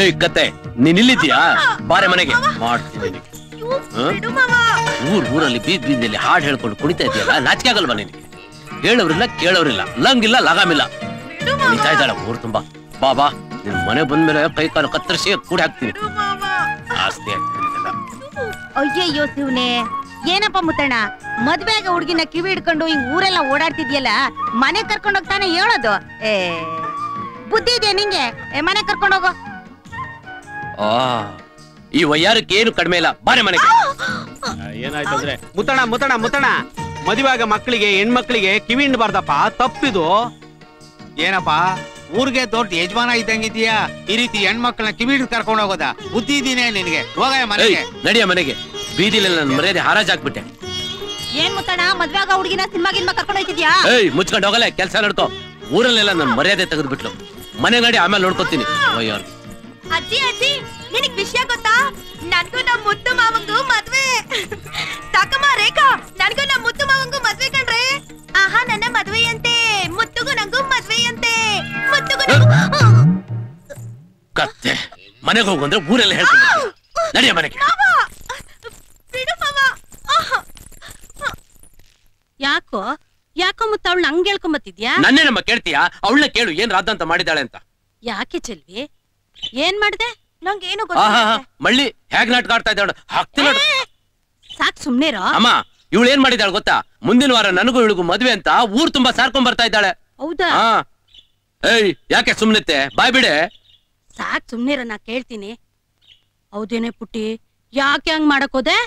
ಏಯ್ ಕತೆ ನೀನ್ ಇಲ್ಲಿದ್ದೀಯಾ ಬಾರೆ ಮನೆಗೆ ಮಾಡ್ತೀನಿ ಊರ್ ಊರಲ್ಲಿ ಬೀದ್ ಬೀದಿಯಲ್ಲಿ ಹಾಡ್ ಹೇಳ್ಕೊಂಡು ಕುಣಿತಾ ಇದೆಯಲ್ಲ ನಾಚಿಕೆ ಆಗಲ್ವಾ ನಿನಗೆ ಹೇಳೋರಿಲ್ಲ ಕೇಳೋರಿಲ್ಲ ಲಂಗಿಲ್ಲ ಲಗಾಮಿಲ್ಲ ಕುಣಿತಾ ಇದ್ದಾಳೆ ಊರು ತುಂಬಾ ಬಾ ಬಾ ನಿನ್ ಮನೆ ಬಂದ್ಮೇಲೆ ಕೈ ಕಾಲು ಕತ್ತರಿಸಿ ಕೂಡಿ ಹಾಕ್ತೀನಿ ಆಸ್ತಿ ಆಗ್ತಿಲ್ಲ ಅಯ್ಯಯ್ಯೋ ಶಿವನೇ ಏನಪ್ಪ ಮುತ್ತಣ್ಣ ಮದ್ವೆಗ ಹುಡುಗಿನ ಕಿವಿ ಹಿಡ್ಕೊಂಡು ಹಿಂಗ್ ಊರೆಲ್ಲ ಓಡಾಡ್ತಿದ್ಯಲ್ಲ ಮನೆ ಕರ್ಕೊಂಡು ಹೋಗ್ತಾನೆ ಹೇಳೋದು ಏ ಬುದ್ಧಿ ಇದೆ ನಿಂಗೆ ಮನೆ ಕರ್ಕೊಂಡು ಹೋಗೋ ಈ ವಯ್ಯಾರಕ್ಕೆ ಏನು ಕಡಿಮೆ ಇಲ್ಲ ಬಾರೆ ಮನೆಗೆ ಏನಾಯ್ತು ಅಂದ್ರೆ ಮುತ್ತಣ್ಣ ಮುತ್ತಣ್ಣ ಮುತ್ತಣ್ಣ ಮದುವಾಗ ಮಕ್ಕಳಿಗೆ ಹೆಣ್ಮಕ್ಳಿಗೆ ಕಿವಿ ಹಿಂಡಬಾರ್ದಪ್ಪ ತಪ್ಪಿದು ಏನಪ್ಪ ಊರಿಗೆ ದೊಡ್ಡ ಯಜಮಾನ ಇದ್ದಂಗಿದ್ಯಾ ಈ ರೀತಿ ಹೆಣ್ಮಕ್ಳನ್ನ ಕಿವಿ ಹಿಡಿದು ಕರ್ಕೊಂಡು ಹೋಗೋದಾ ಬುದ್ಧಿ ಇದೀನೇ ನಿನಗೆ ಹೋಗಯ್ಯ ಮನೆಗೆ ನಡಿಯ ಮನೆಗೆ ಬೀದಿಲಿ ನನ್ನ ಮರ್ಯಾದೆ ಹಾರಾಜ್ ಹಾಕ್ಬಿಟ್ಟೆ ಏನ್ ಮುತ್ತಣ್ಣ ಮದ್ವೆಗ ಹುಡುಗಿನ ಸಿನಿಮಾ ಗಿನ್ಮಾ ಕರ್ಕೊಂಡು ಹೋಗ್ತಿದ್ಯಾ ಏಯ್ ಮುಚ್ಕೊಂಡು ಹೋಗಲ್ಲ ಕೆಲಸ ನಡ್ಕೋ ಊರಲ್ಲೆಲ್ಲ ನನ್ನ ಮರ್ಯಾದೆ ತೆಗೆದ್ಬಿಟ್ಲು ಮನೆ ನಡಿ ಆಮೇಲೆ ನೋಡ್ಕೊತೀನಿ ಅಜ್ಜಿ ಅಜ್ಜಿ ನಿನಗ್ ವಿಷಯ ಗೊತ್ತಾ ನನ್ಗೂ ನಮ್ ಮುತ್ತು ಮಾವಂಗೂ ಮದ್ವೆ ತಕಮ್ಮ ರೇಖಾ ನನ್ಗೂ ನಮ್ ಮುತ್ತು ಮಾವಂಗೂ ಮದ್ವೆ ಕಣ್ರೆ ಆಹಾ ನನ್ನ ಮದ್ವೆಯಂತೆ ಮುತ್ತುಗೂ ನಂಗೂ ಮದ್ವೆಯಂತೆ ಮುತ್ತುಗೂ ಕತ್ತೆ ಮನೆಗೆ ಹೋಗಂದ್ರೆ ಊರೆಲ್ಲ ಹೇಳ್ತೀನಿ ನಡಿಯ ಮನೆಗೆ ಯಾಕೋ ಯಾಕೋ ಮುತ್ತ ಅವಳು ಹಂಗೆ ಹೇಳ್ಕೊಂಬತ್ತಿದ್ಯಾ ನನ್ನೇನಮ್ಮ ಕೇಳ್ತೀಯಾ ಅವಳನ್ನ ಕೇಳು ಏನ್ ರಾಧ ಅಂತ ಮಾಡಿದಾಳೆ ಅಂತ ಯಾಕೆ ಚೆಲ್ವಿ ಏನ್ ಮಾಡಿದೆ ನಂಗೇನು ಗೊತ್ತಿಲ್ಲ ಮಳ್ಳಿ ಹೇಗ್ ನಾಟಕ ಆಡ್ತಾ ಇದ್ದಾಳು ಹಾಕ್ತಿಲ್ಲ ಸಾಕ್ ಸುಮ್ನೆರೋ ಅಮ್ಮ ಇವಳು ಏನ್ ಮಾಡಿದಾಳು ಗೊತ್ತಾ ಮುಂದಿನ ವಾರ ನನಗೂ ಇವಳಿಗೂ ಮದ್ವೆ ಅಂತ ಊರ್ ತುಂಬಾ ಸಾರ್ಕೊಂಡ್ ಬರ್ತಾ ಇದ್ದಾಳೆ ಹೌದಾ ಏಯ್ ಯಾಕೆ ಸುಮ್ನೆತ್ತೆ ಬಾಯ್ ಬಿಡೆ ಸಾಕ್ ಸುಮ್ನೆರ ನಾ ಕೇಳ್ತೀನಿ ಹೌದೇನೆ ಪುಟ್ಟಿ ಯಾಕೆ ಹಂಗ್ ಮಾಡಕ್ ಹೋದೆ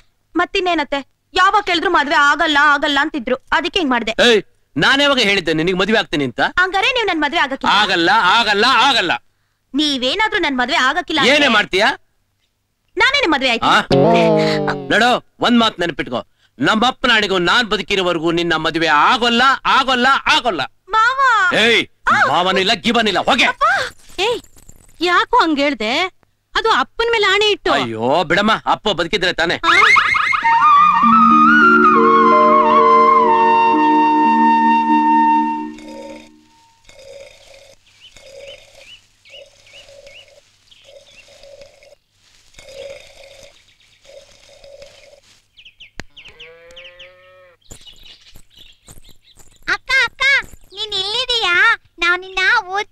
ಮತ್ತಿನ್ನೇನತ್ತೆ ಯಾವಾಗ ಕೇಳಿದ್ರು ಮದ್ವೆ ಆಗಲ್ಲ ಆಗಲ್ಲ ಅಂತಿದ್ರು ಅದಕ್ಕೆ ಹಿಂಗ್ ಮಾಡಿದೆ ಏಯ್ ನಾನೇ ಯಾವಾಗ ಹೇಳಿದ್ದೆ ನಿನಗೆ ಮದ್ವೆ ಆಗ್ತೀನಿ ಅಂತ ಹಂಗಾರೆ ನೀವ್ ನನ್ ಮದ್ವೆ ಆಗಕ್ಕೆ ಆಗಲ್ಲ ಆಗಲ್ಲ ಆಗಲ್ಲ ನೀವೇನಾದ್ರೂ ನನ್ ಮದ್ವೆ ಆಗಕ್ಕಿಲ್ಲ ಏನೇ ಮಾಡ್ತೀಯಾ ನಾನೇನೆ ಮದ್ವೆ ಆಯ್ತು ನೋಡು ಒಂದ್ ಮಾತ್ ನೆನಪಿಟ್ಕೋ ನಮ್ಮಪ್ಪನ ಅಡಿಗೂ ನಾನ್ ಬದುಕಿರೋವರೆಗೂ ನಿನ್ನ ಮದ್ವೆ ಆಗೋಲ್ಲ ಆಗೋಲ್ಲ ಆಗೋಲ್ಲ ಏಯ್ ಮಾವನಿಲ್ಲ ಗಿಬನಿಲ್ಲ ಹೋಗೆ ಏಯ್ ಯಾಕೋ ಹಂಗ ಹೇಳ್ದೆ ಅದು ಅಪ್ಪನ ಮೇಲೆ ಆಣೆ ಇಟ್ಟು ಅಯ್ಯೋ ಬಿಡಮ್ಮ ಅಪ್ಪ ಬದುಕಿದ್ರೆ ತಾನೆ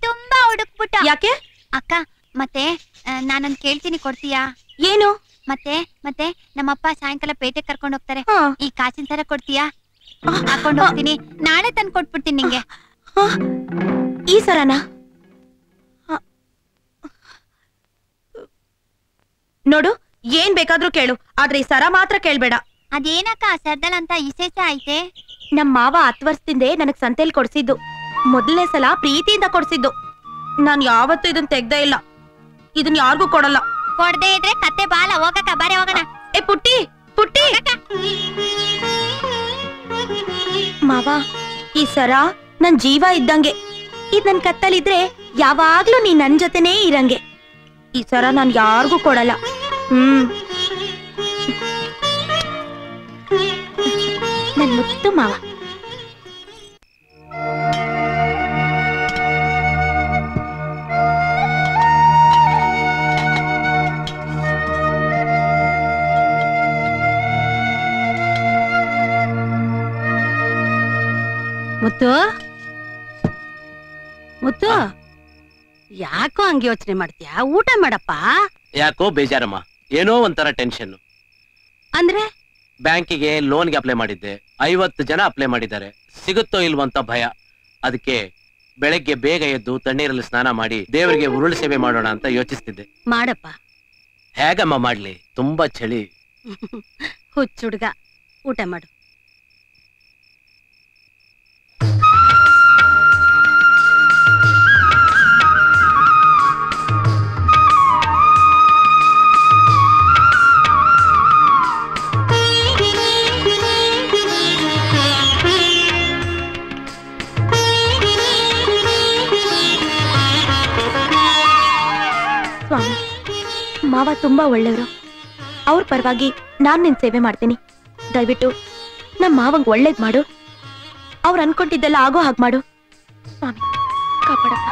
ತುಂಬಾ ಹುಡುಕ್ಬಿಟ್ಟ ಯಾಕೆ ಅಕ್ಕ ಮತ್ತೆ ನಾನೊಂದ್ ಕೇಳ್ತೀನಿ ಕೊಡ್ತೀಯಾ ಏನು ಮತ್ತೆ ಮತ್ತೆ ನಮ್ಮಪ್ಪ ಸಾಯಂಕಾಲ ಪೇಟೆಗೆ ಕರ್ಕೊಂಡು ಹೋಗ್ತಾರೆ ಈ ಕಾಸಿನ ಸರ ಕೊಡ್ತೀಯಾ ಹಾಕೊಂಡು ಹೋಗ್ತೀನಿ ನಾಳೆ ತಂದು ಕೊಟ್ಬಿಡ್ತೀನಿ ನಿಂಗೆ ಈ ಸರನಾ ನೋಡು ಏನ್ ಬೇಕಾದ್ರೂ ಕೇಳು ಆದ್ರೆ ಈ ಸರ ಮಾತ್ರ ಕೇಳ್ಬೇಡ ಅದೇನಕ್ಕ ಆ ಸರ್ದಲ್ ಅಂತ ವಿಶೇಷ ಐತೆ ನಮ್ ಮಾವ 10 ವರ್ಷದಿಂದೆ ನನಗ್ ಸಂತೆಲ್ ಕೊಡ್ಸಿದ್ದು ಮೊದಲನೇ ಸಲ ಪ್ರೀತಿಯಿಂದ ಕೊಡ್ಸಿದ್ದು ನಾನ್ ಯಾವತ್ತೂ ಇದನ್ ತೆಗ್ದೇ ಇಲ್ಲ ಇದನ್ ಯಾರಿಗೂ ಕೊಡಲ್ಲ ಕೊಡದೆ ಇದ್ರೆ ಕತ್ತೆ ಬಾಲ ಹೋಗಕ್ಕ ಬಾರೆ ಹೋಗೋಣ ಏ ಪುಟ್ಟಿ ಪುಟ್ಟಿ ಮಾವ ಈ ಸರ ನನ್ ಜೀವ ಇದ್ದಂಗೆ ಇದ್ ನನ್ ಕತ್ತಲಿದ್ರೆ ಯಾವಾಗ್ಲೂ ನೀನ್ ನನ್ ಜೊತೆನೇ ಇರಂಗೆ ಈ ಸರ ನಾನ್ ಯಾರಿಗೂ ಕೊಡಲ್ಲ ನನ್ ಮುತ್ತು ಮಾವ ಮುತ್ತು ಮುತ್ತು ಯಾಕೋ ಹಂಗೆ ಯೋಚನೆ ಮಾಡ್ತೀಯ ಊಟ ಮಾಡಪ್ಪ ಯಾಕೋ ಬೇಜಾರಮ್ಮ ಏನೋ ಒಂಥರ ಟೆನ್ಷನ್ ಅಂದ್ರೆ ಬ್ಯಾಂಕಿಗೆ ಲೋನ್ಗೆ ಅಪ್ಲೈ ಮಾಡಿದ್ದೆ 50 ಜನ ಅಪ್ಲೈ ಮಾಡಿದ್ದಾರೆ ಸಿಗುತ್ತೋ ಇಲ್ವಂತ ಭಯ ಅದಕ್ಕೆ ಬೆಳಗ್ಗೆ ಬೇಗ ಎದ್ದು ತಣ್ಣೀರಲ್ಲಿ ಸ್ನಾನ ಮಾಡಿ ದೇವರಿಗೆ ಉರುಳು ಸೇವೆ ಮಾಡೋಣ ಅಂತ ಯೋಚಿಸ್ತಿದ್ದೆ ಮಾಡಪ್ಪ ಹೇಗಮ್ಮ ಮಾಡ್ಲಿ ತುಂಬಾ ಚಳಿ ಹುಚ್ಚುಡ್ಗ ಊಟ ಮಾಡು ಮಾವ ತುಂಬಾ ಒಳ್ಳೆಯವರು ಅವ್ರ ಪರವಾಗಿ ನಾನ್ ನಿನ್ ಸೇವೆ ಮಾಡ್ತೀನಿ ದಯವಿಟ್ಟು ನಮ್ಮ ಮಾವಂಗ್ ಒಳ್ಳೇದ್ ಮಾಡು ಅವ್ರು ಅನ್ಕೊಂಡಿದ್ದೆಲ್ಲ ಆಗೋ ಹಾಗೆ ಮಾಡು ಸ್ವಾಮಿ ಕಾಪಾಡಪ್ಪ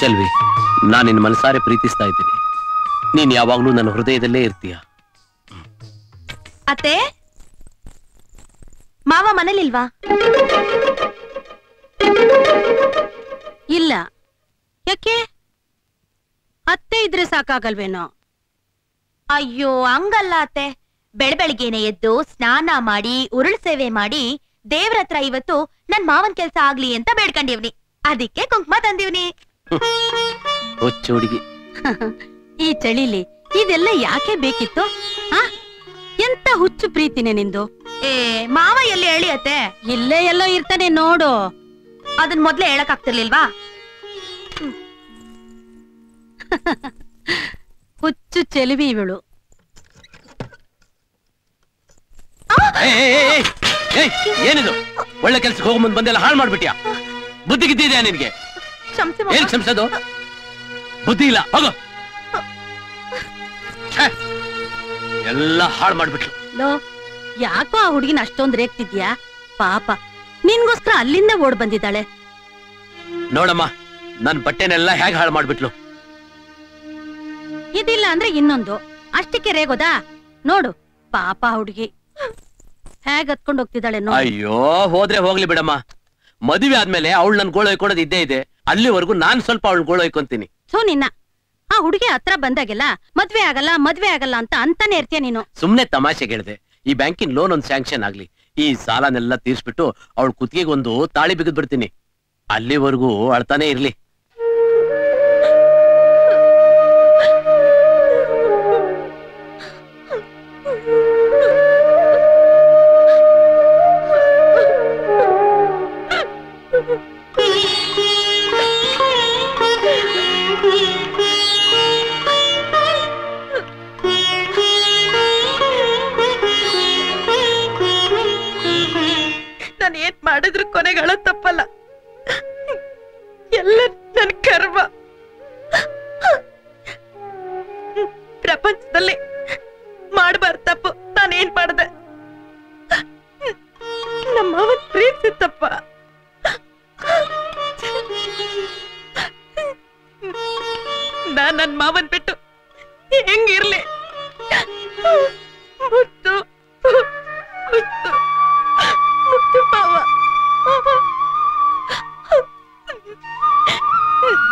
ಚೆಲ್ವಿ, ನಾನು ನಿನ್ನ ಮನಸಾರೆ ಪ್ರೀತಿಸ್ತಾ ಇದ್ದೀನಿ. ನೀನು ಯಾವಾಗಲೂ ನನ್ನ ಹೃದಯದಲ್ಲೇ ಇರ್ತೀಯ. ಅತ್ತೆ, ಮಾವ ಮನೇಲಿಲ್ವಾ? ಇಲ್ಲ. ಯಾಕೆ? ಅತ್ತೆ ಇದ್ರೆ ಸಾಕಾಗಲ್ವೇನೋ? ಅಯ್ಯೋ ಹಂಗಲ್ಲ ಅತ್ತೆ, ಬೆಳಬೆಳಗ್ಗೆನೆ ಎದ್ದು ಸ್ನಾನ ಮಾಡಿ ಉರುಳು ಸೇವೆ ಮಾಡಿ ದೇವ್ರ ಹತ್ರ ಇವತ್ತು ನನ್ ಮಾವನ್ ಕೆಲ್ಸ ಆಗ್ಲಿ ಅಂತ ಬೇಡ್ಕೊಂಡಿವ್ನಿ, ಅದಕ್ಕೆ ಕುಂಕುಮ ತಂದಿವ್ನಿ. ಈ ಚಳಿಲಿ ಇದೆಲ್ಲ ಯಾಕೆ ಬೇಕಿತ್ತು? ಎಂತ ಹುಚ್ಚು ಪ್ರೀತಿನೇ ನಿಂದು. ಏ ಮಾವ ಎಲ್ಲಿ ಹೇಳಿಯತ್ತೆ? ಇಲ್ಲೇ ಎಲ್ಲೋ ಇರ್ತಾನೆ ನೋಡು. ಅದನ್ ಮೊದ್ಲೇ ಹೇಳಕ್ ಆಗ್ತಿರ್ಲಿಲ್ವಾ? ಹುಚ್ಚು ಚೆಲುವಿ ಇವಳು. ಏನಿದು? ಒಳ್ಳೆ ಕೆಲ್ಸಕ್ಕೆ ಹೋಗ ಮುಂದ್ ಬಂದೆಲ್ಲ ಹಾಳು ಮಾಡ್ಬಿಟ್ಟಿಯಾ? ಬುದ್ಧಿ ಗಿದ್ದಿದೆಯಾ ನಿನ್ಗೆ? ಏನ್ ಕ್ಷಮಿಸೋದು? ಬುದ್ಧಿ ಇಲ್ಲ, ಹೋಗು. ಎಲ್ಲ ಹಾಳು ಮಾಡ್ಬಿಟ್ಲು. ಯಾಕೋ ಆ ಹುಡುಗಿನ ಅಷ್ಟೊಂದು ರೇಗ್ತಿದ್ಯಾ? ಪಾಪ ನಿನ್ಗೋಸ್ಕರ ಅಲ್ಲಿಂದ ಓಡ್ ಬಂದಿದ್ದಾಳೆ. ನೋಡಮ್ಮ, ನನ್ ಬಟ್ಟೆನೆಲ್ಲ ಹೇಗೆ ಹಾಳು ಮಾಡ್ಬಿಟ್ಲು. ಇದಿಲ್ಲ ಅಂದ್ರೆ ಇನ್ನೊಂದು, ಅಷ್ಟಕ್ಕೆ ರೇಗೋದಾ? ನೋಡು ಪಾಪ ಹುಡುಗಿ ಹೇಗ್ ಹತ್ಕೊಂಡು ಹೋಗ್ತಿದ್ದಾಳೆ. ಅಯ್ಯೋ ಹೋದ್ರೆ ಹೋಗ್ಲಿ ಬಿಡಮ್ಮ, ಮದುವೆ ಆದ್ಮೇಲೆ ಅವಳು ನನ್ ಗೋಳೊಯ್ಕೊಳೋದು ಇದ್ದೇ ಇದೆ. ಅಲ್ಲಿವರೆಗೂ ನಾನ್ ಸ್ವಲ್ಪ ಅವಳು ಗೋಳೊಯ್ಕೊಂತೀನಿ. ಸೊ ನಿನ್ನ ಆ ಹುಡುಗಿ ಹತ್ರ ಬಂದಾಗೆಲ್ಲ ಮದ್ವೆ ಆಗಲ್ಲ ಮದ್ವೆ ಆಗಲ್ಲ ಅಂತ ಅಂತಾನೆ ಇರ್ತೀಯ ನೀನು. ಸುಮ್ನೆ ತಮಾಷೆ ಹೇಳಿದೆ. ಈ ಬ್ಯಾಂಕಿನ ಲೋನ್ ಒಂದ್ ಸ್ಯಾಂಕ್ಷನ್ ಆಗ್ಲಿ, ಈ ಸಾಲನೆಲ್ಲ ತೀರ್ಸ್ಬಿಟ್ಟು ಅವಳ ಕುತ್ತಿಗೆಗೆ ಒಂದು ತಾಳಿ ಬಿಗಿದ್ ಬಿಡ್ತೀನಿ. ಅಲ್ಲಿವರೆಗೂ ಅಳ್ತಾನೆ ಇರ್ಲಿ. ಮಾಡಿದ್ರು ಕೊನೆಗೆ ಅಳ ತಪ್ಪಲ್ಲ, ಎಲ್ಲ ನನ್ನ ಕರ್ಮ. ಪ್ರಪಂಚದಲ್ಲಿ ಮಾಡಬಾರ್ದು ತಪ್ಪು ನಾನೇನ್ ಮಾಡಿದೆ? ನಮ್ಮವ ಪ್ರೀತಿ ತಪ್ಪ. ನಾನು ನನ್ನ ಮಾವನ್ ಬಿಟ್ಟು ಹೆಂಗಿರ್ಲಿ? ಮುತ್ತು ಮುತ್ತು ಮುತ್ತು ಮಾವ,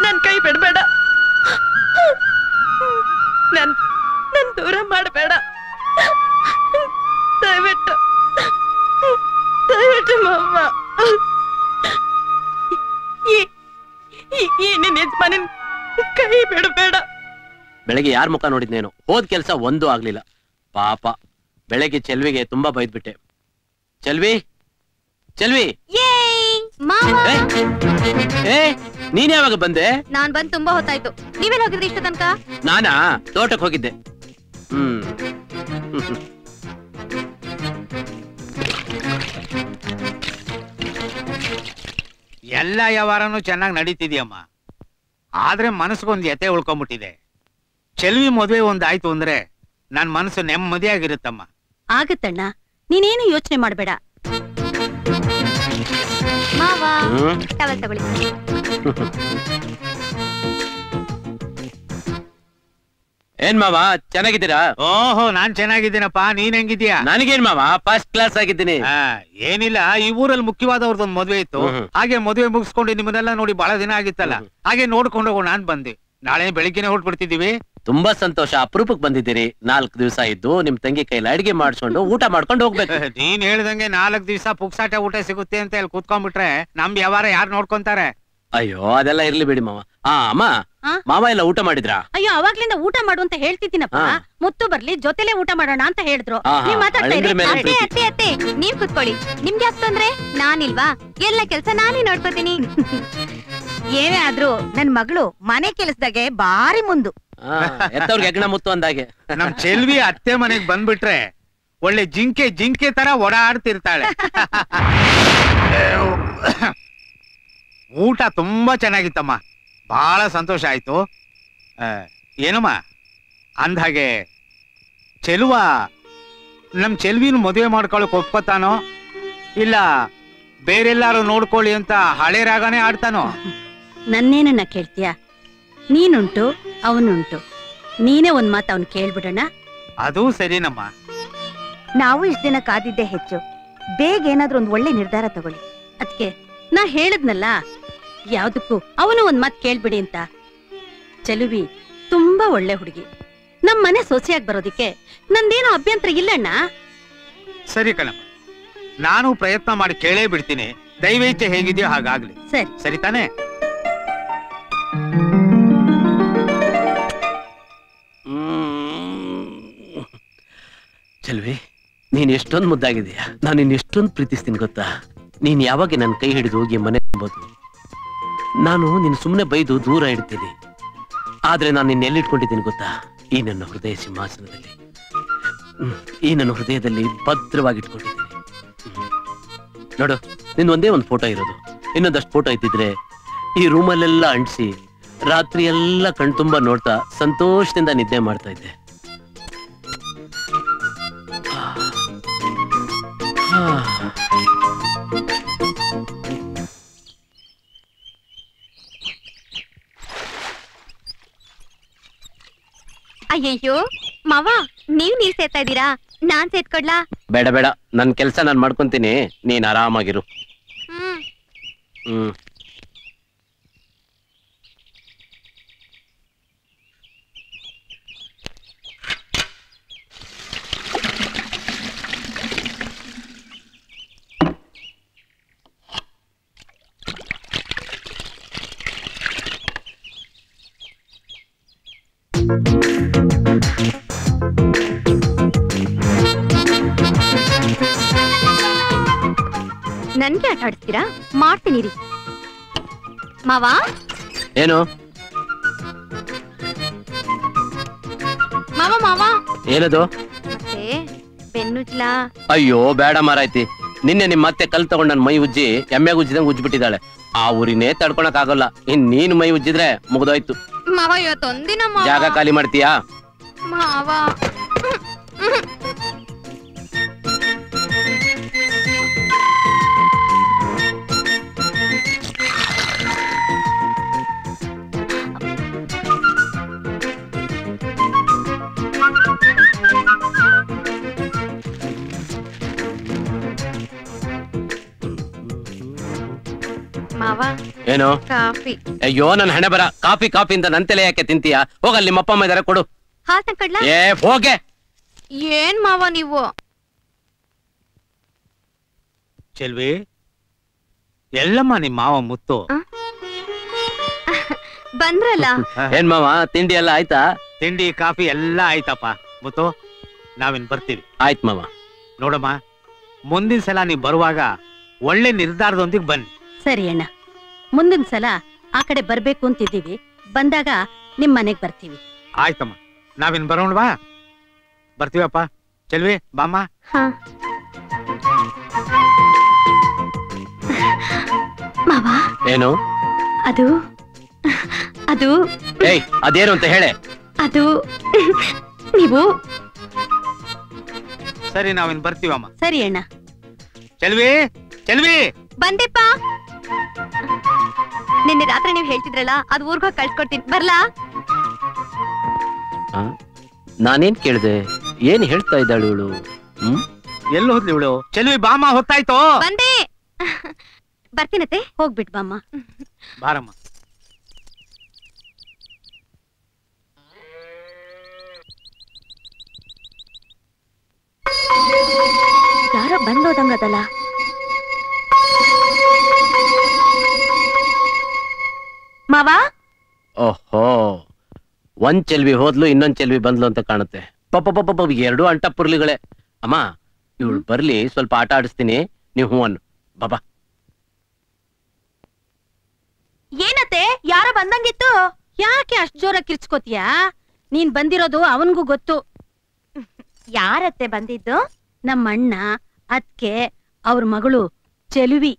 ನನ್ ಕೈ ಬಿಡ್ಬೇಡ, ನನ್ ದೂರ ಮಾಡಬೇಡ, ದಯವಿಟ್ಟು ದಯವಿಟ್ಟು ಮಾವ. ಈ ನಿನ್ನ ಯಜಮಾನ ಕೈ ಬಿಡ್ಬೇಡ. ಬೆಳಗ್ಗೆ ಯಾರ ಮುಖ ನೋಡಿದ್ನೇನು? ಹೋದ್ ಕೆಲಸ ಒಂದೂ ಆಗ್ಲಿಲ್ಲ. ಪಾಪ ಬೆಳಗ್ಗೆ ಚೆಲ್ವಿಗೆ ತುಂಬಾ ಬೈದ್ಬಿಟ್ಟೆ. ಚೆಲ್ವಿ ಚೆಲ್ವಿ, ನೀನ್ ಯಾವಾಗ ಬಂದೆ? ನಾನ್ ಬಂದ್ ತುಂಬಾ ಹೊತ್ತಾಯ್ತು. ನೀವೇನ್ ಹೋಗಿದ್ರಿ ಇಷ್ಟ ತನಕ? ನಾನಾ ತೋಟಕ್ಕೆ ಹೋಗಿದ್ದೆ. ಎಲ್ಲ ವ್ಯವಹಾರನು ಚೆನ್ನಾಗಿ ನಡೀತಿದ್ಯಮ್ಮ, ಆದ್ರೆ ಮನಸ್ಸಿಗೊಂದು ಎತೆ ಉಳ್ಕೊಂಡ್ಬಿಟ್ಟಿದೆ. ಚೆಲ್ವಿ ಮದುವೆ ಒಂದಾಯ್ತು ಅಂದ್ರೆ ನನ್ ಮನಸ್ಸು ನೆಮ್ಮದಿಯಾಗಿರುತ್ತಮ್ಮ. ಆಗತ್ತಣ್ಣ, ನೀನೇನು ಯೋಚನೆ ಮಾಡ್ಬೇಡ. ಏನ್ ಮಾವ ಚೆನ್ನಾಗಿದ್ದೀರಾ? ಓಹೋ ನಾನ್ ಚೆನ್ನಾಗಿದ್ದೀನಪ್ಪ, ನೀನ್ ಹೆಂಗಿದ್ಯಾ? ನನಗೇನ್ ಮಾವ ಫಸ್ಟ್ ಕ್ಲಾಸ್ ಆಗಿದ್ದೀನಿ. ಏನಿಲ್ಲ, ಈ ಊರಲ್ಲಿ ಮುಖ್ಯವಾದವ್ರದೊಂದು ಮದ್ವೆ ಇತ್ತು, ಹಾಗೆ ಮದ್ವೆ ಮುಗಿಸ್ಕೊಂಡು ನಿಮ್ಮನ್ನೆಲ್ಲ ನೋಡಿ ಬಹಳ ದಿನ ಆಗಿತ್ತಲ್ಲ, ಹಾಗೆ ನೋಡ್ಕೊಂಡು ಹೋಗೋ ನಾನ್ ಬಂದೆ. ನಾಳೆ ಬೆಳಿಗ್ಗೆನೆ ಹೊರಟ್ಬಿಡ್ತಿದೀವಿ. ತುಂಬಾ ಸಂತೋಷ, ಅಪರೂಪಕ್ಕೆ ಬಂದಿದ್ದೀರಿ. 4 ದಿವಸ ಇದ್ದು ನಿಮ್ ತಂಗಿ ಕೈಲಿ ಅಡಿಗೆ ಮಾಡಿಸ್ಕೊಂಡು ಊಟ ಮಾಡ್ಕೊಂಡು ಹೋಗ್ಬೇಕು. ನೀನ್ ಹೇಳ್ದಂಗೆ 4 ದಿವಸ ಪುಕ್ಸಾಟ ಊಟ ಸಿಗುತ್ತೆ ಅಂತ ಹೇಳಿ ಕೂತ್ಕೊಂಡ್ಬಿಟ್ರೆ ನಮ್ ವ್ಯವಹಾರ ಯಾರು ನೋಡ್ಕೊಂತಾರೆ? ಅಯ್ಯೋ ಅದೆಲ್ಲ ಇರ್ಲಿ ಬಿಡಿ ಮಾವ. ಅಮ್ಮ, ಮಾವ ಎಲ್ಲ ಊಟ ಮಾಡಿದ್ರ? ಅಯ್ಯೋ ಅವಾಗ್ಲಿಂದ ಊಟ ಮಾಡು ಅಂತ ಹೇಳ್ತಿದ್ದೀನಪ್ಪ. ಮುತ್ತು ಬರ್ಲಿ ಜೊತೆಲೆ ಊಟ ಮಾಡೋಣ ಅಂತ ಹೇಳಿದ್ರು. ನೀವ್ ಕೂತ್ಕೊಳ್ಳಿ, ನಿಮ್ಗೆ ಅಷ್ಟೊಂದ್ರೆ ನಾನಿಲ್ವಾ? ಎಲ್ಲ ಕೆಲ್ಸ ನಾನೇ ನೋಡ್ಕೋತೀನಿ. ಏನೇ ಆದ್ರೂ ನನ್ ಮಗಳು ಮನೆ ಕೆಲಸದಾಗೆ ಬಾರಿ ಮುಂದು. ಎತ್ತವ್ರಿಗೆ ಹೆಗ್ಣ ಮುತ್ತು ಅಂದಾಗೆ. ನಮ್ ಚೆಲ್ವಿ ಅತ್ತೆ ಮನೆಗ್ ಬಂದ್ಬಿಟ್ರೆ ಒಳ್ಳೆ ಜಿಂಕೆ ಜಿಂಕೆ ತರ ಓಡಾಡ್ತಿರ್ತಾಳೆ. ಊಟ ತುಂಬಾ ಚೆನ್ನಾಗಿತ್ತಮ್ಮ, ಬಹಳ ಸಂತೋಷ ಆಯ್ತು. ಏನಮ್ಮ ಅಂದಾಗೆ ಚೆಲುವ ನಮ್ ಚೆಲ್ವಿನ ಮದುವೆ ಮಾಡ್ಕೊಳಕ್ ಒಪ್ಕೋತಾನೋ ಇಲ್ಲ ಬೇರೆಲ್ಲಾರು ನೋಡ್ಕೊಳ್ಳಿ ಅಂತ ಹಳೆ ರಾಗನೇ ಆಡ್ತಾನೋ? ನನ್ನೇನನ್ನ ಕೇಳ್ತೀಯ? ನೀನುಂಟು ಅವನುಂಟು. ನೀನೇ ಒಂದ್ ಮಾತು ಅವನು ಕೇಳ್ಬಿಡೋಣ. ಅದು ಸರಿನಮ್ಮ. ನಾವು ಇಷ್ಟ ದಿನ ಕಾದಿದ್ದೆ ಹೆಚ್ಚು. ಬೇಗ ಏನಾದ್ರೂ ಒಂದ್ ಒಳ್ಳೆ ನಿರ್ಧಾರ ತಗೊಳ್ಳಿ. ಅದಕ್ಕೆ ನಾ ಹೇಳದ್ನಲ್ಲ, ಯಾವ್ದಕ್ಕೂ ಅವನು ಒಂದ್ ಮಾತು ಕೇಳ್ಬಿಡಿ ಅಂತ. ಚೆಲುವಿ ತುಂಬಾ ಒಳ್ಳೆ ಹುಡುಗಿ, ನಮ್ ಮನೆ ಸೊಸೆಯಾಗಿ ಬರೋದಿಕ್ಕೆ ನಂದೇನೋ ಅಭ್ಯಂತರ ಇಲ್ಲಣ್ಣ. ಸರಿ ಕಣಮ್ಮ, ನಾನು ಪ್ರಯತ್ನ ಮಾಡಿ ಕೇಳೇ ಬಿಡ್ತೀನಿ. ದೈವೇಚ್ಛೆ ಹೇಗಿದೆಯೋ ಹಾಗಾಗ್ಲಿ. ಸರಿ ಸರಿ ತಾನೆ. ಚೆಲ್ವಿ, ನೀನ್ ಎಷ್ಟೊಂದು ಮುದ್ದಾಗಿದೀಯ. ನಾನು ನಿನ್ನ ಎಷ್ಟೊಂದು ಪ್ರೀತಿಸ್ತೀನಿ ಗೊತ್ತಾ. ನೀನ್ ಯಾವಾಗ ನನ್ನ ಕೈ ಹಿಡಿದು ಹೋಗಿ ಮನೆ ತುಂಬೋದು. ನಾನು ನಿನ್ನ ಸುಮ್ಮನೆ ಬೈದು ದೂರ ಇಡ್ತೀನಿ. ಆದ್ರೆ ನಾನು ನಿನ್ನ ಎಲ್ಲಿಟ್ಕೊಂಡಿದ್ದೀನಿ ಗೊತ್ತಾ, ಈ ನನ್ನ ಹೃದಯ ಸಿಂಹಾಸನದಲ್ಲಿ, ಈ ನನ್ನ ಹೃದಯದಲ್ಲಿ ಭದ್ರವಾಗಿಟ್ಕೊಂಡಿದ್ದೀನಿ. ನೋಡು, ನಿನ್ ಒಂದೇ ಒಂದು ಫೋಟೋ ಇರೋದು. ಇನ್ನೊಂದಷ್ಟು ಫೋಟೋ ಇದ್ದಿದ್ರೆ ಈ ರೂಮಲ್ಲೆಲ್ಲ ಅಂಟಿಸಿ ರಾತ್ರಿ ಎಲ್ಲ ಕಣ್ತುಂಬ ನೋಡ್ತಾ ಸಂತೋಷದಿಂದ ನಿದ್ದೆ ಮಾಡ್ತಾ ಇದ್ದೆ. ಅಯ್ಯೋ ಮಾವ, ನೀವ್ ನೀರ್ ಸೇರ್ತಾ ಇದ್ದೀರಾ, ನಾನ್ ಸೇರ್ಕೊಡ್ಲಾ? ಬೇಡ ಬೇಡ, ನನ್ ಕೆಲ್ಸ ನಾನ್ ಮಾಡ್ಕೊಂತೀನಿ, ನೀನ್ ಆರಾಮಾಗಿರು. ನನ್ಗೆ ಆಟ ಆಡಿಸ್ತೀರಾ? ಮಾಡ್ತೀನಿ ರೀ ಮಾವಾ. ಏನು ಮಾವ ಮಾವ ಏನದು ಬೆನ್ನುಜ್ಲ? ಅಯ್ಯೋ ಬೇಡ ಮಾರಾಯ್ತಿ, ನಿನ್ನೆ ನಿಮ್ ಮತ್ತೆ ಕಲ್ ತಗೊಂಡ್ ನನ್ ಮೈ ಉಜ್ಜಿ ಎಮ್ಮೆಗೆ ಉಜ್ಜಿದಂಗ್ ಉಜ್ಬಿಟ್ಟಿದ್ದಾಳೆ. ಆ ಊರಿನೇ ತಡ್ಕೊಳಕ್ ಆಗಲ್ಲ. ಇನ್ ನೀನ್ ಮೈ ಉಜ್ಜಿದ್ರೆ ಮುಗ್ದೋಯ್ತು. ಮಾವ ಇವತ್ತೊಂದಿನ ಜಾಗ ಖಾಲಿ ಮಾಡ್ತೀಯಾ? ಮಾವ ಏನು ಕಾಫಿ? ಅಯ್ಯೋ ನನ್ ಹಣೆ ಬರ, ಕಾಫಿ ಕಾಫಿ ಅಂತ ನನ್ ತಲೆ ಯಾಕೆ ತಿಂತೀಯಾ? ಹೋಗಲ್ಲಿ ನಿಮ್ಮಪ್ಪ ಅಮ್ಮ ಇದಾರೆ, ಕೊಡು. ಏ ಹೋಗೆ. ಏನ್ ಮಾವ ನೀವು? ಚೆಲ್ವಿ, ಎಲ್ಲಮ್ಮ ನಿಮ್ ಮಾವ ಮುತ್ತು ಬಂದ್ರಲ್ಲ. ಏನ್ ಮಾವ ತಿಂಡಿ ಎಲ್ಲ ಆಯ್ತಾ? ತಿಂಡಿ ಕಾಫಿ ಎಲ್ಲ ಆಯ್ತಪ್ಪ. ಮುತ್ತು, ನಾವಿನ್ ಬರ್ತೀವಿ. ಆಯ್ತು ಮಾವ. ನೋಡಮ್ಮ, ಮುಂದಿನ ಸಲ ನೀವ್ ಬರುವಾಗ ಒಳ್ಳೆ ನಿರ್ಧಾರದೊಂದಿಗೆ ಬನ್ನಿ. ಸರಿ ಅಣ್ಣ, ಮುಂದಿನ ಸಲ ಆ ಕಡೆ ಬರ್ಬೇಕು ಅಂತಿದ್ದೀವಿ. ಬಂದಾಗ ನಿಮ್ ಮನೆಗ್ ಬರ್ತೀವಿ. ಆಯ್ತಮ್ಮ, ನಾವಿನ್ ಬರೋಣವಾ? ಬರ್ತೀವಪ್ಪ. ಚೆಲ್ವಿ ಬಾಮ್ಮ. ಏನು ಅದು? ಅದು ಅದೇನು ಅಂತ ಹೇಳೆ. ಅದು ನೀವು. ಸರಿ, ನಾವಿನ್ ಬರ್ತೀವಮ್ಮ. ಸರಿ ಅಣ್ಣ. ಚೆಲ್ವಿ ಚೆಲ್ವಿ ಬಂದೆಪ್ಪ. ನಿನ್ನೆ ರಾತ್ರಿ ನೀವ್ ಹೇಳ್ತಿದ್ರಲ್ಲ, ಅದ್ ಊರ್ಗ ಕಳ್ಸ್ಕೊಡ್ತೀನಿ ಬರ್ಲಾ? ನಾನೇನ್ ಕೇಳ್ದೆ? ಏನ್ ಹೇಳ್ತಾ ಇದ್ದಾಳು ಇವಳು? ಎಲ್ಲಿ ಹೋದ್ಲಿ ಇವಳು? ಚೆಲುವಿ ಬಾಮ, ಹೊತ್ತಾಯ್ತು ಬಂದೆ. ಬರ್ತೀನತ್ತೆ, ಹೋಗ್ಬಿಟ್ ಬಾಮ್ಮ. ಬಾರಮ್ಮ. ಯಾರ ಬಂದೋದಂಗದಲ್ಲ. ಮಾವಾ, ಓಹೋ, ಒಂದ್ ಚೆಲ್ವಿ ಹೋದ್ಲು, ಇನ್ನೊಂದ್ ಚೆಲ್ವಿ ಬಂದ್ಲು ಅಂತ ಕಾಣುತ್ತೆ. ಪಪ್ಪ ಪಪ್ಪ ಪಪ್ಪ, ಎರಡು ಅಂಟಪುರ್ಲಿಗಳೇ. ಅಮ್ಮ, ಇವಳು ಬರ್ಲಿ, ಸ್ವಲ್ಪ ಆಟ ಆಡಿಸ್ತೀನಿ, ನೀವು ಹೂ ಅನ್ನು. ಬಾಬಾ. ಏನತ್ತೆ, ಯಾರೋ ಬಂದಂಗಿತ್ತು. ಯಾಕೆ ಅಷ್ಟ್ ಜೋರ ಕಿರ್ಚ್ಕೋತೀಯ? ನೀನ್ ಬಂದಿರೋದು ಅವನ್ಗೂ ಗೊತ್ತು. ಯಾರತ್ತೆ ಬಂದಿದ್ದು? ನಮ್ಮಣ್ಣ, ಅದ್ಕೆ ಅವ್ರ ಮಗಳು ಚೆಲುವಿ.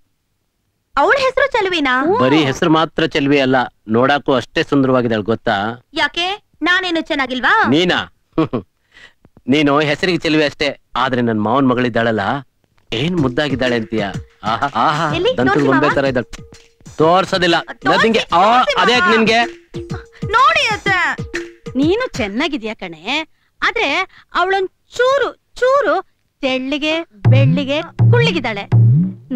ಅವಳ ಹೆಸರು ಚೆಲುವಿನಾ? ಬರೀ ಹೆಸರು ಮಾತ್ರ ಚೆಲುವಿ ಅಲ್ಲ, ನೋಡಾಕು ಅಷ್ಟೇ ಸುಂದರವಾಗಿದ್ದಾಳೆ ಗೊತ್ತಾ. ಯಾಕೆ, ನಾನೇನು ಚೆನ್ನಾಗಿಲ್ವಾ? ನೀನಾ? ನೀನು ಹೆಸರಿಗೆ ಚೆಲುವಿ ಅಷ್ಟೇ, ಆದ್ರೆ ನನ್ ಮಾವನ್ ಮಗಳಿದ್ದಾಳಲ್ಲ, ಏನ್ ಮುದ್ದಾಗಿದ್ದಾಳೆ ಅಂತೀಯ. ದಂತ ಒಂದೇ ತರ ಇದ್ದಾಳೆ. ತೋರ್ಸೋದಿಲ್ಲ. ಅದೇ ನಿನ್ಗೆ ನೋಡಿ ಅತ್ತ ನೀನು ಚೆನ್ನಾಗಿದ್ಯಾ ಕಣೆ ಆದ್ರೆ ಅವಳೊಂದು ಚೂರು ಚೂರು ತೆಳ್ಳಿಗೆ ಬೆಳ್ಳಿಗೆ ಕುಳ್ಳಿಗಿದ್ದಾಳೆ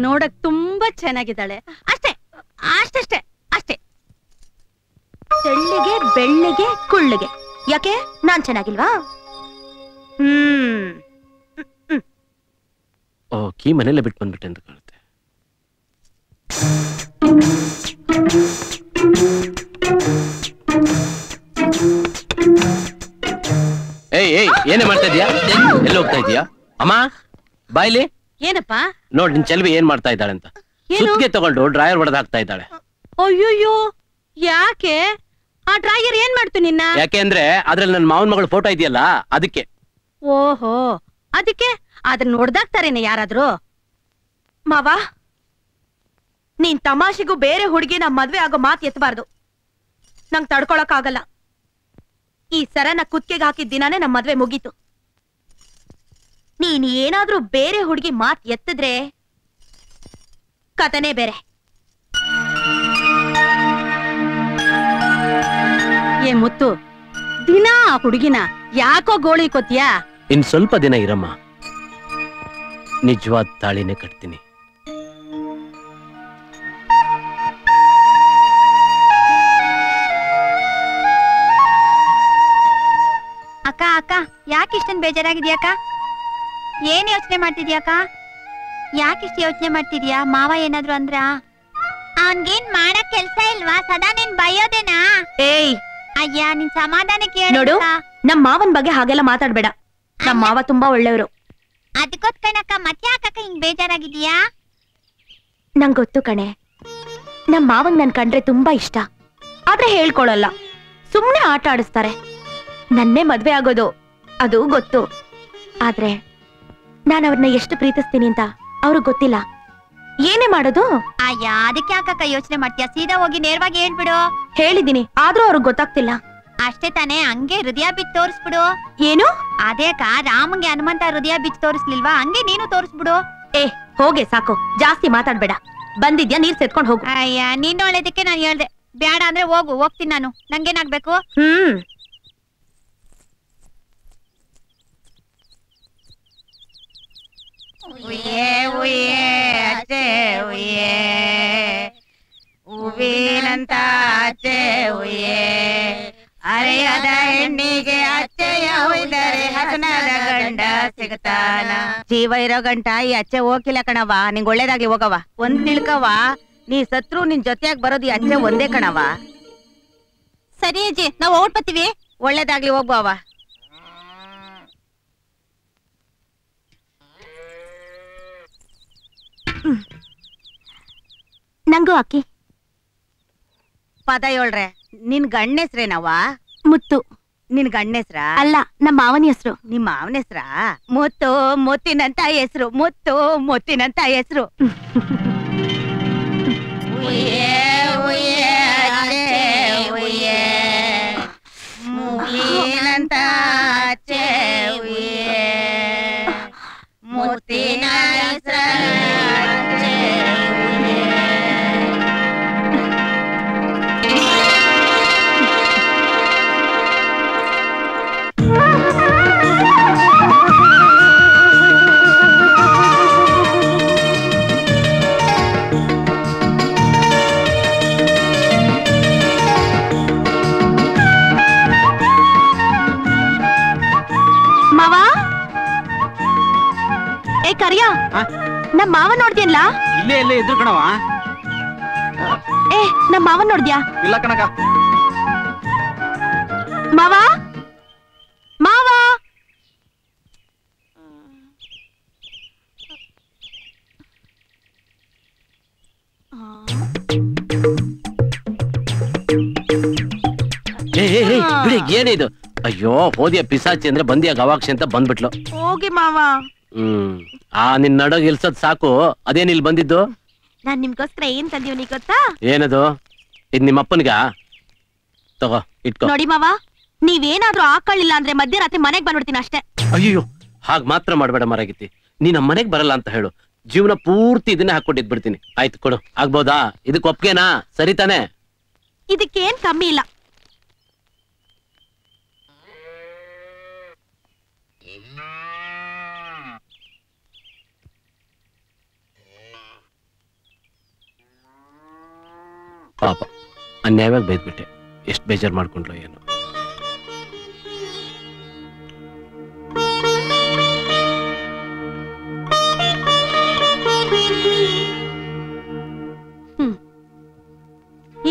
ನೋಡಕ್ ತುಂಬಾ ಚೆನ್ನಾಗಿದ್ದಾಳೆ ಅಷ್ಟೇ ಅಷ್ಟೇ ಅಷ್ಟೇ ತೆಳ್ಳಿಗೆ ಬೆಳ್ಳಿಗೆ ಕುಳ್ಳಿಗೆ ಯಾಕೆ ನಾನ್ ಚೆನ್ನಾಗಿಲ್ವಾ ಓಕೆ ಮನೆಯಲ್ಲೇ ಬಿಟ್ಟು ಬಂದ್ಬಿಟ್ಟೆ ಅಂತ ಕಾಣುತ್ತೆ ಏಯ್ ಏಯ್ ಏನೇ ಮಾಡ್ತಾ ಇದೀಯಾ ಎಲ್ಲಿ ಹೋಗ್ತಾ ಇದೀಯಾ ಅಮ್ಮ ಬಾಯ್ಲಿ ಏನಪ್ಪಾ ನೋಡಿ ನಿನ್ ಚೆಲ್ವಿ ಏನ್ ಮಾಡ್ತಾ ಇದ್ದಾಳೆ ಅಂತ ಸುತ್ತಿಗೆ ತಗೊಂಡು ಡ್ರಾಯರ್ ಹೊಡೆದು ಹಾಕ್ತಾ ಇದ್ದಾಳೆ ಅಯ್ಯೋ ಯಾಕೆ ಆ ಡ್ರಾಯರ್ ಏನ್ ಮಾಡ್ತು ನಿನ್ನ ಯಾಕೆ ಅಂದ್ರೆ ಅದ್ರಲ್ಲಿ ನನ್ನ ಮಾವನ ಮಗಳ ಫೋಟೋ ಇದೆಯಲ್ಲ ಅದಕ್ಕೆ ಓಹೋ ಅದಕ್ಕೆ ಆದ್ರೆ ನೋಡ್ದಾಗ್ತಾರೇನೆ ಯಾರಾದ್ರೂ ಮಾವ ನೀನ್ ತಮಾಷೆಗೂ ಬೇರೆ ಹುಡುಗಿ ನಮ್ ಮದ್ವೆ ಆಗೋ ಮಾತು ಎತ್ತಬಾರ್ದು ನಂಗೆ ತಡ್ಕೊಳಕ್ ಆಗಲ್ಲ ಈ ಸರನ ಕುತ್ತಿಗೆ ಹಾಕಿದ ದಿನಾನೇ ನಮ್ ಮದ್ವೆ ಮುಗೀತು ನೀನ್ ಏನಾದ್ರೂ ಬೇರೆ ಹುಡುಗಿ ಮಾತ್ ಎತ್ತಿದ್ರೆ ಕಥನೆ ಬೇರೆ ಏ ಮುತ್ತು ದಿನ ಆ ಹುಡುಗಿನ ಯಾಕೋ ಗೋಳಿ ಕೊತ್ತೀಯಾ ಇನ್ ಸ್ವಲ್ಪ ದಿನ ಇರಮ್ಮ ನಿಜವಾದ ತಾಳಿನೇ ಕಟ್ತೀನಿ ಅಕ್ಕ ಅಕ್ಕ ಯಾಕೆ ಇಷ್ಟೊಂದು ಬೇಜಾರಾಗಿದ್ಯಾಕ ಏನ್ ಯೋಚನೆ ಮಾಡ್ತಿದ್ಯಾಕ ಯಾಕಿಷ್ಟು ಯೋಚನೆ ಮಾಡ್ತಿದ್ಯಾ ಮಾವ ಏನಾದ್ರು ಅಂದ್ರ ಅವನ್ಗೇನ್ ಮಾಡಕ್ ಕೆಲ್ಸ ಇಲ್ವಾ ಸದಾ ನೀನ್ ಬಯೋದೇನಾ ಏಯ್ ಅಯ್ಯ ನಿನ್ ಸಮಾಧಾನ ಕೇಳ ನೋಡು ನಮ್ ಮಾವನ್ ಬಗ್ಗೆ ಹಾಗೆಲ್ಲ ಮಾತಾಡ್ಬೇಡ ನಮ್ ಮಾವ ತುಂಬಾ ಒಳ್ಳೆಯವರು ಅದಕ್ಕೋತ್ ಕಣಕ್ಕ ಮತ್ತೆ ಯಾಕಕ್ಕ ಹಿಂಗ್ ಬೇಜಾರಾಗಿದ್ಯಾ ನಂಗ್ ಗೊತ್ತು ಕಣೆ ನಮ್ ಮಾವಂಗ್ ನನ್ ಕಂಡ್ರೆ ತುಂಬಾ ಇಷ್ಟ ಆದ್ರೆ ಹೇಳ್ಕೊಳಲ್ಲ ಸುಮ್ನೆ ಆಟ ಆಡಿಸ್ತಾರೆ ನನ್ನೇ ಮದ್ವೆ ಆಗೋದು ಅದು ಗೊತ್ತು ಆದ್ರೆ ನಾನು ಅವ್ರನ್ನ ಎಷ್ಟು ಪ್ರೀತಿಸ್ತೀನಿ ಅಂತ ಅವ್ರಿಗೆ ಗೊತ್ತಿಲ್ಲ ಏನೇ ಮಾಡೋದು ಅಯ್ಯ ಅದಕ್ಕೆ ಯಾಕಕ್ಕ ಯೋಚನೆ ಮಾಡ್ತೀಯ ಸೀದಾ ಹೋಗಿ ನೇರವಾಗಿ ಹೇಳ್ಬಿಡು ಹೇಳಿದೀನಿ ಆದ್ರೂ ಅವ್ರಿಗೆ ಗೊತ್ತಾಗ್ತಿಲ್ಲ ಅಷ್ಟೇ ತಾನೇ ಹಂಗೆ ಹೃದಯ ಬಿಟ್ಟು ತೋರಿಸ್ಬಿಡು ಏನು ಅದೇಕ ರಾಮಂಗೆ ಹನುಮಂತ ಹೃದಯ ಬಿಟ್ಟು ತೋರಿಸ್ಲಿಲ್ವಾ ಹಂಗೆ ನೀನು ತೋರಿಸ್ಬಿಡು ಏ ಹೋಗೆ ಸಾಕು ಜಾಸ್ತಿ ಮಾತಾಡ್ಬೇಡ ಬಂದಿದ್ಯಾ ನೀರ್ ಸೇರ್ಕೊಂಡು ಹೋಗು ಅಯ್ಯ ನೀನ್ ಒಳ್ಳೇದಕ್ಕೆ ನಾನು ಹೇಳ್ದೆ ಬೇಡ ಅಂದ್ರೆ ಹೋಗು ಹೋಗ್ತೀನಿ ನಾನು ನಂಗೇನಾಗ್ಬೇಕು ಉಯೇ ಉಯೇ ಅಚ್ಚೆ ಉಯೇ ಹೂವಿನಂತ ಅಚ್ಚೆ ಉಯೇ ಅರೆಯದ ಹೆಣ್ಣಿಗೆ ಅಚ್ಚೆಯ ಹೋಯ್ದರೆ ಹಸನದ ಗಂಡ ಸಿಗತಾನ ಜೀವ ಇರೋ ಗಂಟ ಈ ಅಚ್ಚೆ ಹೋಗಿಲ್ಲ ಕಣವ ನಿಂಗ್ ಒಳ್ಳೇದಾಗಿ ಹೋಗವ ಒಂದ್ ನಿಳ್ಕವ ನೀ ಸತ್ರು ನಿನ್ ಜೊತೆಯಾಗಿ ಬರೋದು ಈ ಅಚ್ಚೆ ಒಂದೇ ಕಣವ ಸರಿ ಅಜ್ಜಿ ನಾವ್ ಔಟ್ ಬತ್ತೀವಿ ಒಳ್ಳೇದಾಗ್ಲಿ ಹೋಗ್ಬಾವ ನಂಗೂ ಅಕ್ಕಿ ಪದ ಹೇಳ್ರೆ ನಿನ್ ಗಂಡ ಹೆಸ್ರೇನವಾ ಮುತ್ತು ನಿನ್ ಗಂಡ ಹೆಸ್ರ ಅಲ್ಲ ನಮ್ಮ ಮಾವನ ಹೆಸರು ನಿಮ್ ಮಾವನ ಹೆಸ್ರ ಮುತ್ತು ಮುತ್ತಿನಂತ ಹೆಸರು ಮುತ್ತು ಮುತ್ತಿನಂತ ಹೆಸರು ಮುತ್ತಿನ ಕರಿಯಾ ನಮ್ ಮಾವ ನೋಡ್ತೀಯಲ್ಲ ಇಲ್ಲೇ ಇಲ್ಲೇ ಇದ್ರು ಕಣವ ಏ ನಮ್ ಮಾವ ನೋಡ್ದ್ಯಾ ಇಲ್ಲ ಕಣಕ ಮಾವ ಮಾವ ಏನೇ ಇದು ಅಯ್ಯೋ ಹೋದಿಯ ಪಿಸಾಚಿ ಅಂದ್ರೆ ಬಂದಿಯ ಗವಾಕ್ಷಿ ಅಂತ ಬಂದ್ಬಿಟ್ಲು ಹೋಗಿ ಮಾವ ಆ ನಿನ್ ನಡಗ್ ಇಲ್ಸದ್ ಸಾಕು ಅದೇನ್ ಇಲ್ಲಿ ಬಂದಿದ್ದು ನಾನ್ ನಿಮ್ಗೋಸ್ಕರ ಏನ್ ತಂದೀವಿ ಗೊತ್ತಾ ಏನದು ಇದ್ ನಿಮ್ಮಪ್ಪನ್ಗ ತಗೋ ಇಟ್ಕೋ ನೋಡಿ ಮಾವ ನೀವೇನಾದ್ರೂ ಹಾಕೊಳ್ಳಿಲ್ಲ ಅಂದ್ರೆ ಮಧ್ಯರಾತ್ರಿ ಮನೆಗ್ ಬಂದ್ಬಿಡ್ತೀನಿ ಅಷ್ಟೇ ಅಯ್ಯೋ ಹಾಗ ಮಾತ್ರ ಮಾಡ್ಬೇಡ ಮರಾಗಿತಿ ನೀನ್ ನಮ್ ಮನೆಗ್ ಬರಲ್ಲ ಅಂತ ಹೇಳು ಜೀವನ ಪೂರ್ತಿ ಇದನ್ನೇ ಹಾಕೊಟ್ಟಿದ್ ಬಿಡ್ತೀನಿ ಆಯ್ತು ಕೊಡು ಆಗ್ಬೋದಾ ಇದಕ್ ಒಪ್ಗೆನಾ ಸರಿ ತಾನೆ ಇದಕ್ಕೇನ್ ಕಮ್ಮಿ ಇಲ್ಲ ಪಾಪ ಅನ್ಯಾಯವಾಗಿ ಬೈದ್ಬಿಟ್ಟೆ. ಎಷ್ಟು ಬೇಜಾರು ಮಾಡ್ಕೊಂಡ್ಲೋ ಏನೋ.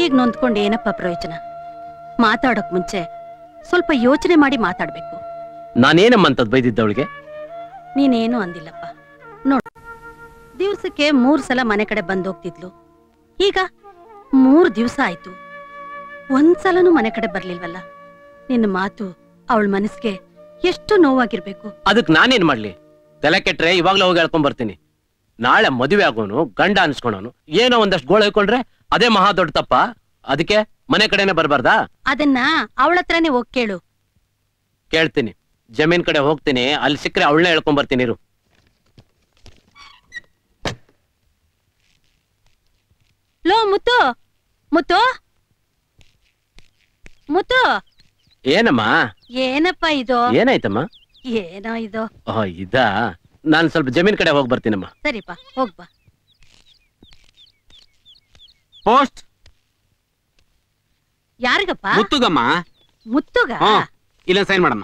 ಈಗ ನೊಂದ್ಕೊಂಡು ಏನಪ್ಪ ಪ್ರಯೋಜನ? ಮಾತಾಡೋಕ್ ಮುಂಚೆ ಸ್ವಲ್ಪ ಯೋಚನೆ ಮಾಡಿ ಮಾತಾಡ್ಬೇಕು. ನಾನೇನಮ್ಮಂತದ್ ಬೈದಿದ್ದವಳಿಗೆ? ನೀನೇನು ಅಂದಿಲ್ಲಪ್ಪ. ನೋಡು, ದಿವ್ಸಕ್ಕೆ 3 ಸಲ ಮನೆ ಕಡೆ ಬಂದೋಗ್ತಿದ್ಲು, ಈಗ 3 ದಿವ್ಸ ಆಯ್ತು, 1 ಸಲನೂ ಮನೆ ಕಡೆ ಬರ್ಲಿಲ್ವಲ್ಲ. ನಿನ್ನ ಮಾತು ಅವಳ ಮನಸ್ಸಿಗೆ ಎಷ್ಟು ನೋವಾಗಿರ್ಬೇಕು. ಅದಕ್ಕೆ ನಾನೇನ್ ಮಾಡ್ಲಿ? ತಲೆ ಕೆಟ್ರೆ ಇವಾಗ್ಲೇ ಹೋಗಿ ಹೇಳ್ಕೊಂಡ್ ಬರ್ತೀನಿ. ನಾಳೆ ಮದುವೆ ಆಗೋನು, ಗಂಡ ಅನ್ಸ್ಕೊಳೋನು ಏನೋ ಒಂದಷ್ಟು ಗೋಳ ಹೇಳ್ಕೊಂಡ್ರೆ ಅದೇ ಮಹಾ ದೊಡ್ಡ ತಪ್ಪ. ಅದಕ್ಕೆ ಮನೆ ಕಡೆನೆ ಬರ್ಬಾರ್ದಾ? ಅದನ್ನ ಅವಳ ಹತ್ರನೇ ಹೋಗ್ ಕೇಳು. ಕೇಳ್ತೀನಿ, ಜಮೀನ್ ಕಡೆ ಹೋಗ್ತೀನಿ, ಅಲ್ಲಿ ಸಿಕ್ಕರೆ ಅವಳನ್ನ ಹೇಳ್ಕೊಂಡ್ ಬರ್ತೀನಿ. ಇರು. ಲೋ ಮುತ್ತು, ಮುತ್ತು, ಮುತ್ತು. ಏನಮ್ಮ? ಏನಪ್ಪ ಇದು? ಏನಾಯ್ತಮ್ಮ? ಏನೋ ಇದು. ಇದಾ? ನಾನು ಸ್ವಲ್ಪ ಜಮೀನ್ ಕಡೆ ಹೋಗಿ ಬರ್ತೀನಮ್ಮ. ಸರಿಪಾ, ಹೋಗ್ಬಾ. ಪೋಸ್ಟ್ ಯಾರಿಗಪ್ಪ? ಮುತ್ತುಗಮ್ಮ. ಮುತ್ತುಗ? ಇಲ್ಲ, ಸೈನ್ ಮಾಡಮ್ಮ.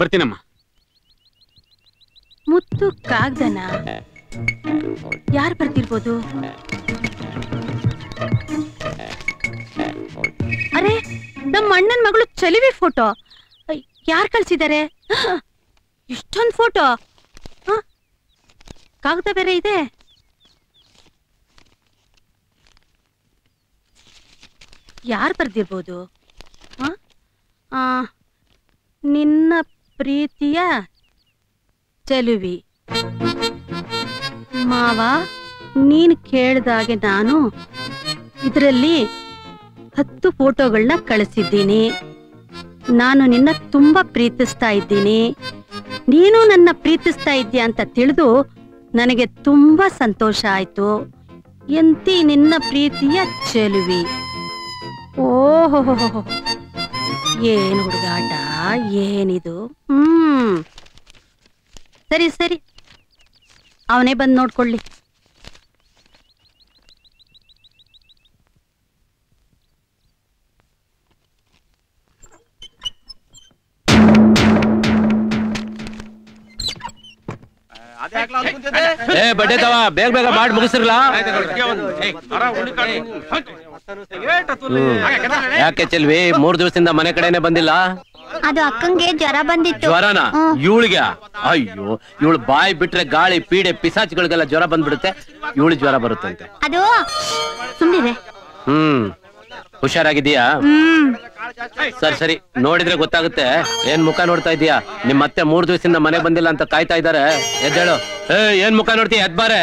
ಬರ್ತೀನಮ್ಮ. ಮುತ್ತು ಕಾಗ್ದನ ಯಾರು ಬರ್ತಿರ್ಬೋದು? ಅರೆ, ನಮ್ಮ ಅಣ್ಣನ ಮಗಳು ಚೆಲುವಿ ಫೋಟೋ ಯಾರು ಕಳ್ಸಿದ್ದಾರೆ? ಇಷ್ಟೊಂದು ಫೋಟೋ, ಕಾಗದ ಬೇರೆ ಇದೆ. ಯಾರು ಬರ್ದಿರ್ಬೋದು? ನಿನ್ನ ಪ್ರೀತಿಯ ಚೆಲುವಿ ಮಾವ, ನೀನ್ ಕೇಳ್ದಾಗೆ ನಾನು ಇದರಲ್ಲಿ 10 ಫೋಟೋಗಳನ್ನ ಕಳಿಸಿದ್ದೀನಿ. ನಾನು ನಿನ್ನ ತುಂಬಾ ಪ್ರೀತಿಸ್ತಾ ಇದ್ದೀನಿ, ನೀನು ನನ್ನ ಪ್ರೀತಿಸ್ತಾ ಇದ್ದೀಯ ಅಂತ ತಿಳಿದು ನನಗೆ ತುಂಬಾ ಸಂತೋಷ ಆಯ್ತು. ಎಂತಿ ನಿನ್ನ ಪ್ರೀತಿಯ ಚೆಲುವಿ. ಓಹೋ, ಏನ್ ಹುಡುಗಾಟ, ಏನಿದು? ಸರಿ ಸರಿ, ಅವನೇ ಬಂದು ನೋಡ್ಕೊಳ್ಳಿ. ಬಡ್ಡೆ ತವ, ಬೇಗ ಬೇಗ ಮಾಡಿ ಮುಗಿಸಿರ್ಲಾ? ಯಾಕೆ ಚೆಲ್ವಿ 3 ದಿವಸದಿಂದ ಮನೆ ಕಡೆನೆ ಬಂದಿಲ್ಲ? ಅದು ಅಕ್ಕಂಗೆ ಜ್ವರ ಬಂದಿತ್ತು. ಜ್ವರನ? ಇವಳಿಗೆ? ಅಯ್ಯೋ, ಇವಳು ಬಾಯಿ ಬಿಟ್ರೆ ಗಾಳಿ ಪೀಡೆ ಪಿಸಾಚಿಗಳಿಗೆಲ್ಲ ಜ್ವರ ಬಂದ್ಬಿಡುತ್ತೆ. ಇವಳು ಜ್ವರ ಬರುತ್ತಂತೆ. ಅದು ಸುಮ್ಮನೆ. ಹುಷಾರಾಗಿದೀಯಾ? ಸರಿ ಸರಿ, ನೋಡಿದ್ರೆ ಗೊತ್ತಾಗುತ್ತೆ. ಏನ್ ಮುಖ ನೋಡ್ತಾ ಇದೀಯಾ? ನಿಮ್ ಮತ್ತೆ 3 ದಿವಸದಿಂದ ಮನೆ ಬಂದಿಲ್ಲ ಅಂತ ಕಾಯ್ತಾ ಇದಾರೆ. ಎದ್ದೇಳು. ಏನ್ ಮುಖ ನೋಡ್ತೀಯ? ಎದ್ಬಾರೆ.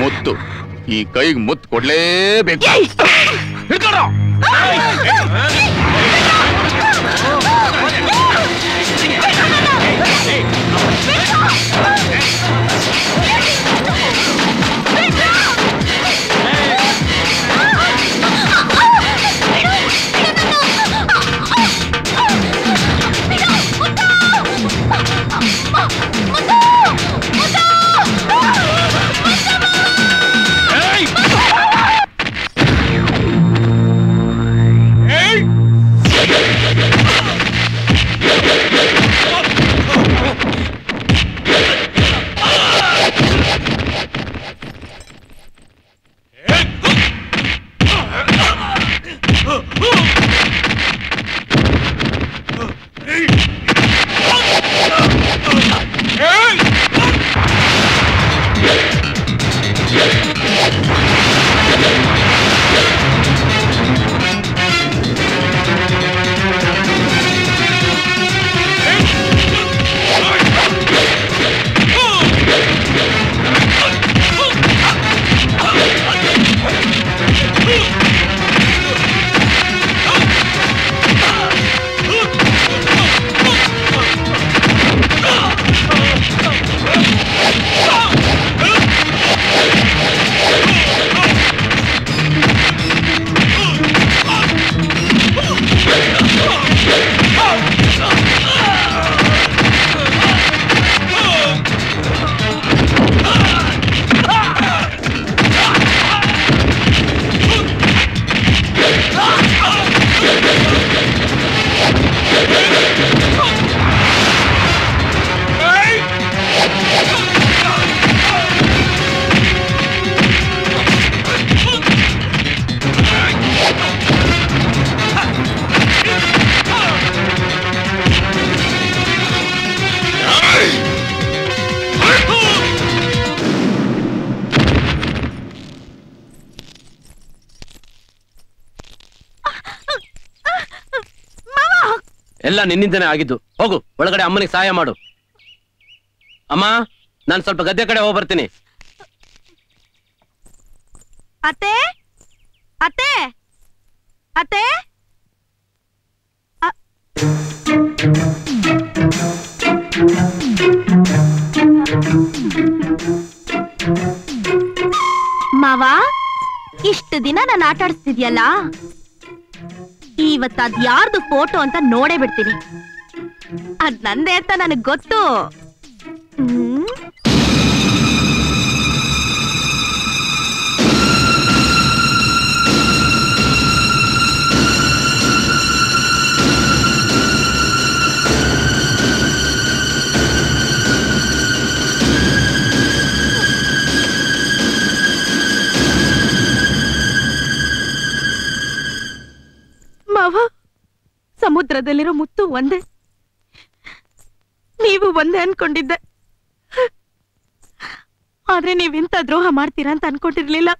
ಮುತ್ತು, ಈ ಕೈಗೆ ಮುತ್ತು ಕೊಡ್ಲೇಬೇಕು. Hey! ಎಲ್ಲ ನಿನ್ನಿಂದನೇ ಆಗಿದ್ದು. ಹೋಗು ಒಳಗಡೆ ಅಮ್ಮನಿಗೆ ಸಹಾಯ ಮಾಡು. ಅಮ್ಮ ನಾನು ಸ್ವಲ್ಪ ಗದ್ದೆ ಕಡೆ ಹೋಗಿ ಬರ್ತೀನಿ. ಅತ್ತೆ ಅತ್ತೆ ಅತ್ತೆ ಮಾವ, ಇಷ್ಟು ದಿನ ನಾನು ಆಟ ಆಡಿಸ್ತಿದ್ಯಲ್ಲ, ಇವತ್ತದ್ ಯಾರ್ದು ಫೋಟೋ ಅಂತ ನೋಡೇ ಬಿಡ್ತೀನಿ. ಅದ್ ನಂದೇ ಅಂತ ನನಗ್ ಗೊತ್ತು. ಸಮುದ್ರದಲ್ಲಿರೋ ಮುತ್ತು ಒಂದೇ, ನೀವು ಒಂದೇ ಅನ್ಕೊಂಡಿದ್ದೆ. ಆದ್ರೆ ನೀವಿಂತ ದ್ರೋಹ ಮಾಡ್ತೀರಾ ಅಂತ ಅನ್ಕೊಂಡಿರ್ಲಿಲ್ಲ.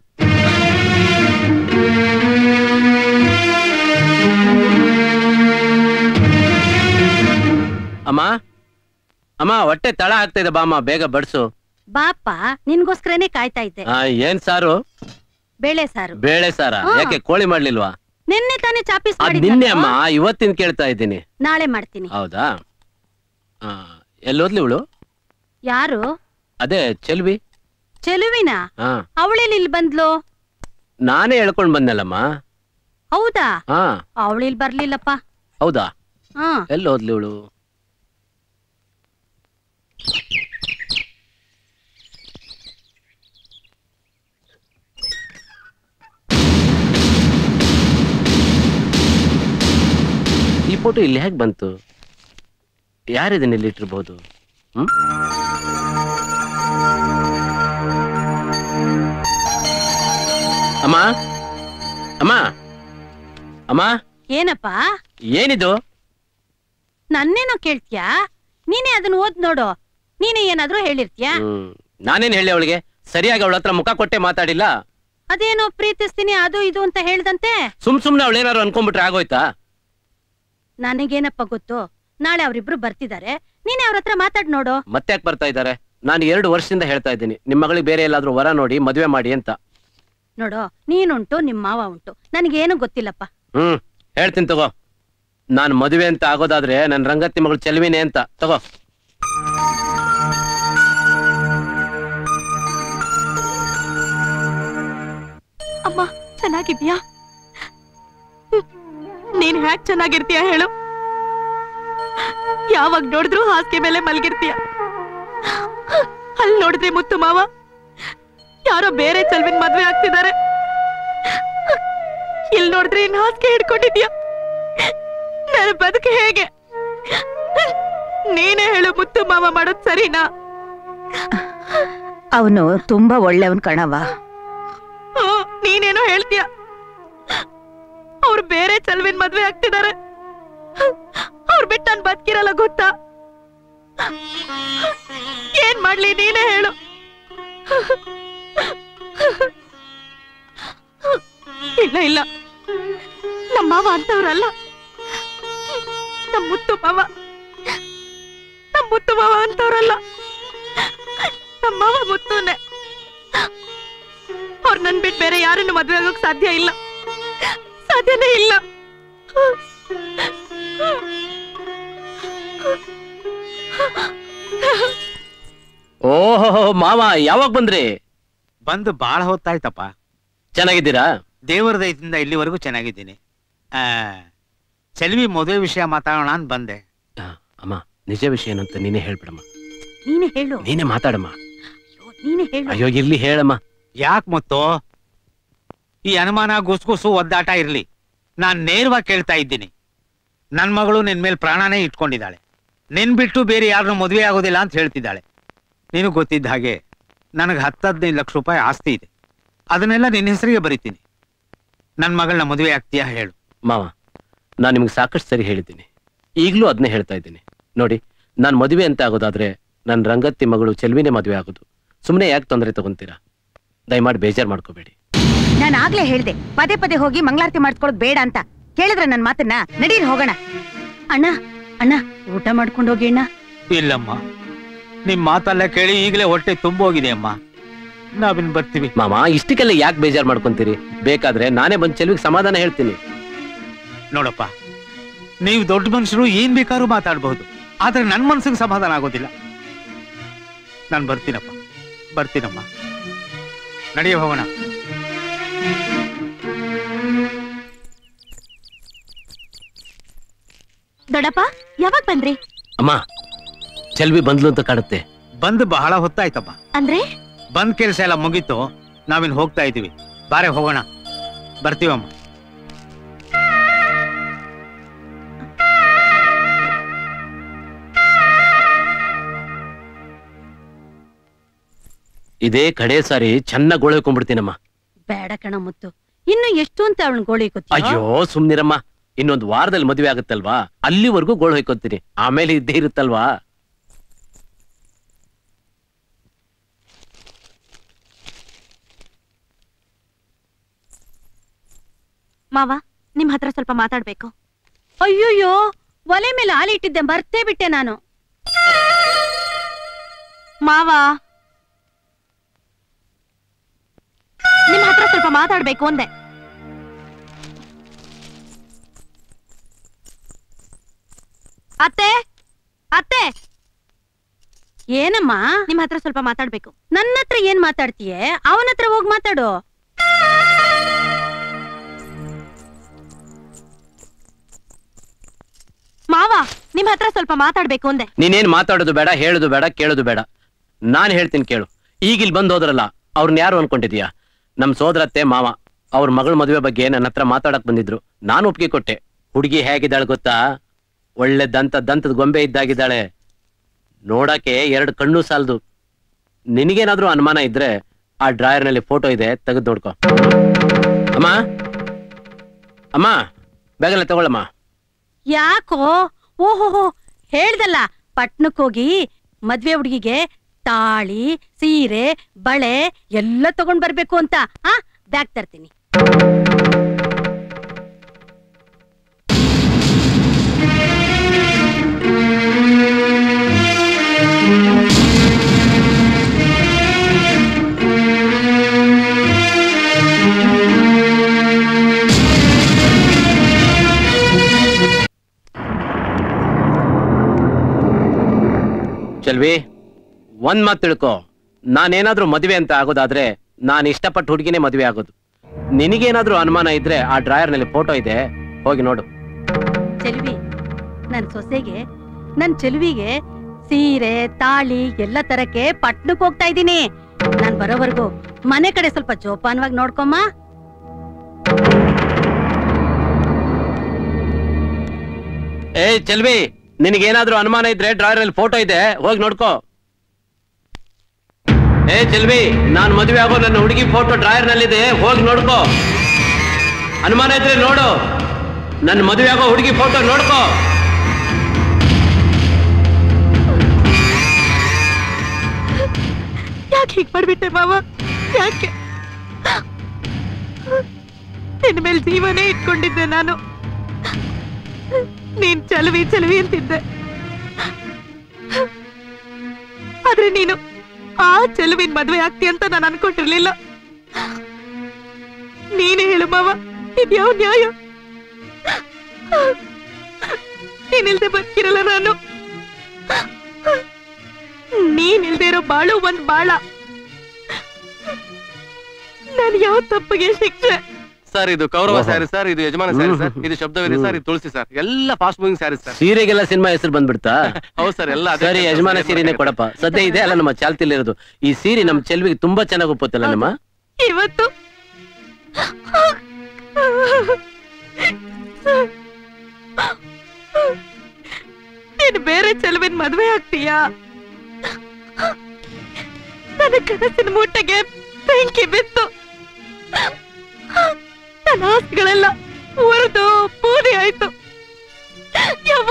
ಅಮ್ಮ ಅಮ್ಮ ಹೊಟ್ಟೆ ತಳ ಆಗ್ತಾ ಇದೆ, ಬಾಮ್ಮ ಬೇಗ ಬಡಿಸು. ಬಾಪ ನಿನ್ಗೋಸ್ಕರನೇ ಕಾಯ್ತಾ ಇದ್ದೆ. ಏನ್ ಸಾರು? ಬೇಳೆ ಸಾರು. ಬೇಳೆ ಸಾರ? ಯಾಕೆ ಕೋಳಿ ಮಾಡ್ಲಿಲ್ವಾ? ನಿನ್ನೆ ತಾನೇ ಚಾಪೀಸ್ ಮಾಡಿದ್ದೆ. ನಿನ್ನೆ ಅಮ್ಮ, ಇವತ್ತಿನ ಕೇಳ್ತಾ ಇದ್ದೀನಿ. ನಾಳೆ ಮಾಡ್ತೀನಿ. ಹೌದಾ? ಎಲ್ಲೋದ್ಲಿ ಇವಳು? ಯಾರು? ಅದೇ ಚೆಲುವಿ. ಚೆಲುವಿನ? ಅವಳೇನ್ ಇಲ್ಲಿ ಬಂದ್ಲು? ನಾನೇ ಹೇಳ್ಕೊಂಡ್ ಬಂದಲ್ಲಮ್ಮ. ಹೌದಾ? ಅವಳಿಲ್ ಬರ್ಲಿಲ್ಲಪ್ಪ. ಹೌದಾ? ಎಲ್ಲೋದ್ಲಿ ಇವಳು? ಈ ಫೋಟೋ ಇಲ್ಲಿ ಹೇಗೆ ಬಂತು? ಯಾರು ಇದನ್ನ ಇಲ್ಲಿ ಇಟ್ಟಿರ್ಬಹುದು? ಅಮ್ಮ ಅಮ್ಮ ಅಮ್ಮ. ಏನಪ್ಪ? ಏನಿದು? ನನ್ನೇನೋ ಕೇಳ್ತೀಯಾ? ನೀನೇ ಅದನ್ನ ಓದ್ ನೋಡು. ನೀನೇ ಏನಾದ್ರೂ ಹೇಳಿರ್ತೀಯಾ? ನಾನೇನ್ ಹೇಳಿ ಅವಳಿಗೆ? ಸರಿಯಾಗಿ ಅವಳ ಹತ್ರ ಮುಖ ಕೊಟ್ಟೆ ಮಾತಾಡಿಲ್ಲ. ಅದೇನೋ ಪ್ರೀತಿಸ್ತೀನಿ ಅದು ಇದು ಅಂತ ಹೇಳ್ದಂತೆ. ಸುಮ್ನೆ ಅವಳೇನಾದ್ರು ಅನ್ಕೊಂಡ್ಬಿಟ್ರೆ ಆಗೋಯ್ತಾ? ನನಗೇನಪ್ಪ ಗೊತ್ತು, ನಾಳೆ ಅವರಿಬ್ರು ಬರ್ತಿದ್ದಾರೆ, ನೀನೇ ಅವ್ರ ಹತ್ರ ಮಾತಾಡ್ ನೋಡು. ಮತ್ತೆ ಯಾಕೆ ಬರ್ತಾ ಇದಾರೆ? ನಾನು 2 ವರ್ಷದಿಂದ ಹೇಳ್ತಾ ಇದ್ದೀನಿ, ನಿಮ್ಮ ಮಗಳಿಗೆ ಬೇರೆ ಎಲ್ಲಾದ್ರೂ ವರ ನೋಡಿ ಮದುವೆ ಮಾಡಿ ಅಂತ. ನೋಡು, ನೀನುಂಟು ನಿಮ್ಮ ಮಾವ ಉಂಟು, ನನಗೇನು ಗೊತ್ತಿಲ್ಲಪ್ಪ. ಹೇಳ್ತೀನಿ ತಗೋ, ನಾನು ಮದುವೆ ಅಂತ ಆಗೋದಾದ್ರೆ ನನ್ನ ರಂಗತ್ತಿ ಮಗಳು ಚೆಲುವಿನೇ ಅಂತ ತಗೋ. ಅಮ್ಮ ಚೆನ್ನಾಗಿದ್ಯಾ? ನೀನ್ ಹ್ಯಾಕ್ ಚೆನ್ನಾಗಿರ್ತೀಯ ಹೇಳು. ಯಾವಾಗ ನೋಡಿದ್ರು ಹಾಸಿಗೆ ಮೇಲೆ ಮಲ್ಗಿರ್ತೀಯ. ಅಲ್ಲಿ ನೋಡಿದ್ರೆ ಮುತ್ತು ಮಾವ ಯಾರೋ ಬೇರೆ ಚೆಲುವಿನ ಮದ್ವೆ ಆಗ್ತಿದ್ದಾರೆ. ಇಲ್ಲಿ ನೋಡಿದ್ರೆ ಇನ್ ಹಾಸಿಗೆ ಹಿಡ್ಕೊಂಡಿದ್ಯಾ. ನನ್ನ ಬದುಕು ಹೇಗೆ? ನೀನೇ ಹೇಳು, ಮುತ್ತು ಮಾವ ಮಾಡೋದ್ ಸರಿನಾ? ಅವನು ತುಂಬಾ ಒಳ್ಳೆಯವನ್ ಕಣವ. ನೀನೇನೋ ಹೇಳ್ತೀಯ, ಅವ್ರು ಬೇರೆ ಚೆಲುವಿನ ಮದ್ವೆ ಆಗ್ತಿದ್ದಾರೆ, ಅವ್ರು ಬಿಟ್ಟು ನಾನು ಬದುಕಿರಲ್ಲ ಗೊತ್ತಾ? ಏನ್ ಮಾಡ್ಲಿ ನೀನೇ ಹೇಳು. ಇಲ್ಲ ಇಲ್ಲ, ನಮ್ಮ ಮಾವ ಅಂತವ್ರಲ್ಲ. ನಮ್ಮ ಮುತ್ತು ಮಾವ ಅಂತವ್ರಲ್ಲ. ನಮ್ಮ ಮಾವ ಮುತ್ತುನೆ. ಅವ್ರು ನನ್ ಬಿಟ್ಟು ಬೇರೆ ಯಾರನ್ನು ಮದ್ವೆ ಆಗೋಕ್ ಸಾಧ್ಯ ಇಲ್ಲ, ಸಾಧ್ಯನೇ ಇಲ್ಲ. ಓಹೋ ಮಾವ, ಯಾವಾಗ ಬಂದ್ರಿ? ಬಂದು ಬಾಳ ಹೊತ್ತಾಯ್ತಪ್ಪ. ಚೆನ್ನಾಗಿದ್ದೀರಾ? ದೇವರ ದಯದಿಂದ ಇಲ್ಲಿವರೆಗೂ ಚೆನ್ನಾಗಿದ್ದೀನಿ. ಚೆಲುವಿ ಮದುವೆ ವಿಷಯ ಮಾತಾಡೋಣ ಅಂತ ಬಂದೆ. ಅಮ್ಮ ನಿಜ ವಿಷಯ ಏನಂತ ನೀನೇ ಹೇಳ್ಬಿಡಮ್ಮ. ನೀನೇ ಹೇಳು. ನೀನೇ ಮಾತಾಡಮ್ಮ. ನೀನೇ ಹೇಳು. ಅಯ್ಯೋ ಇರ್ಲಿ ಹೇಳಮ್ಮ. ಯಾಕೆ ಮತ್ತೋ ಈ ಅನುಮಾನ ಗುಸುಗುಸು ಒದ್ದಾಟ ಇರ್ಲಿ, ನಾನ್ ನೇರವಾಗಿ ಕೇಳ್ತಾ ಇದ್ದೀನಿ. ನನ್ ಮಗಳು ನಿನ್ ಮೇಲೆ ಪ್ರಾಣನೇ ಇಟ್ಕೊಂಡಿದ್ದಾಳೆ, ನಿನ್ ಬಿಟ್ಟು ಬೇರೆ ಯಾರನ್ನೂ ಮದುವೆ ಆಗೋದಿಲ್ಲ ಅಂತ ಹೇಳ್ತಿದ್ದಾಳೆ. ನೀನು ಗೊತ್ತಿದ್ದ ಹಾಗೆ ನನಗೆ 10-15 ಲಕ್ಷ ರೂಪಾಯಿ ಆಸ್ತಿ ಇದೆ, ಅದನ್ನೆಲ್ಲ ನಿನ್ನ ಹೆಸರಿಗೆ ಬರೀತೀನಿ. ನನ್ನ ಮಗಳನ್ನ ಮದುವೆ ಆಗ್ತೀಯಾ ಹೇಳು. ಮಾವ ನಾನು ನಿಮ್ಗೆ ಸಾಕಷ್ಟು ಸರಿ ಹೇಳಿದ್ದೀನಿ, ಈಗಲೂ ಅದನ್ನೇ ಹೇಳ್ತಾ ಇದ್ದೀನಿ. ನೋಡಿ, ನಾನು ಮದುವೆ ಅಂತ ಆಗೋದಾದ್ರೆ ನನ್ನ ರಂಗತ್ತಿ ಮಗಳು ಚೆಲುವಿನೇ ಮದುವೆ ಆಗೋದು. ಸುಮ್ಮನೆ ಯಾಕೆ ತೊಂದರೆ ತಗೊಂತೀರಾ? ದಯಮಾಡಿ ಬೇಜಾರು ಮಾಡ್ಕೋಬೇಡಿ. ನಾನು ಆಗ್ಲೇ ಹೇಳ್ದೆ, ಪದೇ ಪದೇ ಹೋಗಿ ಮಂಗಳಾರತಿ ಮಾಡ್ಕೊಳ್ಳೋದು ಬೇಡ ಅಂತ. ಕೇಳಿದ್ರೆ ನನ್ನ ಮಾತನ್ನ, ನಡೀರಿ ಹೋಗೋಣ. ಅಣ್ಣ ಅಣ್ಣ ಊಟ ಮಾಡ್ಕೊಂಡು ಹೋಗಿ ಅಣ್ಣ. ಇಲ್ಲಮ್ಮ, ನಿಮ್ ಮಾತೆಲ್ಲ ಕೇಳಿ ಈಗಲೇ ಹೊಟ್ಟೆ ತುಂಬೋಗಿದೆ ಅಮ್ಮ, ನಾವಿನ್ ಬರ್ತೀವಿ. ಮಾಮ, ಇಷ್ಟಕ್ಕೆಲ್ಲ ಯಾಕೆ ಬೇಜಾರ್ ಮಾಡ್ಕೊಂತೀರಿ? ಬೇಕಾದ್ರೆ ನಾನೇ ಬಂದ್ ಚೆಲ್ವಿಗೆ ಸಮಾಧಾನ ಹೇಳ್ತೀನಿ. ನೋಡಪ್ಪ, ನೀವು ದೊಡ್ಡ ಮನುಷ್ಯರು, ಏನ್ ಬೇಕಾದ್ರೂ ಮಾತಾಡಬಹುದು, ಆದ್ರೆ ನನ್ ಮನ್ಸಿಗೆ ಸಮಾಧಾನ ಆಗೋದಿಲ್ಲ. ನಾನು ಬರ್ತೀನಪ್ಪ, ಬರ್ತೀನಮ್ಮ, ನಡೆಯ ಹೋಗೋಣ. ದೊಡ್ಡಪ್ಪ, ಯಾವಾಗ ಬಂದ್ರಿ? ಅಮ್ಮ, ಚೆಲ್ವಿ ಬಂದ್ಲು ಅಂತ ಕಾಡುತ್ತೆ. ಬಂದ್ ಬಹಳ ಹೊತ್ತಾಯ್ತಪ್ಪ. ಅಂದ್ರೆ ಬಂದ್ ಕೆಲಸ ಎಲ್ಲ ಮುಗೀತು, ನಾವಿನ್ ಹೋಗ್ತಾ ಇದೀವಿ, ಬಾರೆ ಹೋಗೋಣ. ಬರ್ತೀವಮ್ಮ. ಇದೇ ಕಡೆ ಸಾರಿ ಚೆನ್ನಾಗಿ ಗೋಳಿ ಕೊಂಡ್ಬಿಡ್ತೀನಮ್ಮ. ಬೇಡ ಕಣ ಮುತ್ತು, ಇನ್ನು ಎಷ್ಟು ಅಂತ ಅವಳನ್ನ ಗೋಳಿ ಕೊತ್ತಿ. ಅಯ್ಯೋ ಸುಮ್ನಿರಮ್ಮ, ಇನ್ನೊಂದು ವಾರದಲ್ಲಿ ಮದುವೆ ಆಗುತ್ತಲ್ವಾ, ಅಲ್ಲಿವರೆಗೂ ಗೋಳು ಹೊಯ್ಕೊತೀನಿ, ಆಮೇಲೆ ಇದ್ದೇ ಇರುತ್ತಲ್ವಾ. ಮಾವ, ನಿಮ್ ಹತ್ರ ಸ್ವಲ್ಪ ಮಾತಾಡ್ಬೇಕು. ಅಯ್ಯೋಯ್ಯೋ, ಒಲೆ ಮೇಲೆ ಹಾಲಿ ಇಟ್ಟಿದ್ದೆ, ಬರ್ತೇ ಬಿಟ್ಟೆ ನಾನು. ಮಾವ, ನಿಮ್ ಹತ್ರ ಸ್ವಲ್ಪ ಮಾತಾಡ್ಬೇಕು ಅಂದೆ. ಅತ್ತೆ, ಅತ್ತೆ. ಏನಮ್ಮ? ನಿಮ್ ಹತ್ರ ಸ್ವಲ್ಪ ಮಾತಾಡ್ಬೇಕು. ನನ್ನ ಹತ್ರ ಏನ್ ಮಾತಾಡ್ತೀಯ? ಅವನ ಹತ್ರ ಹೋಗಿ ಮಾತಾಡು. ಮಾವ, ನಿಮ್ ಹತ್ರ ಸ್ವಲ್ಪ ಮಾತಾಡ್ಬೇಕು ಅಂದೆ. ನೀನೇನ್ ಮಾತಾಡೋದು ಬೇಡ, ಹೇಳೋದು ಬೇಡ, ಕೇಳೋದು ಬೇಡ. ನಾನ್ ಹೇಳ್ತೀನಿ ಕೇಳು. ಈಗಿಲ್ ಬಂದ್ ಹೋದ್ರಲ್ಲ, ಅವ್ರನ್ನ ಯಾರು ಅನ್ಕೊಂಡಿದೀಯಾ? ನಮ್ ಸೋದರತ್ತೆ ಮಾವ ಅವ್ರ ಮಗಳ ಮದುವೆ ಬಗ್ಗೆ ನನ್ನ ಹತ್ರ ಮಾತಾಡಕ್ ಬಂದಿದ್ರು. ನಾನು ಒಪ್ಪಿಗೆ ಕೊಟ್ಟೆ. ಹುಡುಗಿ ಹೇಗಿದ್ದಾಳೆ ಗೊತ್ತಾ? ಒಳ್ಳೆ ದಂತದ ಗೊಂಬೆ ಇದ್ದಾಗಿದ್ದಾಳೆ. ನೋಡಕ್ಕೆ ಎರಡು ಕಣ್ಣು ಸಾಲದು. ನಿನಗೇನಾದ್ರೂ ಅನುಮಾನ ಇದ್ರೆ ಆ ಡ್ರಾಯರ್ ನಲ್ಲಿ ಫೋಟೋ ಇದೆ, ತೆಗೆದು ನೋಡ್ಕೊ. ಅಮ್ಮ, ಅಮ್ಮ, ಬೇಗನೆ ತಗೊಳಮ್ಮ. ಯಾಕೋ? ಓಹೋ, ಹೇಳ್ದಲ್ಲ, ಪಟ್ನಕ್ ಹೋಗಿ ಮದ್ವೆ ಹುಡುಗಿಗೆ ತಾಳಿ, ಸೀರೆ, ಬಳೆ ಎಲ್ಲ ತಗೊಂಡ್ ಬರ್ಬೇಕು ಅಂತ. ಆ ಬ್ಯಾಗ್ ತರ್ತೀನಿ. ಚೆಲ್ವಿ, ಒಂದ್ ಮಾತು ತಿಳ್ಕೊ, ನಾನೇನಾದ್ರೂ ಮದುವೆ ಅಂತ ಆಗೋದಾದ್ರೆ ನಾನು ಇಷ್ಟಪಟ್ಟು ಹುಡುಗಿನೇ ಮದುವೆ ಆಗೋದು. ನಿನಗೇನಾದ್ರೂ ಅನುಮಾನ ಇದ್ರೆ ಆ ಡ್ರಾಯರ್ ನಲ್ಲಿ ಫೋಟೋ ಇದೆ, ಹೋಗಿ ನೋಡು. ಚೆಲ್ವಿ, ನನ್ ಸೊಸೆಗೆ, ನನ್ ಚೆಲ್ವಿಗೆ ಸೀರೆ, ತಾಳಿ ಎಲ್ಲ ತರಕ್ಕೆ ಪಟ್ನಕ್ ಹೋಗ್ತಾ ಇದ್ದೀನಿ. ನಾನ್ ಬರೋವರೆಗೂ ಮನೆ ಕಡೆ ಸ್ವಲ್ಪ ಜೋಪಾನವಾಗಿ ನೋಡ್ಕೊಮ್ಮ. ಏ ಚೆಲ್ವಿ, ನಿನಗೇನಾದ್ರೂ ಅನುಮಾನ ಇದ್ರೆ ಡ್ರಾಯರ್ ಅಲ್ಲಿ ಫೋಟೋ ಇದೆ, ಹೋಗಿ ನೋಡ್ಕೋ. ಏ ಚೆಲ್ವಿ, ನಾನು ಮದುವೆ ಆಗೋ ನನ್ನ ಹುಡುಗಿ ಫೋಟೋ ಡ್ರಾಯರ್ ನಲ್ಲಿದೆ, ಹೋಗಿ ನೋಡ್ಕೋ. ಅನುಮಾನ ಇದ್ರೆ ನೋಡು, ನನ್ನ ಮದುವೆ ಆಗೋ ಹುಡುಗಿ ಫೋಟೋ ನೋಡ್ಕೋ. ಯಾಕೆ ಹೀಗೆ ಮಾಡ್ಬಿಟ್ಟೆ ಮಾವ? ಯಾಕೆ? ನಿನ್ನ ಮೇಲೆ ಜೀವನೇ ಇಟ್ಕೊಂಡಿದ್ದೆ ನಾನು. ನೀನ್ ಚೆಲ್ವಿ ಚೆಲ್ವಿ ಅಂತಿದ್ದೆ, ಆದ್ರೆ ನೀನು ಆ ಚೆಲುವಿನ ಮದುವೆ ಆಗ್ತಿ ಅಂತ ನಾನು ಅನ್ಕೊಂಡಿರ್ಲಿಲ್ಲ. ನೀನೇ ಹೇಳು ಮಾವ, ಇದ್ಯಾವ ನ್ಯಾಯ? ನೀನಿಲ್ದೆ ಬದುಕಿರಲ್ಲ ನಾನು. ನೀನಿಲ್ದೆ ಇರೋ ಬಾಳು ಒಂದ್ ಬಾಳ. ನಾನು ಯಾವ ತಪ್ಪಿಗೆ ಶಿಕ್ಷೆ? ಸರ್, ಇದು ಕೌರವ ಸ್ಯಾರಿ ಸರ್, ಇದು ಯಜಮಾನ ಸ್ಯಾರಿ ಸರ್, ಇದು ಶಬ್ದವೇರಿ ಸರ್, ಇದು ತುಳಸಿ ಸರ್, ಎಲ್ಲ ಫಾಸ್ಟ್ ಮೂವಿಂಗ್ ಸ್ಯಾರಿ ಸರ್. ಸೀರೆಗೆಲ್ಲ ಸಿನಿಮಾ ಹೆಸರು ಬಂದ್ಬಿಡ್ತಾ? ಹೌದು ಸರ್, ಎಲ್ಲ ಸರಿ. ಯಜಮಾನ ಸೀರೆನೇ ಕೊಡಪ್ಪ, ಸದ್ಯ ಇದೆ ಅಲ್ಲ ನಮ್ಮ ಚಾಲ್ತಿಲಿ ಇರೋದು. ಈ ಸೀರೆ ನಮ್ ಚೆಲ್ವಿಗೆ ತುಂಬಾ ಚೆನ್ನಾಗಿ ಒಪ್ಪತ್ತಲ್ಲ ನಮ್ಮ? ಇವತ್ತು ನೀನು ಬೇರೆ ಚೆಲುವಿನ ಮದುವೆ ಆಗ್ತೀಯಾ? ನನ್ನ ಕನಸಿನ ಮೂಟೆಗೆ ಬೆಂಕಿ ಬಿತ್ತು. ನನ್ನ ಆಸೆಗಳೆಲ್ಲ ಹೊರದು ಬೂದಿ ಆಯ್ತು. ಯವ್ವ,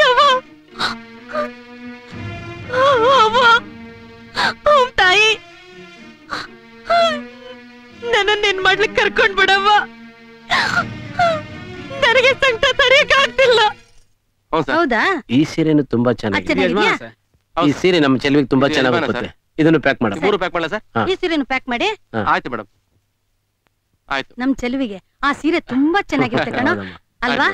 ಯವ್ವ, ಅವ್ವ, ಓಂ ತಾಯಿ, ನನ್ನೇನ್ ಮಾಡ್ಲಿಕ್ಕೆ ಕರ್ಕೊಂಡ್ಬಿಡವ್ವ, ನನಗೆ ಸಂಕಟ ತಡೆಯಕ್ಕಾಗ್ತಿಲ್ಲ. ಹೌದಾ ಈ ಸೀರೆನು ತುಂಬಾ ಚೆನ್ನಾಗಿದೆ ಯಜಮಾನ ಸರ್ ಈ ಸೀರೆ ನಮ್ಮ ಚೆಲ್ವಿಗೆ ತುಂಬಾ ಚೆನ್ನಾಗಿ ಬರುತ್ತೆ ಇದನ್ನು ಪ್ಯಾಕ್ ಮಾಡಿ ಮೂರು ಪ್ಯಾಕ್ ಮಾಡ್ಲಾ ಸರ್ ಈ ಸೀರೆನು ಪ್ಯಾಕ್ ಮಾಡಿ ಆಯ್ತು ಮೇಡಂ ಆಯ್ತು ನಮ್ಮ ಚೆಲ್ವಿಗೆ ಆ ಸೀರೆ ತುಂಬಾ ಚೆನ್ನಾಗಿರುತ್ತೆ ಕಣೋ ಅಲ್ವಾ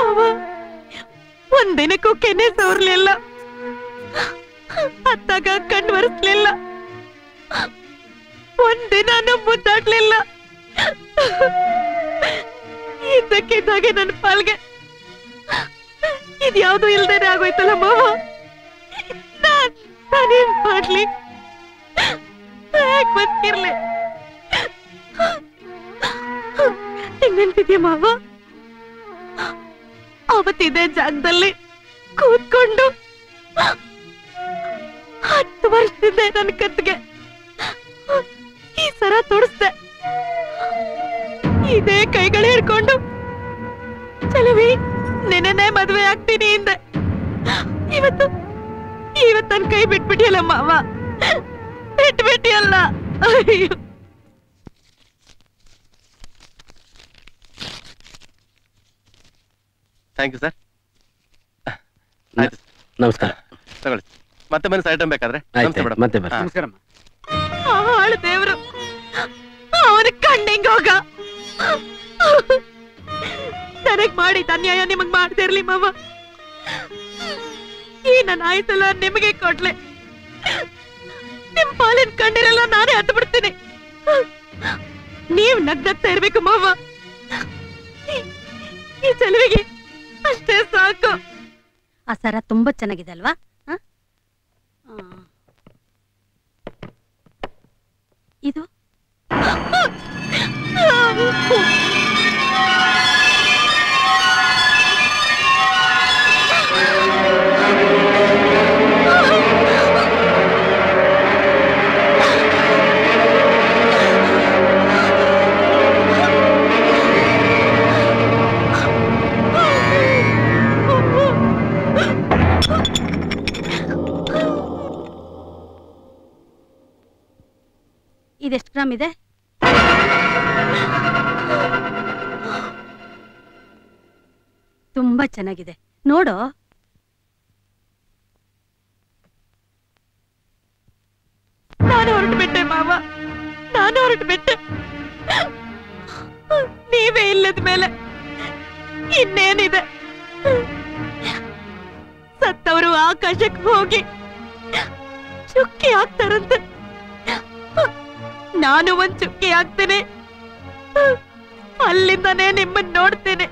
ಅವಾ ಒಂದ ದಿನಕ್ಕೂ ಕೆನೆ ಸೋರ್ಲಿಲ್ಲ ಅತ್ತಾಗ ಕಣ್ವರಿಸಲಿಲ್ಲ ಒಂದ ದಿನಾನೂ ಮುದ್ದಾಡಲಿಲ್ಲ ಇದಕ್ಕಿದ್ದಾಗೆ ನನ್ನ ಪಾಲ್ಗೆ ಇದ್ಯಾವುದೂ ಇಲ್ದೇನೆ ಆಗೋಯ್ತಲ್ಲ ಮಾವ ನಾನೇನ್ ಮಾಡ್ಲಿ ಯಾಕೆ ಬದುಕಿರ್ಲಿ ಹೆಂಗ್ ನೆನ್ಪಿದ್ಯಾ ಮಾವ ಅವತ್ತಿದೆ ಜಾಗದಲ್ಲಿ ಕೂತ್ಕೊಂಡು 10 ವರ್ಷದಿಂದ ನನ್ನ ಕತ್ತಿಗೆ ಈ ಸರ ತೊಡಸ್ದೆ ಇದೇ ಕೈಗಳೇ ಹಿಡ್ಕೊಂಡು ಚೆಲುವಿ ನೆನೆನೆ ಮದುವೆ ಆಗ್ತೀನಿ ಇಂದ ಇವತ್ತು ನನ್ನ ಕೈ ಬಿಟ್ಬಿಟ್ಟಿಯಲ್ಲ ಮಾವ ಬಿಟ್ಬಿಟ್ಟಿಯಲ್ಲ ಅಯ್ಯೋ ಥ್ಯಾಂಕ್ ಯು ಸರ್ ನಮಸ್ಕಾರ ತಗೊಳ್ಳಿ ಮತ್ತೆ ಬನ್ನಿ ಸರ್ ಐಟಮ್ ಬೇಕಾದ್ರೆ ಮತ್ತೆ ಬನ್ನಿ ನಮಸ್ಕಾರಮ್ಮ ಆಳು ದೇವರು ಅವನ ಕಣ್ಣಿಂಗ್ ಹೋಗ ನನಗ್ ಮಾಡಿದ ಅನ್ಯಾಯ ನಿಮಗ್ ಮಾಡ್ತಾ ಇರ್ಲಿ ಮಾವ ಈ ನನ್ನ ಆಯ್ತಲ್ಲ ನಿಮಗೆ ಕೊಡ್ಲೆ ನಿಮ್ ಪಾಲಿನ ಕಣ್ಣಿರಲ್ಲ ನಾನೇ ಹತ್ತು ಬಿಡ್ತೀನಿ ನೀವ್ ನಗ್ನಗ್ತಾ ಇರ್ಬೇಕು ಮಾವ ಈ ಚೆಲುವಿಗೆ ಅಷ್ಟೇ ಸಾಕು ಆ ಸರ ತುಂಬಾ ಚೆನ್ನಾಗಿದೆ ಅಲ್ವಾ ಇದು ಇದೆಷ್ಟು ಗ್ರಾಮ್ ಇದೆ ತುಂಬಾ ಚೆನ್ನಾಗಿದೆ ನೋಡು ನಾನು ಹೊರಟುಬಿಟ್ಟೆ ಮಾವ ನಾನು ಹೊರಟುಬಿಟ್ಟೆ ನೀವೇ ಇಲ್ಲದ ಮೇಲೆ ಇನ್ನೇನಿದೆ ಸತ್ತವರು ಆಕಾಶಕ್ಕೆ ಹೋಗಿ ಚುಕ್ಕಿ ಹಾಕ್ತಾರಂತೆ ನಾನು ಒಂದ್ ಚುಕ್ಕಿ ಹಾಕ್ತೇನೆ ಅಲ್ಲಿಂದನೇ ನಿಮ್ಮನ್ನ ನೋಡ್ತೇನೆ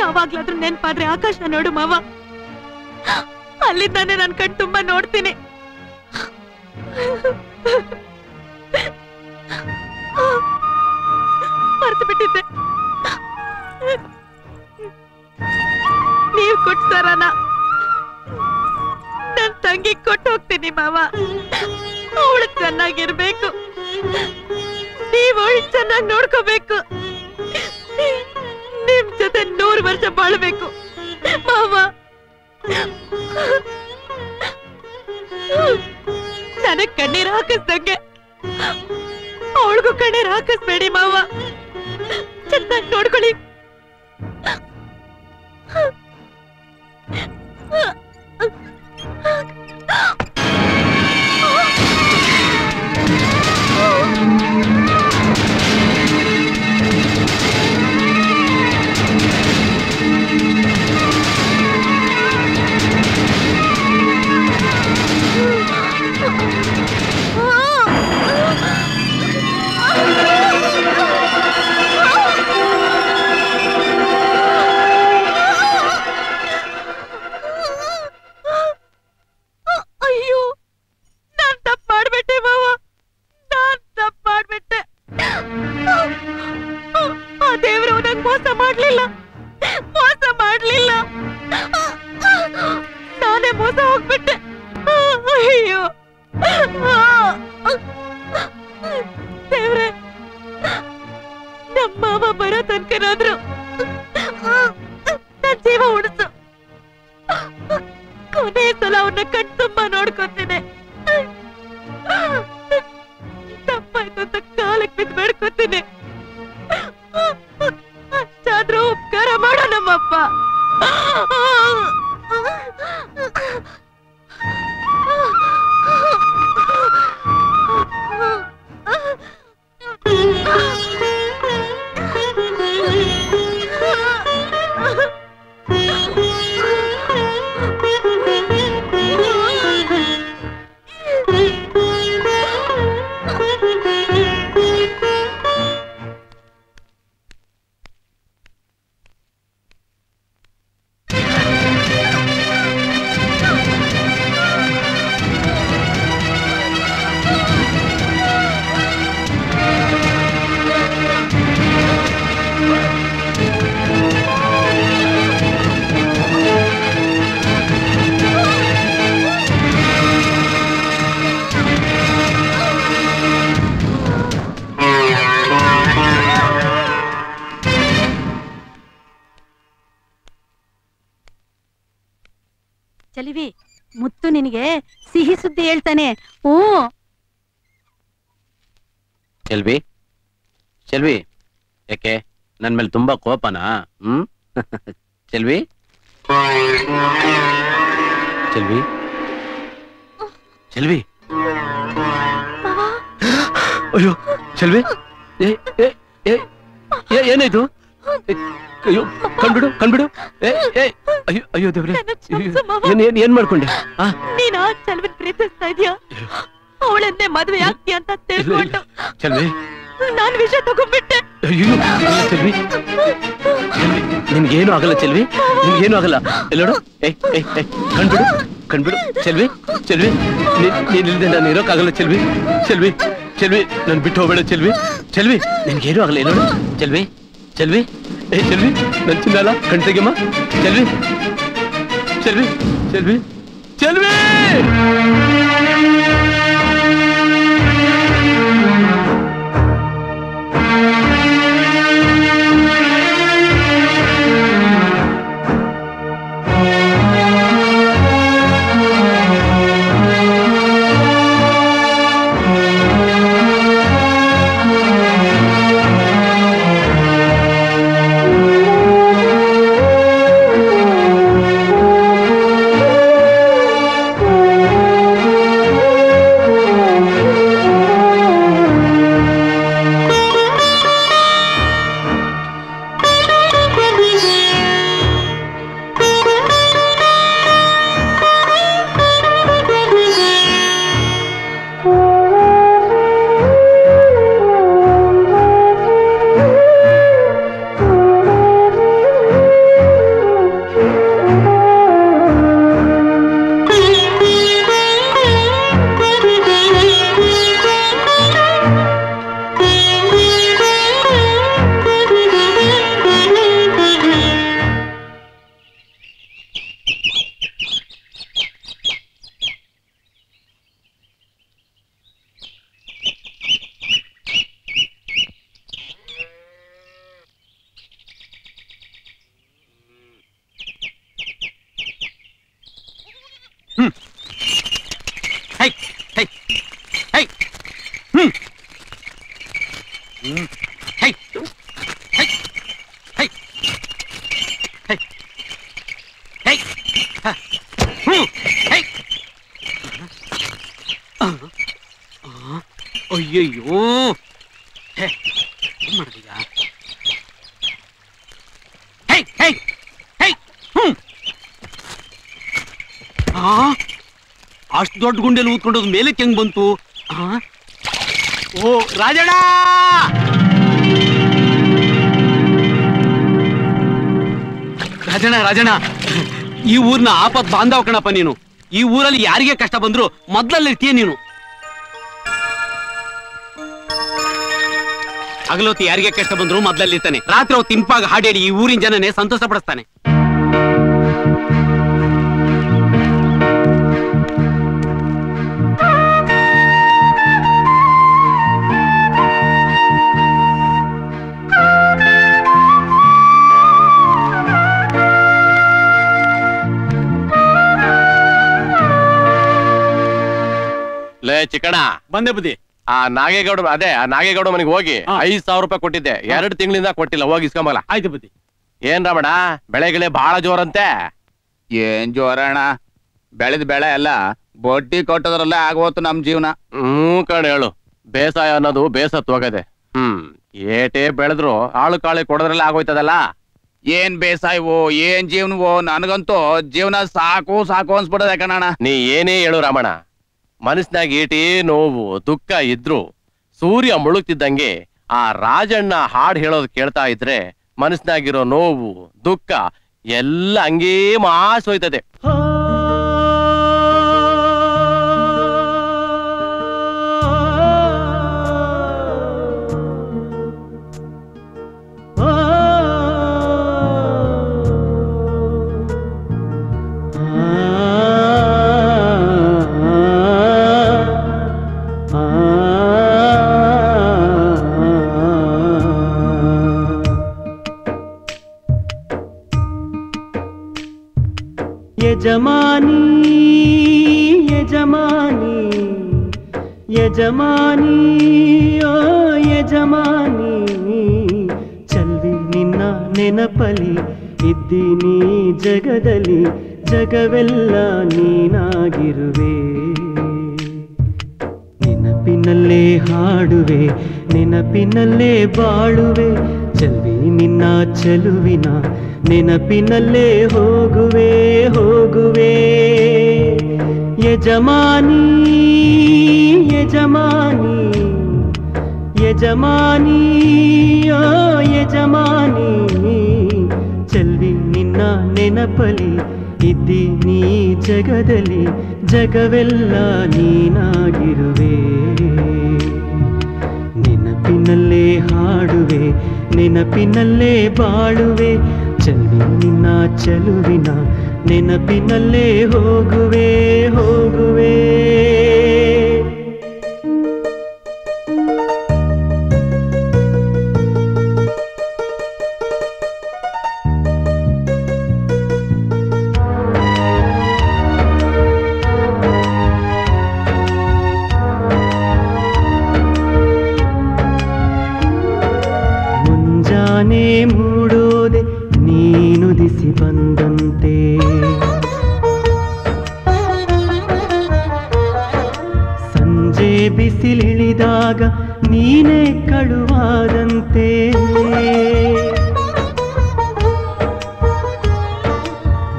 ಯಾವಾಗ್ಲಾದ್ರೂ ನೆನ್ಪಾದ್ರೆ ಆಕಾಶ ನೋಡು ಮಾವ ಅಲ್ಲಿಂದಾನೆ ನನ್ ಕಣ್ ತುಂಬಾ ನೋಡ್ತೀನಿ ಮರ್ತು ಬಿಟ್ಟಿದ್ದೆ ನೀವ್ ಕೊಡ್ತಾರನ ನನ್ ತಂಗಿ ಕೊಟ್ಟು ಹೋಗ್ತೀನಿ ಮಾವ ಅವಳು ಚೆನ್ನಾಗಿರ್ಬೇಕು ನೀವ್ ಅವಳು ಚೆನ್ನಾಗಿ ನೋಡ್ಕೋಬೇಕು ನಿಮ್ ಜೊತೆ 100 ವರ್ಷ ಬಾಳ್ಬೇಕು ಮಾವ ನನಗ್ ಕಣ್ಣೀರ್ ಹಾಕಿಸ್ದಂಗೆ ಅವಳಿಗೂ ಕಣ್ಣೀರ್ ಹಾಕಿಸ್ಬೇಡಿ ಮಾವ ಚೆನ್ನಾಗಿ ನೋಡ್ಕೊಳ್ಳಿ ಇದು ಬೇಡ್ಕೊತೀನಿ. ಅಷ್ಟಾದ್ರೂ ಉಪಕಾರ ಮಾಡೋ ನಮ್ಮಪ್ಪ. ಸಿಹಿ ಸುದ್ದಿ ಹೇಳ್ತಾನೆ. ಓ ಚೆಲ್ವಿ, ಚೆಲ್ವಿ, ಯಾಕೆ ನನ್ ಮೇಲೆ ತುಂಬಾ ಕೋಪನಾ? ಚೆಲ್ವಿ, ಚೆಲ್ವಿ, ಚೆಲ್ವಿ, ಅಯ್ಯೋ ಚೆಲ್ವಿ, ಏನಾಯ್ತು? ಅಯ್ಯೋ ಕಣ್ಬಿಡು, ಕಣ್ಬಿಡು. ಅಯ್ಯೋ ಅಯ್ಯೋ ದೇವ್ರೆ, ಏನ್ ಮಾಡ್ಕೊಂಡೆ? ನೀನು ಚೆಲ್ವಿನ ಪ್ರೀತಿಸ್ತಾ ಇದೀಯಾ, ಅವಳನ್ನೇ ಮದುವೆ ಆಗ್ತೀಯ ಅಂತ ತಿಳ್ಕೊಂಡು ಚೆಲ್ವಿ ನಾನು ವಿಷ ತಗೊಂಡ್ಬಿಟ್ಟೆ. ಅಯ್ಯೋ ಚೆಲ್ವಿ, ನಿನ್ಗೇನು ಆಗಲ್ಲ ಚೆಲ್ವಿ, ನಿನ್ಗೇನು ಆಗಲ್ಲ. ಎಲ್ಲೋಡು, ಕಣ್ಬಿಡು, ಕಣ್ಬಿಡು ಚೆಲ್ವಿ, ಚೆಲ್ವಿ, ನೀನಿಲ್ದೆ ನಾನು ಇರೋಕ್ಕಾಗಲ್ಲ ಚೆಲ್ವಿ, ಚೆಲ್ವಿ, ಚೆಲ್ವಿ, ನಾನು ಬಿಟ್ಟು ಹೋಗ್ಬೇಡ ಚೆಲ್ವಿ, ಚೆಲ್ವಿ, ನಿನ್ಗೇನು ಆಗಲ್ಲ. ಎಲ್ಲೋಡು ಚೆಲ್ವಿ, ಚೆಲ್ವಿ, ಏ ಚೆಲ್ವಿ, ನನ್ ಚಿನ್ನಲ್ಲ ಕಣ್ತೆಗೆಮ್ಮ. ಚೆಲ್ವಿ, ಚೆಲ್ವಿ, ಚೆಲ್ವಿ, ಚೆಲ್ವಿ, ದೊಡ್ಡ ಗುಂಡೆಯಲ್ಲಿ ಊದ್ಕೊಂಡೋದು ಮೇಲಕ್ಕೆ ಹೆಂಗ್ ಬಂತು? ಓ ರಾಜಣ್ಣ, ರಾಜಣ್ಣ, ರಾಜಣ್ಣ, ಈ ಊರ್ನ ಆಪತ್ ಬಾಂಧವ ಕಣಪ್ಪ ನೀನು. ಈ ಊರಲ್ಲಿ ಯಾರಿಗೆ ಕಷ್ಟ ಬಂದ್ರು ಮೊದ್ಲಲ್ಲಿರ್ತೀಯ ನೀನು. ಹಗಲೊತ್ತು ಯಾರಿಗೆ ಕಷ್ಟ ಬಂದ್ರು ಮೊದ್ಲಲ್ಲಿರ್ತಾನೆ, ರಾತ್ರಿ ಅವ್ರು ತಿಂಪಾಗ ಹಾಡೇಡಿ ಈ ಊರಿನ ಜನನೇ ಸಂತೋಷ ಪಡಿಸ್ತಾನೆ. ಚಿಕ್ಕಣ ಬಂದೆ ಬುದ್ಧಿ, ನಾಗೇಗೌಡ ಅದೇ ನಾಗೇಗೌಡ ಮನೆಗೆ ಹೋಗಿ 5,000 ರೂಪಾಯಿ ಕೊಟ್ಟಿದ್ದೆ. 2 ತಿಂಗಳಿಂದ ಕೊಟ್ಟಿಲ್ಲ, ಹೋಗಿ ಇಸ್ಕೊಂಬಲ್ಲ. ಆಯ್ತು ಬುದ್ಧಿ. ಏನ್ ರಾಮಣ್ಣ, ಬೆಳೆಗಳೇ ಬಹಳ ಜೋರಂತೆ? ಏನ್ ಜೋರಣ್ಣ, ಬೆಳೆದ ಬೆಳೆ ಎಲ್ಲ ಬಡ್ಡಿ ಕೊಟ್ಟದ್ರಲ್ಲೇ ಆಗೋತು ನಮ್ ಜೀವನ. ಕಣ್ ಹೇಳು, ಬೇಸಾಯ ಅನ್ನೋದು ಬೇಸತ್ ಹೋಗದೆ. ಏಟೇ ಬೆಳೆದ್ರು ಆಳು ಕಾಳಿ ಕೊಡೋದ್ರಲ್ಲೇ ಆಗೋಯ್ತದಲ್ಲ. ಏನ್ ಬೇಸಾಯವೋ ಏನ್ ಜೀವನವೋ, ನನಗಂತೂ ಜೀವನ ಸಾಕು ಸಾಕು ಅನ್ಸ್ಬಿಡೋದ ಕಣಣ್ಣ. ನೀ ಏನೇ ಹೇಳು ರಾಮಣ್ಣ, ಮನಸ್ಸಿನಾಗ ಏಟೇ ನೋವು ದುಃಖ ಇದ್ರು ಸೂರ್ಯ ಮುಳುಗ್ತಿದ್ದಂಗೆ ಆ ರಾಜಣ್ಣ ಹಾಡು ಹೇಳೋದು ಕೇಳ್ತಾ ಇದ್ರೆ ಮನಸ್ಸಿನಾಗಿರೋ ನೋವು ದುಃಖ ಎಲ್ಲ ಹಂಗೇ ಮಾಸೋಯ್ತದೆ. ಯಜಮಾನಿ ಯಜಮಾನಿ ಯಜಮಾನಿ ಓ ಯಜಮಾನಿ, ಚೆಲ್ವಿ ನಿನ್ನ ನೆನಪಲಿ ಇದ್ದೀನಿ ಜಗದಲ್ಲಿ, ಜಗವೆಲ್ಲ ನೀನಾಗಿರುವೆ. ನೆನಪಿನಲ್ಲೇ ಹಾಡುವೆ ನೆನಪಿನಲ್ಲೇ ಬಾಳುವೆ, ಚೆಲ್ವಿ ನಿನ್ನ ಚೆಲುವಿನ ನೆನಪಿನಲ್ಲೇ ಹೋಗುವೆ ಹೋಗುವೆ. ಯಜಮಾನಿ ಯಜಮಾನಿ ಯಜಮಾನಿ ಓ ಯಜಮಾನಿ, ಚೆಲ್ವಿ ನಿನ್ನ ನೆನಪಲಿ ಇದ್ದೀನಿ ಜಗದಲ್ಲಿ, ಜಗವೆಲ್ಲ ನೀನಾಗಿರುವೆ. ನೆನಪಿನಲ್ಲೇ ಹಾಡುವೆ ನೆನಪಿನಲ್ಲೇ ಬಾಳುವೆ, ಚೆಲ್ವಿ ನಿನ್ನ ಚೆಲುವಿನ ನೆನಪಿನಲ್ಲೇ ಹೋಗುವೆ ಹೋಗುವೆ. ಮುಂಜಾನೆ ಮೂಡೋದೆ ನೀನುದಿಸಿ ಬಂದಂತೆ, ಸಂಜೆ ಬಿಸಿಲಿಳಿದಾಗ ನೀನೇ ಕಳುವಾದಂತೆ,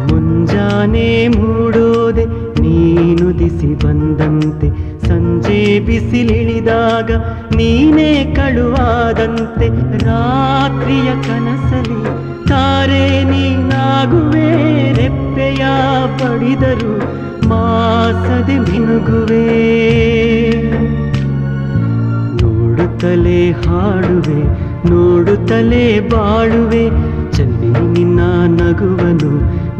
ಮುಂಜಾನೆ ಮೂಡೋದೆ ನೀನುದಿಸಿ ಬಂದಂತೆ, ಸಂಜೆ ಬಿಸಿಲಿಳಿದಾಗ ನೀನೇ ಕಳುವಾದಂತೆ, ರಾತ್ರಿಯ ಕನಸಲಿ ತಾರೆ ನೀನಾಗುವೆ, ರೆಪ್ಪೆಯ ಪಡಿದರು ಮಾಸದೆ ಮಿನುಗುವೆ. ನೋಡುತ್ತಲೇ ಹಾಡುವೆ ನೋಡುತ್ತಲೇ ಬಾಳುವೆ, ಚೆಲ್ವಿ ನಿನ್ನ ನಗುವನು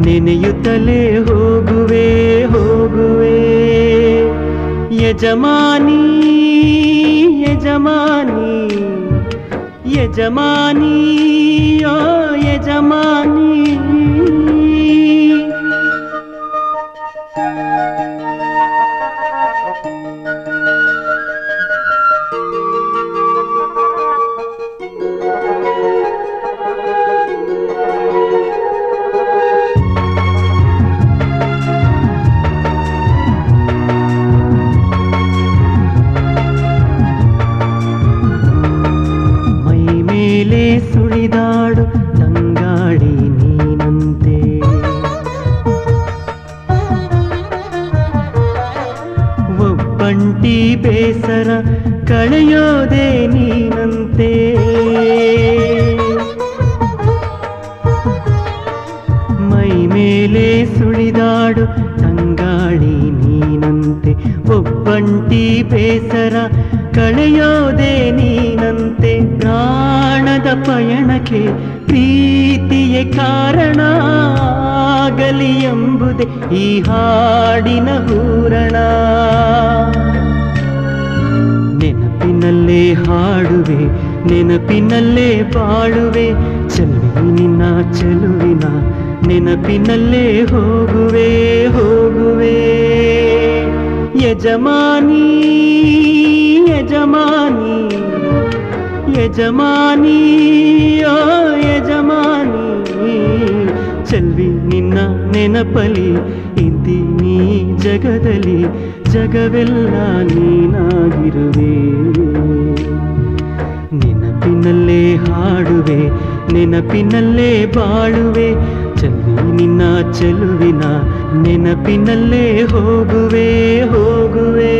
ನೆನೆಯುತ್ತಲೇ ಹೋಗುವೆ ಹೋಗುವೆ. ಯಜಮಾನಿ ಯಜಮಾನಿ ಯಜಮಾನಿ ಓ ಯಜಮಾನಿ. ಸುಳಿದಾಡು ತಂಗಾಳಿ ನೀನಂತೆ, ಒಬ್ಬಂಟಿ ಬೇಸರ ಕಳೆಯೋದೆ ನೀನಂತೆ, ಮೈ ಮೇಲೆ ಸುಳಿದಾಡು ತಂಗಾಳಿ ನೀನಂತೆ, ಒಬ್ಬಂಟಿ ಬೇಸರ ಕಳೆಯೋದೆ ನೀನಂತೆ. ಪ್ರಾಣದ ಪಯಣಕ್ಕೆ ಪ್ರೀತಿಯೇ ಕಾರಣ, ಆಗಲಿ ಎಂಬುದೇ ಈ ಹಾಡಿನ ಹೂರಣ. ನೆನಪಿನಲ್ಲೇ ಹಾಡುವೆ ನೆನಪಿನಲ್ಲೇ ಬಾಳುವೆ, ಚೆಲ್ವಿ ನಿನ್ನ ಚೆಲುವಿನ ನೆನಪಿನಲ್ಲೇ ಹೋಗುವೆ ಹೋಗುವೆ. యజమాని యజమాని యజమాని ఓ యజమాని ಚೆಲ್ವಿ ನಿನ್ನ ನೆನಪಲಿ ಇಂದಿ ನೀ ಜಗದಲ್ಲಿ ಜಗವೆಲ್ಲ ನೀನಾಗಿರುವೆ ನೆನಪಿನಲ್ಲೇ ಹಾಡುವೆ ನೆನಪಿನಲ್ಲೇ ಬಾಳುವೆ ಚೆಲ್ವಿ ನಿನ್ನ ಚೆಲುವಿನ ನೆನಪಿನಲ್ಲೇ ಹೋಗುವೆ ಹೋಗುವೆ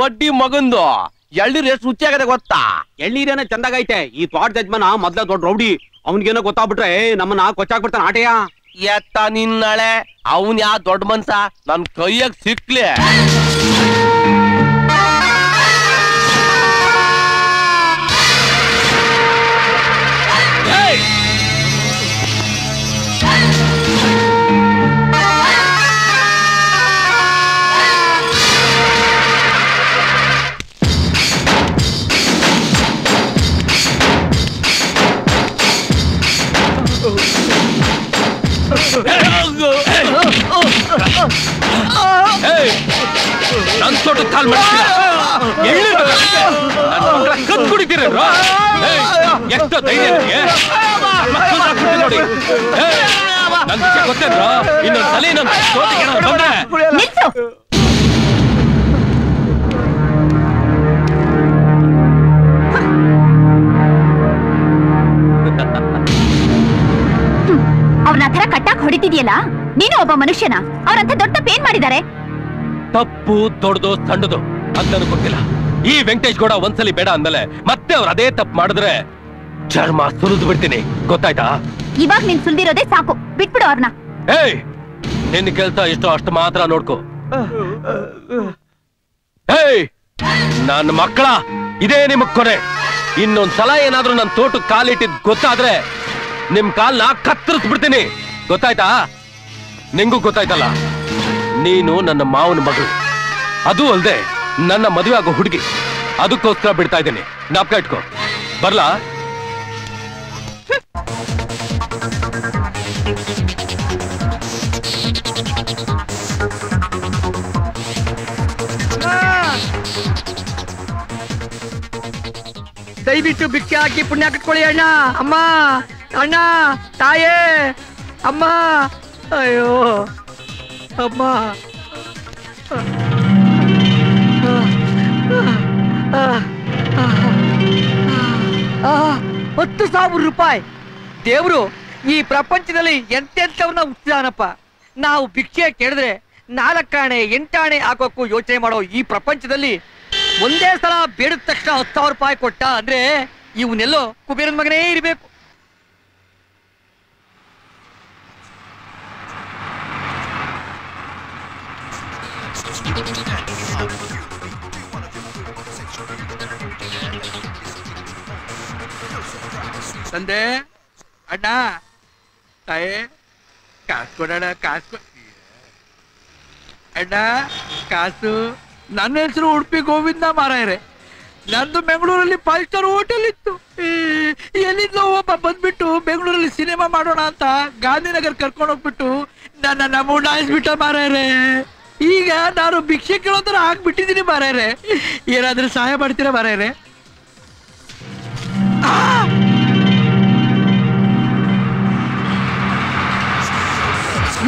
ಬಡ್ಡಿ ಮಗಂದು ಎಳ್ಳೀರ್ ಎಷ್ಟು ರುಚಿ ಆಗದೆ ಗೊತ್ತಾ? ಎಳ್ಳೀರೇನ ಚಂದಾಗೈತೆ. ಈ ತೋಟ ಜಜ್ಮನ ಮೊದ್ಲ ದೊಡ್ಡ ರೌಡಿ, ಅವನ್ಗೇನೋ ಗೊತ್ತಾಗ್ಬಿಟ್ರೆ ನಮ್ಮನ್ನ ಕೊಚ್ಚಾಕ್ಬಿಡ್ತಾನ. ಆಟೆಯ ಎತ್ತ ನಿನ್ನಳೆ ಅವನ್ ಯಾ ದೊಡ್ಡ ಮನ್ಸ ನನ್ ಕೈಯಾಗ ಸಿಕ್ಲಿ. ನನ್ ತೋಟ ಕಾಲ್ ಮಾಡ್ತೀರ, ಕತ್ ಕುಡಿತೀರ, ಎಷ್ಟೋ ಧೈರ್ಯ ನೋಡಿ. ಗೊತ್ತೇನ್ರ ಇನ್ನೊಂದ್ಸಲಿ ನನ್ನ ತೋಟಕ್ಕೆ ಬಂದ್ರೆ ಅವ್ರನ್ನ ಆ ತರ ಕಟ್ಟಾಕ್ ಹೊಡಿತಿದ್ಯಲ್ಲ ನೀನು. ಒಬ್ಬ ಮನುಷ್ಯನ ಅವ್ರಂತ ದೊಡ್ಡ ತಪ್ಪೇನ್ ಮಾಡಿದ್ದಾರೆ? ತಪ್ಪು ದೊಡ್ಡದು ಸಣ್ಣದು ಅಂತ ಗೊತ್ತಿಲ್ಲ. ಈ ವೆಂಕಟೇಶ್ ಗೌಡ ಒಂದ್ಸಲಿ ಬೇಡ ಅಂದಲೆ ಮತ್ತೆ ಅವ್ರ ಅದೇ ತಪ್ಪು ಮಾಡಿದ್ರೆ ಚರ್ಮ ಸುರಿದು ಬಿಡ್ತೀನಿ, ಗೊತ್ತಾಯ್ತಾ? ಇವಾಗ ನೀನ್ ಸುಲ್ದಿರೋದೇ ಸಾಕು, ಬಿಟ್ಬಿಡು ಅವ್ರನ್ನ. ಏಯ್, ನಿನ್ನ ಕೆಲ್ಸ ಇಷ್ಟು ಅಷ್ಟು ಮಾತ್ರ ನೋಡ್ಕೊ. ಏಯ್, ನನ್ನ ಮಕ್ಕಳ, ಇದೇ ನಿಮಗ್ ಕೊನೆ. ಇನ್ನೊಂದ್ಸಲ ಏನಾದ್ರೂ ನನ್ನ ತೋಟಕ್ಕೆ ಕಾಲಿಟ್ಟಿದ್ ಗೊತ್ತಾದ್ರೆ ನಿಮ್ ಕಾಲ್ನ ಕತ್ತರಿಸ್ಬಿಡ್ತೀನಿ, ಗೊತ್ತಾಯ್ತಾ? ನಿಂಗೂ ಗೊತ್ತಾಯ್ತಲ್ಲ, ನೀನು ನನ್ನ ಮಾವನ ಮಗಳು, ಅದು ಅಲ್ಲದೆ ನನ್ನ ಮದುವೆ ಆಗೋ ಹುಡುಗಿ. ಅದಕ್ಕೋಸ್ಕರ ಬಿಡ್ತಾ ಇದ್ದೀನಿ, ಜ್ಞಾಪಕ ಇಟ್ಕೋ. ಬರ್ಲಾ? ದಯವಿಟ್ಟು ಬಿಕ್ಕಿ ಹಾಕಿ ಪುಣ್ಯ ಕಟ್ಕೊಳ್ಳಿ ಅಣ್ಣ. ಅಮ್ಮ, ಅಣ್ಣ, ತಾಯೇ, ಅಮ್ಮ, ಅಯ್ಯೋ ಅಮ್ಮ. $10,000 ದೇವ್ರು ಈ ಪ್ರಪಂಚದಲ್ಲಿ ಎಂತೆಂಥವ್ರನ್ನ ಉತ್ಸಾನಪ್ಪ. ನಾವು ಭಿಕ್ಷೆ ಕೇಳಿದ್ರೆ 4 ಆಣೆ 8 ಆಣೆ ಹಾಕೋಕ್ಕೂ ಯೋಚನೆ ಮಾಡೋ ಈ ಪ್ರಪಂಚದಲ್ಲಿ ಒಂದೇ ಸಲ ಬೇಡಿದ ತಕ್ಷಣ $10,000 ಕೊಟ್ಟ ಅಂದ್ರೆ ಇವನ್ನೆಲ್ಲೋ ಕುಬೇರನ ಮಗನೇ ಇರಬೇಕು. ತಂದೆ, ಅಣ್ಣ, ತಾಯೇ, ಕಾಸ್ಕೊಡೋಣ. ಕಾಸ್ಕೊ ಅಣ್ಣ, ಕಾಸು. ನನ್ನ ಹೆಸರು ಉಡುಪಿ ಗೋವಿಂದ ಮಾರಾಯರೆ. ನಂದು ಬೆಂಗಳೂರಲ್ಲಿ 5 ಸ್ಟಾರ್ ಹೋಟೆಲ್ ಇತ್ತು. ಎಲ್ಲಿಂದ ಒಬ್ಬ ಬಂದ್ಬಿಟ್ಟು ಬೆಂಗಳೂರಲ್ಲಿ ಸಿನಿಮಾ ಮಾಡೋಣ ಅಂತ ಗಾಂಧಿನಗರ್ ಕರ್ಕೊಂಡು ಹೋಗ್ಬಿಟ್ಟು ನನ್ನ ಮುಡಾಯಿಸ್ಬಿಟ್ಟ ಮಾರಾಯರೆ. ಈಗ ನಾನು ಭಿಕ್ಷೆ ಕೇಳೋ ಥರ ಹಾಕ್ಬಿಟ್ಟಿದ್ದೀನಿ ಮಾರಾಯರೆ. ಏನಾದ್ರೂ ಸಹಾಯ ಮಾಡ್ತೀರಾ ಮಾರಾಯರೆ?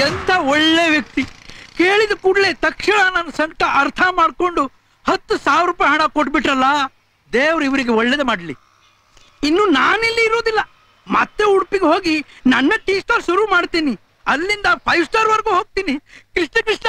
ಎಂತ ಒಳ್ಳೆ ವ್ಯಕ್ತಿ. ಕೇಳಿದ ಕೂಡಲೇ ತಕ್ಷಣ ನನ್ನ ಸಂಕಟ ಅರ್ಥ ಮಾಡಿಕೊಂಡು $10,000 ಹಣ ಕೊಟ್ಬಿಟ್ರಲ್ಲ, ದೇವ್ರು ಇವರಿಗೆ ಒಳ್ಳೇದು ಮಾಡಲಿ. ಇನ್ನು ನಾನಿಲ್ಲಿ ಇರೋದಿಲ್ಲ, ಮತ್ತೆ ಉಡುಪಿಗೆ ಹೋಗಿ ನನ್ನ T-Star ಶುರು ಮಾಡ್ತೀನಿ. ಅಲ್ಲಿಂದ 5 ಸ್ಟಾರ್ ವರೆಗೂ ಹೋಗ್ತೀನಿ. Krishna Krishna.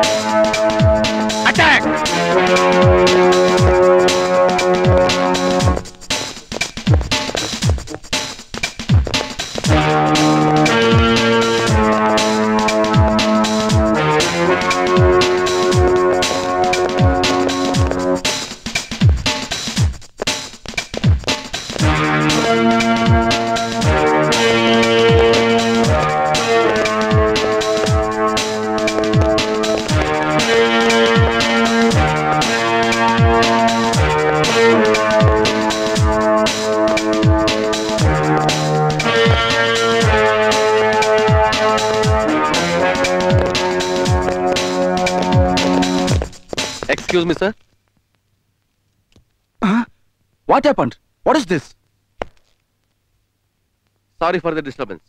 Excuse me, sir. Huh? What happened? What is this? Sorry for the disturbance.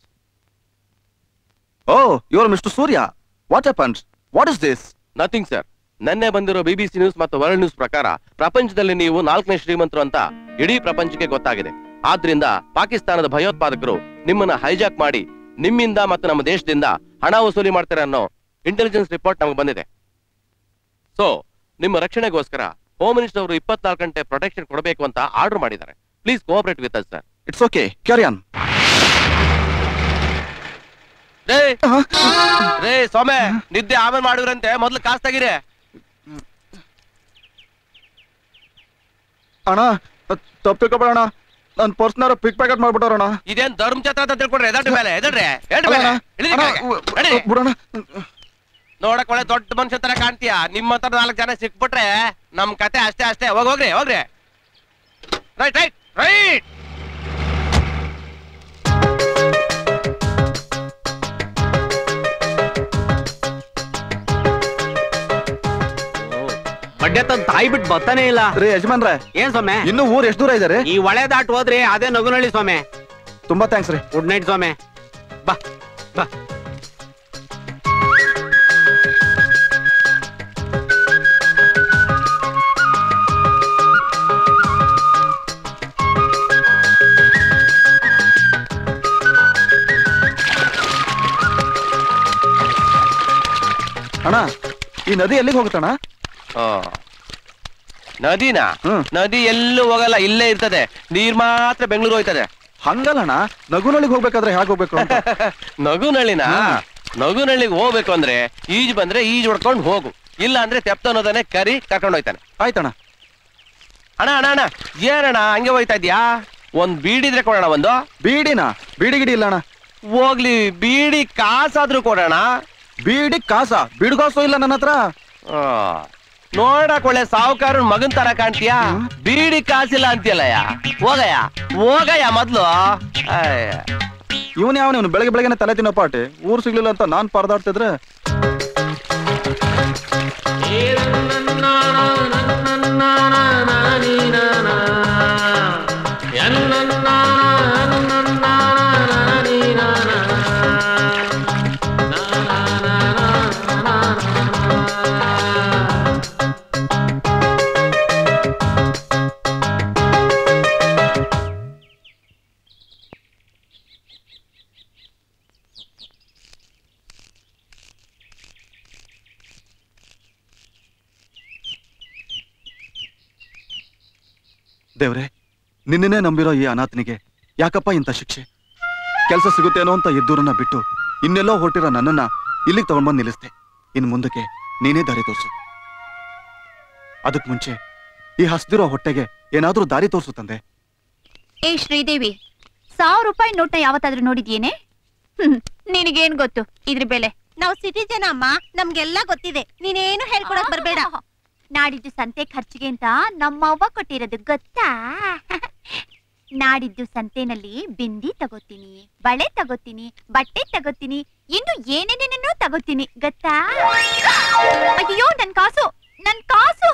Oh, you are Mr. Surya. What happened? What is this? Nothing, sir. Nanne bandiro BBC News mattu World News prakara prapanchadalli neevu 4ನೇ ಶ್ರೀಮಂತರು anta idhi prapanchake gottagide. Aadrinda Pakistanada ಭಯೋತ್ಪಾದಕರು ನಿಮ್ಮನ್ನ hijack ಮಾಡಿ ನಿಮ್ಮಿಂದ ಮತ್ತು ನಮ್ಮ ದೇಶದಿಂದ ಹಣ ವಸೂಲಿ ಮಾಡ್ತಾರೆ ಅನ್ನೋ ಇಂಟೆಲಿಜೆನ್ಸ್ ರಿಪೋರ್ಟ್ ನಮಗೆ ಬಂದಿದೆ. ಸೋ ನಿಮ್ಮ ರಕ್ಷಣೆಗೋಸ್ಕರ ಹೋಮ್ ಮಿನಿಸ್ಟರ್ ಅವರು 24 ಗಂಟೆ ಪ್ರೊಟೆಕ್ಷನ್ ಕೊಡಬೇಕು ಅಂತ ಆರ್ಡರ್ ಮಾಡಿದ್ದಾರೆ. Please cooperate with us sir. It's okay. Carry on. ರೇ ರೇ ಸೋಮೆ ನಿದ್ದೆ ಆಮೇಲೆ ಮಾಡಿದ್ರಂತೆ ಮೊದಲು ಕಾಸ್ ತೆಗಿರಿ. ಅಣ್ಣ ತಪ್ಪಿಕೊಳ್ಳೋಣ, ನನ್ನ ಪರ್ಸ್ನಾರ ಪಿಕ್ ಪ್ಯಾಕೆಟ್ ಮಾಡ್ಬಿಟ್ಟವ್ರಣ್ಣ. ಇದೇನು ಧರ್ಮ ಛತ್ರ ಅಂತ ತಿಳ್ಕೊಂಡ್ರೆ ಎದ್ರಿ ಮೇಲೆ ಎದ್ರಿ ಬಿಡೋಣ. ನೋಡಕ್ ಒಳ್ಳೆ ದೊಡ್ಡ ಮನುಷ್ಯ ತರ ಕಾಣ್ತೀಯ, ನಿಮ್ಮತ್ರ 4 ಜನ ಸಿಕ್ಬಿಟ್ರೆ ನಮ್ ಕತೆ ಅಷ್ಟೇ ಅಷ್ಟೇ. ಹೋಗ್ರಿ ಹೋಗ್ರಿ. Right right right. ಬಡ್ಡೆ ತನ್ ತಾಯಿ ಬಿಟ್ಟು ಬರ್ತಾನೆ ಇಲ್ಲ ರೀ. ಯಜಮಾನ್ರೆ ಏನ್ ಸ್ವಾಮಿ ಇನ್ನು ಊರ್ ಎಷ್ಟು ದೂರ ಇದಾರೆ? ಈ ಒಳೆ ದಾಟ್ ಹೋದ್ರಿ ಅದೇ ನಗುನಳ್ಳಿ ಸ್ವಾಮಿ. ತುಂಬಾ ಥ್ಯಾಂಕ್ಸ್ ರೀ. ಗುಡ್ ನೈಟ್ ಸ್ವಾಮಿ. ಬಾ ಬಾ. ಅಣ್ಣ ಈ ನದಿ ಎಲ್ಲಿಗೆ ಹೋಗುತ್ತಣ್ಣ? ನದಿನಾ? ನದಿ ಎಲ್ಲೂ ಹೋಗಲ್ಲ, ಇಲ್ಲೇ ಇರ್ತದೆ. ನೀರ್ ಮಾತ್ರ ಬೆಂಗಳೂರು ಹೋಯ್ತದೆ. ಹಂಗಲ್ಲಣ್ಣ, ನಗುನಳ್ಳಿಗೆ ಹೋಗ್ಬೇಕಾದ್ರೆ ಹೇಗೆ ಹೋಗ್ಬೇಕು? ನಗುನಳ್ಳಿನ ನಗುನಳ್ಳಿಗೆ ಹೋಗ್ಬೇಕು ಅಂದ್ರೆ ಈಜ್ ಬಂದ್ರೆ ಈಜ್ ಹೊಡ್ಕೊಂಡು ಹೋಗು, ಇಲ್ಲ ಅಂದ್ರೆ ತೆಪ್ತನೋದನ್ನೇ ಕರಿ ಕರ್ಕೊಂಡು ಹೋಯ್ತಾನೆ. ಆಯ್ತಣ್ಣ. ಅಣ್ಣ ಅಣ್ಣ ಅಣ್ಣ ಏನಣ್ಣ ಹಂಗೆ ಹೋಯ್ತಾ ಇದ್ಯಾ? ಒಂದ್ ಬೀಡಿದ್ರೆ ಕೊಡೋಣ. ಒಂದು ಬೀಡಿನ? ಬೀಡಿ ಗಿಡಿ ಇಲ್ಲಣ್ಣ. ಹೋಗ್ಲಿ, ಬೀಡಿ ಕಾಸಾದ್ರೂ ಕೊಡೋಣ. ಬೀಡಿ ಕಾಸ? ಬೀಡಿಗಾಸು ಇಲ್ಲ ನನ್ನ ಹತ್ರ. ನೋಡಕ್ ಒಳ್ಳೆ ಸಾವುಕಾರ ಮಗನ್ ತರ ಕಾಣ್ತೀಯಾ, ಬೀಡಿ ಕಾಸಿಲ್ಲ ಅಂತೀಯಲ್ಲಯ್ಯ. ಹೋಗಯ್ಯ ಹೋಗಯ್ಯ ಮೊದ್ಲು. ಇವನ್ ಯಾವ ಬೆಳಗ್ಗೆ ಬೆಳಗ್ಗೆ ತಲೆ ತಿನ್ನೋ ಪಾಟಿ. ಊರ್ ಸಿಗ್ಲಿಲ್ಲ ಅಂತ ನಾನ್ ಪರದಾಡ್ತಿದ್ರೆ ದೇವ್ರೆ, ನಿನ್ನೇ ನಂಬಿರೋ ಈ ಅನಾಥನಿಗೆ ಯಾಕಪ್ಪ ಇಂಥ ಶಿಕ್ಷೆ? ಕೆಲಸ ಸಿಗುತ್ತೇನೋ ಅಂತ ಎದ್ದೂರನ್ನ ಬಿಟ್ಟು ಇನ್ನೆಲ್ಲೋ ಹೊರಟಿರೋ ನನ್ನನ್ನ ಇಲ್ಲಿಗೆ ತಗೊಂಡ್ಬಂದು ನಿಲ್ಲಿಸ್ದೆ. ಇನ್ ಮುಂದಕ್ಕೆ ನೀನೇ ದಾರಿ ತೋರಿಸು. ಅದಕ್ ಮುಂಚೆ ಈ ಹಸ್ದಿರೋ ಹೊಟ್ಟೆಗೆ ಏನಾದ್ರೂ ದಾರಿ ತೋರಿಸು ತಂದೆ. ಏ ಶ್ರೀದೇವಿ, 1000 ರೂಪಾಯಿ ನೋಟ್ನ ಯಾವತ್ತಾದ್ರೂ ನೋಡಿದ್ಯೇನೆ? ನಿನಗೇನ್ ಗೊತ್ತು ಇದ್ರ ಬೆಲೆ? ನಾವು ಸಿಟಿ ಜನ ಅಮ್ಮ, ನಮ್ಗೆಲ್ಲ ಗೊತ್ತಿದೆ. ನೀನೇನು ಹೇಳ್ಕೊಡಕ್ ಬರ್ಬೇಡ. ನಾಡಿದ್ದು ಸಂತೆ ಖರ್ಚಿಗೆ ಅಂತ ನಮ್ಮವ್ವ ಕೊಟ್ಟಿರೋದು ಗೊತ್ತಾ? ನಾಡಿದ್ದು ಸಂತೆನಲ್ಲಿ ಬಿಂದಿ ತಗೋತೀನಿ, ಬಳೆ ತಗೋತೀನಿ, ಬಟ್ಟೆ ತಗೋತೀನಿ, ಇನ್ನು ಏನೇನೇನೋ ತಗೋತೀನಿ ಗೊತ್ತಾ? ಅಯ್ಯೋ ನನ್ ಕಾಸು ನನ್ ಕಾಸು.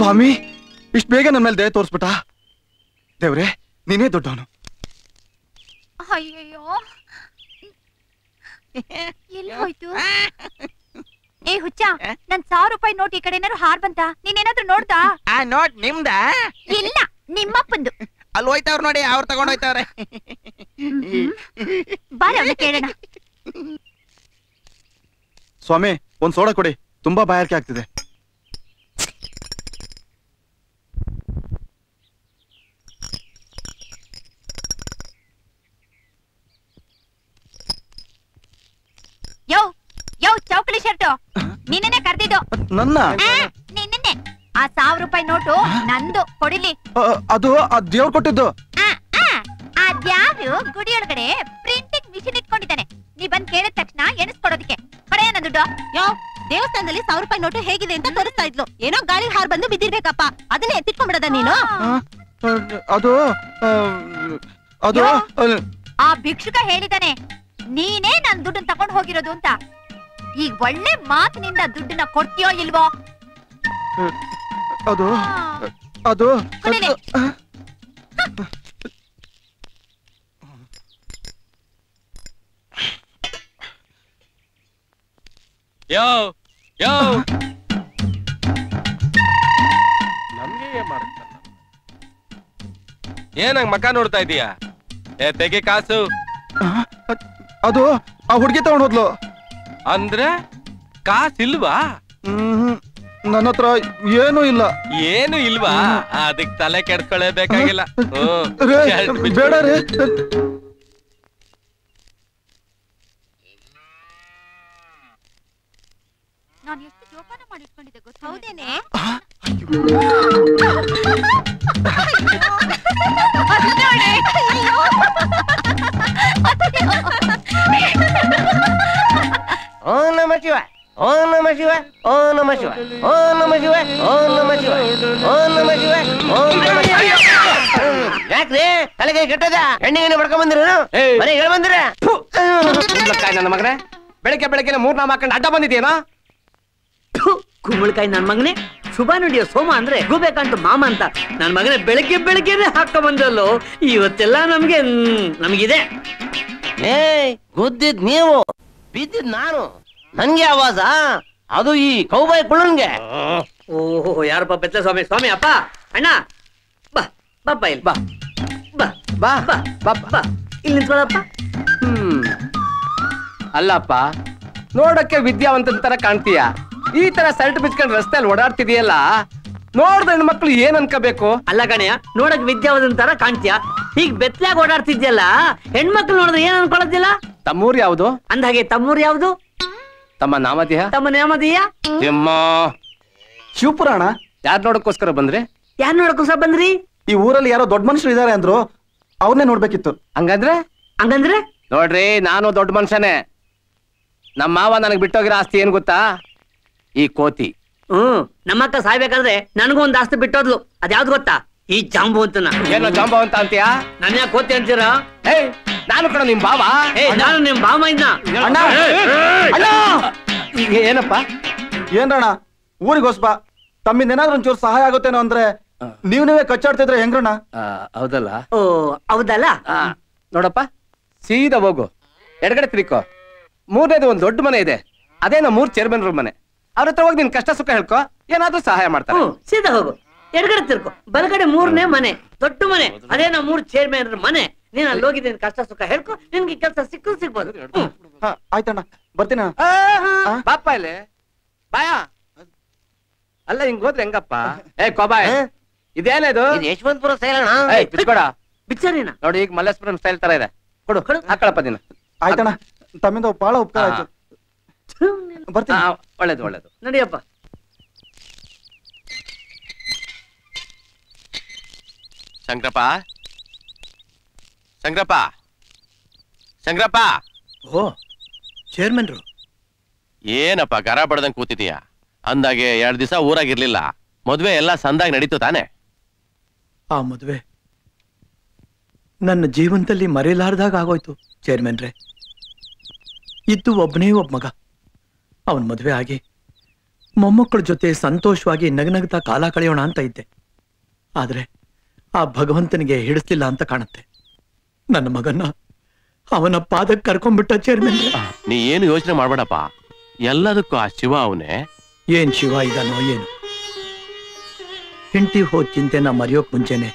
ಸ್ವಾಮಿ ಇಷ್ಟು ಬೇಗ ನನ್ನ ಮೇಲೆ ದಯ ತೋರಿಸ್ಬಿಟ್ಟ. ದೇವ್ರೆ ನೀನೇ ದೊಡ್ಡವನು. ಅಯ್ಯಯ್ಯೋ ಎಲ್ಲಿ ಹೋಯ್ತು? ಏ ಹುಚ್ಚ, ನನ್ 1000 ರೂಪಾಯಿ ನೋಟ್ ಈ ಕಡೆ ಏನಾದ್ರು ಹಾರ್ ಬಂತ? ನೀನೇನಾದ್ರು ನೋಡ್ತಾ? ಆ ನೋಟ್ ನಿಮ್ದ? ಇಲ್ಲ, ನಿಮ್ಮಪ್ಪಂದು. ಅಲ್ಲಿ ಹೋಯ್ತವ್ರು ನೋಡಿ, ಅವ್ರು ತಗೊಂಡ್ ಹೋಯ್ತವ್ರೆ. ಬಾರವ್ನ ಕೇಳೋಣ. ಸ್ವಾಮಿ ಒಂದ್ ಸೋಡಾ ಕೊಡಿ, ತುಂಬಾ ಬಾಯಾರಿಕೆ ಆಗ್ತಿದೆ. ಯೋ ಯೋ ಚೌಕಲಿ ಶರ್ಟು, ನಿನ್ನೆ ಕರ್ದಿದ್ದು ನನ್ನ? ನಿನ್ನೆ ಆ 1000 ರೂಪಾಯಿ ನೋಟು ನಂದು. ಕೊಡಿಲಿ. ಅದು ದೇವ್ರು ಕೊಟ್ಟಿದ್ದು. ಆ ದ್ಯಾವ್ರು ಗುಡಿಯೊಳಗಡೆ ಪ್ರಿಂಟಿಂಗ್ ಮಿಷಿನ್ ಇಟ್ಕೊಂಡಿದ್ದಾನೆ, ನೀ ಬಂದ್ ಕೇಳಿದ ತಕ್ಷಣ ಎಣಿಸ್ಕೊಡೋದಕ್ಕೆ. ಪಡೆಯ ನನ್ನ ದುಡ್ಡು. ಯೋ ದೇವಸ್ಥಾನದಲ್ಲಿ 1000 ರೂಪಾಯಿ ನೋಟು ಹೇಗಿದೆ ಅಂತ ತೋರಿಸ್ತಾ ಇದ್ಲು, ಏನೋ ಗಾಳಿ ಹಾರ್ ಬಂದು ಬಿದ್ದಿರ್ಬೇಕಪ್ಪ, ಅದನ್ನೇ ಎತ್ತಿಟ್ಕೊಂಡ್ಬಿಡದ ನೀನು? ಅದು ಅದು ಆ ಭಿಕ್ಷುಕ ಹೇಳಿದ್ದಾನೆ, ನೀನೇ ನನ್ ದುಡ್ಡು ತಗೊಂಡ್ ಹೋಗಿರೋದು ಅಂತ. ಈಗ ಒಳ್ಳೆ ಮಾತಿನಿಂದ ದುಡ್ಡನ್ನ ಕೊಡ್ತೀಯೋ ಇಲ್ವೋ? ಅದು ಅದು ಯೋ ಯೋ ನಮ್ಗೆ ಮಾಡ್ತಾನ ಏನಂಗ್ ಮಕ್ಕ ನೋಡ್ತಾ ಇದೀಯಾ? ಏ ತೆಗೆ ಕಾಸು. ಅದು ಆ ಹುಡುಗಿ ತಗೊಂಡ್ ಹೋದ್ಲು ಅಂದ್ರೆ ಕಾಸಿಲ್ವಾ? ನನ್ನ ಹತ್ರ ಏನು ಇಲ್ಲ. ಏನು ಇಲ್ವಾ? ಅದಕ್ಕೆ ತಲೆ ಕೆಡ್ಕೊಳ್ಳೇಬೇಕಾಗಿಲ್ಲ. ಬೇಡ ರೀ. ನಾನು ಎಷ್ಟು ಜೋಪಾನ ಮಾಡಿಟ್ಕೊಂಡಿದ್ದೆ ಗೊತ್ತಾ? ಹೌದೇನೆ. ಓಂ ನಮ ಶಿವ ಓಂ ನಮ ಶಿವ ಓಂ ನಮ ಶಿವ ಓಂ ನಮ ಶಿವ ಓಂ ನಮ ಶಿವ ಓಂ ನಮ ಶಿವ ಓಂ ನಮ ಶಿವ. ಯಾಕ್ರಿ ತಲೆಗೆ ಕೆಟ್ಟದ ಹೆಣ್ಣಿಗೆ ಬಡ್ಕೊಂಡ್ ಬಂದಿರ ಮನೆಗೆ ಹೇಳಿ ಬಂದಿರ? ನನ್ನ ಮಗನೇ ಬೆಳಗ್ಗೆ ಬೆಳಗ್ಗೆ ಮೂರ್ನ ಹಾಕೊಂಡು ಅಡ್ಡ ಬಂದಿದ್ದೀನಾ? ಕುಂಬಳಕಾಯಿ ನನ್ನ ಮಗನೇ. ಶುಭ ನುಡಿಯೋ ಸೋಮ ಅಂದ್ರೆ ಎಗ್ಗುಬೇಕಂತ ಮಾಮ ಅಂತ ನನ್ನ ಮಗನೇ ಬೆಳಗ್ಗೆ ಬೆಳಗ್ಗೆನೆ ಹಾಕ ಬಂದಲ್ಲೋ. ಇವತ್ತೆಲ್ಲ ನಮಗಿದೆ. ಏ ಗುದ್ದಿದ್ ನೀವು ಬಿದ್ದಿದ್ ನಾನು. ನನ್ಗೆ ಆವಾಜ ಅದು ಈ ಕೌಬಾಯಿ ಕುಳ್ಳನ್ಗೆ. ಓಹೋ ಯಾರಪ್ಪ ಬೆತ್ತ ಸ್ವಾಮಿ? ಸ್ವಾಮಿ ಅಪ್ಪ ಅಣ್ಣ ಬಾ ಬಾಪ್ಪ ಇಲ್ಲಿ ಬಾ ಬಾ ಬಾ ಬಾಪ್ಪ ಇಲ್ಲಿ ನಿಂತ್ಕೊಳಪ್ಪ. ಅಲ್ಲಪ್ಪ ನೋಡಕ್ಕೆ ವಿದ್ಯಾವಂತನ ತರ ಕಾಣ್ತೀಯ. ಈ ತರ ಸಲ್ಟ್ ಬಿಚ್ಕೊಂಡು ರಸ್ತೆಯಲ್ಲಿ ಓಡಾಡ್ತಿದೆಯಲ್ಲ ನೋಡ್ದ ಹೆಣ್ಮಕ್ಳು ಏನ್ ಅನ್ಕೋಬೇಕು? ಅಲ್ಲ ಗಣ್ಯ ನೋಡಕ್ ವಿದ್ಯಾವಂತನ ತರ ಕಾಣ್ತೀಯ. ಈಗ ಬೆತ್ತಲಾಗಿ ಓಡಾಡ್ತಿದ್ಯಲ್ಲ ಹೆಣ್ಮಕ್ಳು ನೋಡಿದ್ರೆ ಏನ್ ಅನ್ಕೊಳ್ಳೋದಿಲ್ಲ? ತಮ್ಮೂರ್ ಯಾವ್ದು ಅಂದಾಗೆ? ತಮ್ಮೂರ್ ಯಾವ್ದು? ತಮ್ಮ ನಾಮಧೇಯ. ತಮ್ಮ ನಾಮಧೇಯ ಶಿವಪುರಾಣ. ಯಾರ್ ನೋಡಕ್ಕೋಸ್ಕರ ಬಂದ್ರಿ? ಯಾರ್ ನೋಡಕ್ಕೋಸ್ಕರ ಬಂದ್ರಿ? ಈ ಊರಲ್ಲಿ ಯಾರೋ ದೊಡ್ಡ ಮನುಷ್ಯರು ಇದಾರೆ ಅಂದ್ರು ಅವ್ರನ್ನೇ ನೋಡ್ಬೇಕಿತ್ತು. ಹಂಗಂದ್ರೆ ಹಂಗಂದ್ರೆ ನೋಡ್ರಿ ನಾನು ದೊಡ್ಡ ಮನುಷ್ಯನೇ. ನಮ್ಮ ಮಾವ ನನಗ್ ಬಿಟ್ಟೋಗಿರೋ ಆಸ್ತಿ ಏನ್ ಗೊತ್ತಾ? ಈ ಕೋತಿ. ಹ್ಮ್ ನಮ್ಮಕ್ಕ ಸಾಯ್ಬೇಕಾದ್ರೆ ನನಗೂ ಒಂದ್ ಆಸ್ತಿ ಬಿಟ್ಟೋದ್ಲು. ಅದ್ಯಾವ್ದು ಗೊತ್ತಾ? ಈ ಜಾಂಬು ಅಂತ. ಏನೋ ಜಾಂಬು ಅಂತ ಅಂತೀಯ? ನನ್ ಯಾಕೆ ಕೋತಿ ಅಂತೀರ? ನಾನು ಕಣ ನಿಮ್ ಬಾವ. ನಾನು ನಿಮ್ ಬಾವ ಇದ್ನ. ಈಗ ಏನಪ್ಪ ಏನ್ರಣ ಊರಿಗೋಸ್ಪ ತಮ್ಮಿಂದ ಏನಾದ್ರೂ ಒಂಚೂರು ಸಹಾಯ ಆಗುತ್ತೇನೋ ಅಂದ್ರೆ ನೀವ್ ನೀವೇ ಕಚ್ಚಾಡ್ತಿದ್ರೆ ಹೆಂಗ್ರಣ? ಹೌದಲ್ಲ? ಓ ಹೌದಲ್ಲ. ನೋಡಪ್ಪ ಸೀದಾ ಹೋಗು, ಎಡಗಡೆ ತಿರ್ಕೋ, ಮೂರನೇದು ಒಂದ್ ದೊಡ್ಡ ಮನೆ ಇದೆ, ಅದೇ ನಮ್ಮ ಮೂರ್ ಚೇರ್ಮನ್ ರೂಮ್ ಮನೆ. ಅವ್ರ ಹತ್ರ ಹೋಗಿ ನಿನ್ ಕಷ್ಟ ಸುಖ ಹೇಳ್ಕೊ, ಏನಾದ್ರೂ ಸಹಾಯ ಮಾಡ್ತಾರೆ. ಸೀದಾ ಹೋಗು, ಎಡಗಡೆ ತಿರ್ಕೋ, ಬಲಗಡೆ ಮೂರನೇ ಮನೆ, ದೊಡ್ಡ ಮನೆ, ಅದೇ ನಮ್ಮ ಮೂರ್ ಚೇರ್ಮನ್ ಮನೆ. ನೀನ್ ಅಲ್ಲಿ ಹೋಗಿ ನಿನ್ ಕಷ್ಟ ಸುಖ ಹೇಳ್ಕೊ, ನಿನ್ಗೆ ಕೆಲಸ ಸಿಕ್ಕ ಸಿಗ್ಬೋದು. ಆಯ್ತಣ್ಣ ಬರ್ತೀನ. ಬಾಪ ಇಲ್ಲಿ ಬಾಯ. ಅಲ್ಲ ಹಿಂಗ್ ಹೋದ್ರೆ ಹೆಂಗಪ್ಪ? ಏ ಕೋಬಾಯ್ ಇದೇನೇದು? ಯಶವಂತಪುರ ಸ್ಟೈಲ್ ಅಣ್ಣ. ಬಿಚ್ಚರಿನ ನೋಡಿ ಈಗ ಮಲ್ಲೇಶ್ವರಂ ಸ್ಟೈಲ್ ತರ ಇದೆ. ಕೊಡು ಕೊಡು ಹಾಕಳಪ್ಪ ದಿನ. ಆಯ್ತಣ್ಣ ತಮ್ಮಿಂದ ಬಹಳ ಉಪಕಾರ ಆಯ್ತು. ಬರ್ತೀನಿ. ಒಳ್ಳೇದು ಒಳ್ಳೇದು. ನಡಿಯಪ್ಪ. ಶಂಕರಪ್ಪ ಶಂಕರಪ್ಪ ಶಂಕರಪ್ಪ. ಓ ಚೇರ್ಮನ್ರು. ಏನಪ್ಪ ಗರ ಬಡ್ದಂಗೆ ಕೂತಿದೀಯ? ಅಂದಾಗೆ ಎರಡು ದಿವಸ ಊರಾಗಿರ್ಲಿಲ್ಲ, ಮದ್ವೆ ಎಲ್ಲ ಸಂದಾಗಿ ನಡೀತು ತಾನೆ? ಆ ಮದ್ವೆ ನನ್ನ ಜೀವನದಲ್ಲಿ ಮರೆಯಲಾರ್ದಾಗ ಆಗೋಯ್ತು ಚೇರ್ಮನ್ರೇ. ಇದ್ದು ಒಬ್ಬನೇ ಒಬ್ಬ ಮಗ. ಅವನ ಮದುವೆ ಆಗಿ ಮೊಮ್ಮಕ್ಕಳ ಜೊತೆ ಸಂತೋಷವಾಗಿ ನಗನಗ್ತಾ ಕಾಲ ಕಳೆಯೋಣ ಅಂತ ಇದ್ದೆ. ಆದರೆ ಆ ಭಗವಂತನಿಗೆ ಹಿಡಿಸ್ಲಿಲ್ಲ ಅಂತ ಕಾಣುತ್ತೆ. ನನ್ನ ಮಗನ್ನ ಅವನ ಪಾದಕ್ಕೆ ಕರ್ಕೊಂಡ್ಬಿಟ್ಟ ಚೇರ್ಮನ್. ನೀ ಏನು ಯೋಚನೆ ಮಾಡ್ಬೇಡಪ್ಪ, ಎಲ್ಲದಕ್ಕೂ ಆ ಶಿವ ಅವನೇ. ಏನ್ ಶಿವ ಇದಾನೋ ಏನು? ಹೆಂಡತಿ ಹೋದ್ ಚಿಂತೆನ ಮರೆಯೋಕ್ ಮುಂಚೆನೆ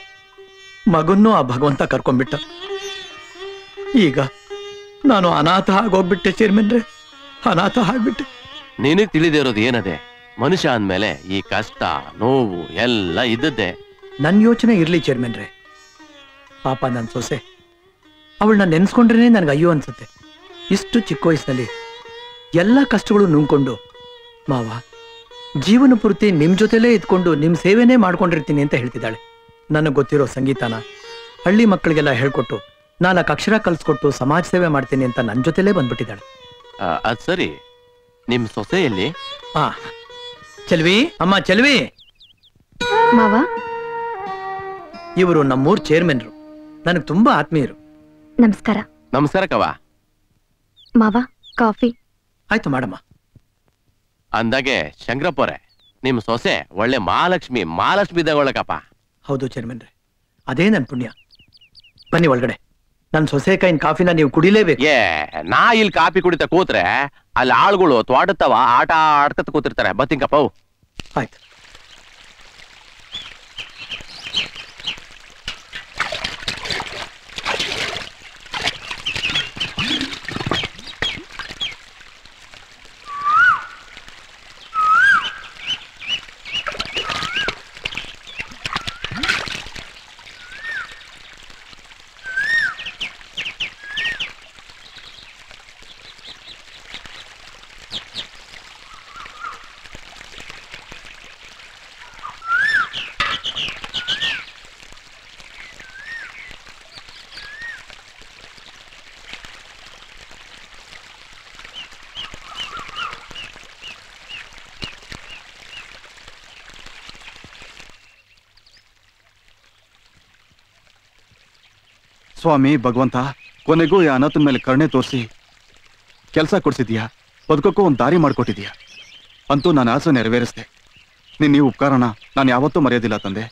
ಮಗನ್ನೂ ಆ ಭಗವಂತ ಕರ್ಕೊಂಡ್ಬಿಟ್ಟ. ಈಗ ನಾನು ಅನಾಥ ಆಗೋಗ್ಬಿಟ್ಟೆ ಚೇರ್ಮನ್ರೇ, ಅನಾಥ ಆಗ್ಬಿಟ್ಟೆ. ನಿನಗ್ ತಿಳಿದಿರೋದು ಏನದೆ, ಮನುಷ್ಯ ಅಂದ್ಮೇಲೆ ಈ ಕಷ್ಟ ನೋವು ಎಲ್ಲ ಇದ್ದದ್ದೇ. ನನ್ನ ಯೋಚನೆ ಇರ್ಲಿ ಚೇರ್ಮನ್ರೇ. ಪಾಪ ನನ್ನ ಸೊಸೆ, ಅವಳನ್ನ ನೆನ್ಸ್ಕೊಂಡ್ರೇನೆ ನನ್ಗೆ ಅಯ್ಯೋ ಅನ್ಸುತ್ತೆ. ಇಷ್ಟು ಚಿಕ್ಕ ವಯಸ್ಸಿನಲ್ಲಿ ಎಲ್ಲ ಕಷ್ಟಗಳು ನುಂಗ್ಕೊಂಡು, ಮಾವ ಜೀವನ ಪೂರ್ತಿ ನಿಮ್ ಜೊತೆಲೇ ಇದ್ಕೊಂಡು ನಿಮ್ ಸೇವೆನೇ ಮಾಡ್ಕೊಂಡಿರ್ತೀನಿ ಅಂತ ಹೇಳ್ತಿದ್ದಾಳೆ. ನನಗೆ ಗೊತ್ತಿರೋ ಸಂಗೀತನ ಹಳ್ಳಿ ಮಕ್ಕಳಿಗೆಲ್ಲ ಹೇಳ್ಕೊಟ್ಟು ನಾಲ್ಕು ಅಕ್ಷರ ಕಲ್ಸ್ಕೊಟ್ಟು ಸಮಾಜ ಸೇವೆ ಮಾಡ್ತೀನಿ ಅಂತ ನನ್ನ ಜೊತೆಲೇ ಬಂದ್ಬಿಟ್ಟಿದ್ದಾಳೆ. ಅದ್ ಸರಿ, ನಿಮ್ ಸೊಸೆಯಲ್ಲಿ ಚೆಲ್ವಿ. ಅಮ್ಮ ಚೆಲ್ವಿ. ಮಾವ ಇವರು ನಮ್ಮೂರ್ ಚೇರ್ಮನ್ರು, ನನಗೆ ತುಂಬಾ ಆತ್ಮೀಯರು. ನಮಸ್ಕಾರ. ನಮಸ್ಕಾರ ಕವಾ. ಮಾವ ಕಾಫಿ ಆಯ್ತು ಮಾಡಮ್ಮ. ಅಂದಾಗೆ ಶಂಕರಪ್ಪರೇ, ನಿಮ್ಮ ಸೊಸೆ ಒಳ್ಳೆ ಮಹಾಲಕ್ಷ್ಮಿ ಇದ್ದಾಗೊಳಕಪ್ಪ. ಹೌದು ಚೇರ್ಮನ್ರೆ, ಅದೇ ನನ್ನ ಪುಣ್ಯ. ಬನ್ನಿ ಒಳಗಡೆ, ನನ್ನ ಸೊಸೆ ಕೈನ ಕಾಫಿನ ನೀವು ಕುಡಿಲೇಬೇಕು. ಏ, ನಾ ಇಲ್ಲಿ ಕಾಫಿ ಕುಡಿತಾ ಕೂತ್ರೆ ಅಲ್ಲಿ ಆಳುಗಳು ತೋಟದವ ಆಟ ಆಡ್ಕತ್ ಕೂತಿರ್ತಾರೆ. ಬತ್ತಿಂಕಪ್ಪ. ಆಯ್ತು. ಸ್ವಾಮಿ ಭಗವಂತ, ಕೊನೆಗೂ ಈ ಅನಾಥನ ಮೇಲೆ ಕರುಣೆ ತೋರಿಸಿ ಕೆಲಸ ಕೊಡ್ಸಿದೀಯಾ, ಬದುಕಕ್ಕೂ ಒಂದು ದಾರಿ ಮಾಡಿಕೊಟ್ಟಿದೀಯಾ ಅಂತೂ ನಾನು ಆಸೆ ನೆರವೇರಿಸಿದೆ. ನೀನು ಈ ಉಪಕಾರನ ನಾನು ಯಾವತ್ತೂ ಮರೆಯೋದಿಲ್ಲ ತಂದೆ.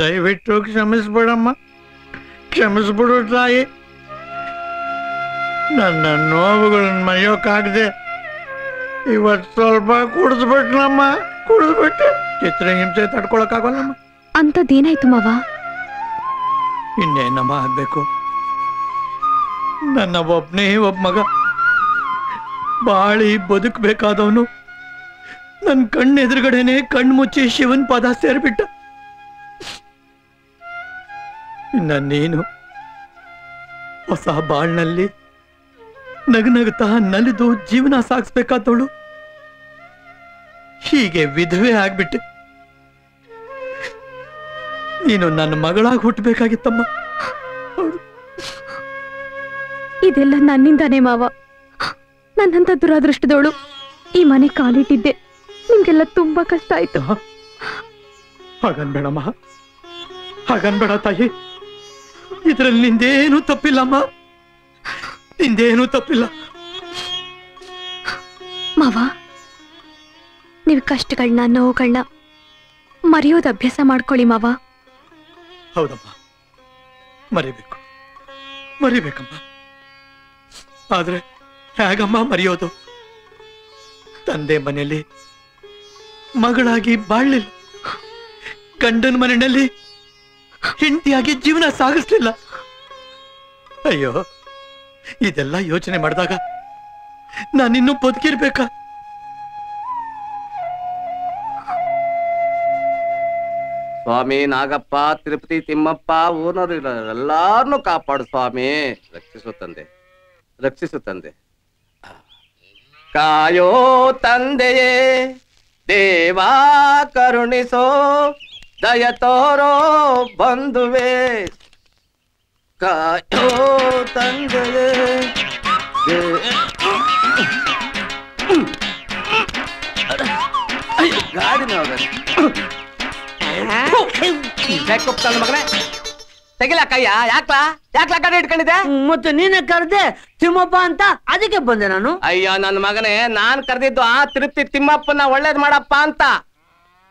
ದಯವಿಟ್ಟು ಕ್ಷಮಿಸ್ಬಿಡಮ್ಮ, ಕ್ಷಮಿಸ್ಬಿಡು ತಾಯಿ. ನನ್ನ ನೋವುಗಳನ್ನ ಮರೆಯೋಕ್ಕಾಗದೆ ಇವತ್ತು ಸ್ವಲ್ಪ ಕುಡಿಸ್ಬಿಟ್ನಮ್ಮ, ಕುಡಿಸ್ಬಿಟ್ಟು ಚಿತ್ರ ಹಿಂಸೆ ತಡ್ಕೊಳಕ್ಕಾಗಲ್ಲಮ್ಮ. ಅಂತದೇನಾಯ್ತು ಮಾವ? ಇನ್ನೇನಮ್ಮ ಆಗ್ಬೇಕು, ನನ್ನ ಒಬ್ಬನೇ ಒಬ್ಬ ಮಗ, ಬಾಳಿ ಬದುಕಬೇಕಾದವನು ನನ್ನ ಕಣ್ಣೆದುರುಗಡೆನೆ ಕಣ್ಮುಚ್ಚಿ ಶಿವನ್ ಪಾದ ಸೇರಿಬಿಟ್ಟ. ನೀನು ಹೊಸ ಬಾಳ್ನಲ್ಲಿ ನಗನಗತಾ ನಲಿದು ಜೀವನ ಸಾಗಿಸ್ಬೇಕಾದವಳು ಹೀಗೆ ವಿಧವೆ ಆಗ್ಬಿಟ್ಟೆ. ನೀನು ನನ್ನ ಮಗಳಾಗಿ ಹುಟ್ಟಬೇಕಾಗಿತ್ತಮ್ಮ. ಇದೆಲ್ಲ ನನ್ನಿಂದಾನೇ ಮಾವ. ನನ್ನಂತ ದುರಾದೃಷ್ಟದವಳು ಈ ಮನೆ ಕಾಲಿಟ್ಟಿದ್ದೆ. ನಿಮ್ಗೆಲ್ಲ ತುಂಬಾ ಕಷ್ಟ ಆಯ್ತು. ಹಾಗನ್ಬೇಡಮ್ಮ, ಹಾಗನ್ಬೇಡ ತಾಯಿ. ಇದರಲ್ಲಿ ನಿಂದೇನು ತಪ್ಪಿಲ್ಲಮ್ಮ. ನಿಂದೇನೂ ತಪ್ಪಿಲ್ಲ. ಮಾವ, ನೀವು ಕಷ್ಟಗಳನ್ನ ನೋವುಗಳನ್ನ ಮರೆಯೋದು ಅಭ್ಯಾಸ ಮಾಡ್ಕೊಳ್ಳಿ ಮಾವ. ಹೌದಮ್ಮ, ಮರಿಬೇಕು ಮರಿಬೇಕಮ್ಮ. ಆದ್ರೆ ಹೇಗಮ್ಮ ಮರೆಯೋದು? ತಂದೆ ಮನೆಯಲ್ಲಿ ಮಗಳಾಗಿ ಬಾಳ್ಲಿಲ್ಲ, ಗಂಡನ ಮನೆಯಲ್ಲಿ ಹೆಂಡತಿಯಾಗಿ ಜೀವನ ಸಾಗಿಸ್ಲಿಲ್ಲ. ಅಯ್ಯೋ, ಇದೆಲ್ಲ ಯೋಚನೆ ಮಾಡಿದಾಗ ನಾನಿನ್ನೂ ಬದುಕಿರ್ಬೇಕಾ? ಸ್ವಾಮಿ ನಾಗಪ್ಪ, ತಿರುಪತಿ ತಿಮ್ಮಪ್ಪ, ಊರ್ನವ್ರು ಎಲ್ಲಾರನ್ನೂ ಕಾಪಾಡು ಸ್ವಾಮಿ. ರಕ್ಷಿಸು ತಂದೆ, ರಕ್ಷಿಸು ತಂದೆ. ಕಾಯೋ ತಂದೆಯೇ ದೇವಾ, ಕರುಣಿಸೋ ದಯ ತೋರೋ ಬಂಧುವೇ. ಕಾಯೋ ತಂದೆಯೇ ಗಾಡಿನ ಮಗನೇ ತೆಗಿಲ ಕಯ್ಯ. ಯಾಕ್ಲಾ ಯಾಕ್ಲಾ ಕಡೆ ಇಟ್ಕೊಂಡಿದ್ದೆ? ಮತ್ತೆ ನೀನೆ ಕರೆದೆ ತಿಮ್ಮಪ್ಪ ಅಂತ, ಅದಕ್ಕೆ ಬಂದೆ ನಾನು. ಅಯ್ಯೋ ನನ್ನ ಮಗನೇ, ನಾನ್ ಕರೆದಿದ್ದು ಆ ತಿರುಪತಿ ತಿಮ್ಮಪ್ಪನ ಒಳ್ಳೇದ್ ಮಾಡಪ್ಪ ಅಂತ,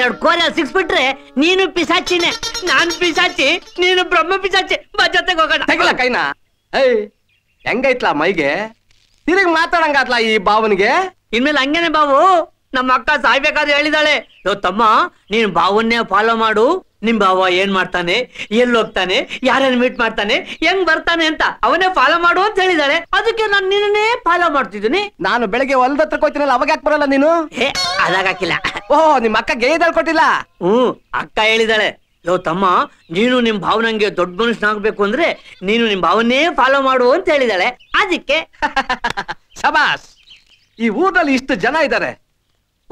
ಎರಡು ಕೋಲ ಸಿಕ್ಸ್ ಬಿಟ್ರೆ ನೀನು ಪಿಶಾಚಿನೇ, ನಾನ್ ಪಿಶಾಚಿ, ನೀನು ಬ್ರಹ್ಮ ಪಿಶಾಚಿ. ಜೊತೆಗೆ ಹೋಗೋಣ. ತೆಗಿಲ್ಲ ಕೈನಾ. ಏಯ್, ಹೆಂಗೈತ್ಲಾ ಮೈಗೆ? ತಿರುಗಿ ಮಾತಾಡಂಗಾತ್ಲಾ ಈ ಬಾವನಿಗೆ. ಇನ್ಮೇಲೆ ಹಂಗೇನೆ ಬಾವು. ನಮ್ಮ ಅಕ್ಕ ಸಾಯ್ಬೇಕಾದ್ರೆ ಹೇಳಿದಾಳೆ, ತಮ್ಮ ನೀನ್ ಬಾವನ್ನೇ ಫಾಲೋ ಮಾಡು, ನಿಮ್ ಬಾವ ಏನ್ ಮಾಡ್ತಾನೆ, ಎಲ್ಲಿ ಹೋಗ್ತಾನೆ, ಯಾರನ್ನ ಮೀಟ್ ಮಾಡ್ತಾನೆ, ಹೆಂಗ್ ಬರ್ತಾನೆ ಅಂತ ಅವನೇ ಫಾಲೋ ಮಾಡು ಅಂತ ಹೇಳಿದಾಳೆ. ಅದಕ್ಕೆ ನಾನು ನಿನ್ನೇ ಫಾಲೋ ಮಾಡ್ತಿದ್ದೀನಿ. ನಾನು ಬೆಳಗ್ಗೆ ಹೊಲದ ಹತ್ರ ಹೋಗ್ತೀನಲ್ಲ, ಅವಾಗ ಯಾಕೆ ಬರಲ್ಲ ನೀನು? ಹೇ, ಅದಾಗಾಕಿಲ್ಲ. ಓಹ್, ನಿಮ್ ಅಕ್ಕ ಗೇದಲ್ ಕೊಟ್ಟಿಲ್ಲ? ಹ್ಮ್, ಅಕ್ಕ ಹೇಳಿದಾಳೆ, ತಮ್ಮ ನೀನು ನಿಮ್ ಭಾವನಂಗೆ ದೊಡ್ಡ ಮನುಷ್ಯನಾಗ್ಬೇಕು ಅಂದ್ರೆ ನೀನು ನಿಮ್ ಭಾವನ್ನೇ ಫಾಲೋ ಮಾಡು ಅಂತ ಹೇಳಿದಾಳೆ. ಅದಕ್ಕೆ. ಶಬಾಸ್, ಈ ಊರಲ್ಲಿ ಇಷ್ಟು ಜನ ಇದ್ದಾರೆ,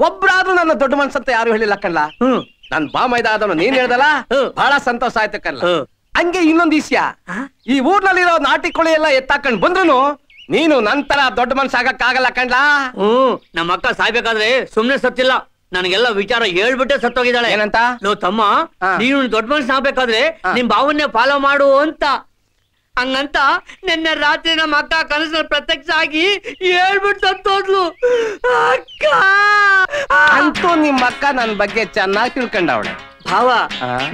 ಒಬ್ರಾದ್ರೂ ನನ್ನ ದೊಡ್ಡ ಮನ್ಸಂತ ಯಾರು ಹೇಳಿಲ್ಲ ಕಣ್ಣ. ಹ್ಮ್, ನನ್ ಬಾಮೈದ ಆದವನು ನೀನ್ ಹೇಳ್ದಲ್ಲ, ಬಹಳ ಸಂತೋಷ ಆಯ್ತು ಕಣ್ಣ. ಹಂಗೆ ಇನ್ನೊಂದ್ ವಿಷಯ, ಈ ಊರ್ನಲ್ಲಿರೋ ನಾಟಿ ಕೋಳಿ ಎಲ್ಲ ಎತ್ತಾಕೊಂಡ್ ಬಂದ್ರು ನೀನು ನಂತರ ದೊಡ್ಡ ಮನ್ಸ ಆಗಕ್ಕಾಗಲ್ಲ ಕಣ್ಣ. ಹ್ಮ್, ನಮ್ಮ ಅಕ್ಕ ಸಾಯ್ಬೇಕಾದ್ರೆ ಸುಮ್ನೆ ಸತ್ತಿಲ್ಲ, ನನ್ಗೆಲ್ಲ ವಿಚಾರ ಹೇಳ್ಬಿಟ್ಟೆ ಸತ್ತೋಗಿದ್ದಾಳೆ. ಏನಂತ? ತಮ್ಮ ನೀನು ದೊಡ್ಡ ಮನ್ಸ ಆಗ್ಬೇಕಾದ್ರೆ ನಿಮ್ ಭಾವನ್ನೇ ಫಾಲೋ ಮಾಡು ಅಂತ. ಹಂಗಂತ ನಿನ್ನೆ ರಾತ್ರಿ ನಮ್ಮ ಅಕ್ಕ ಕನಸು ಪ್ರತ್ಯಕ್ಷ ಆಗಿ ಹೇಳ್ಬಿಟ್ಟು ಸತ್ತೋದ್ಲು. ಅಕ್ಕ ಅಂತೂ ನಿಮ್ಮ ಅಕ್ಕ ನನ್ ಬಗ್ಗೆ ಚೆನ್ನಾಗಿ ತಿಳ್ಕೊಂಡವಳೆ. ಭಾವ,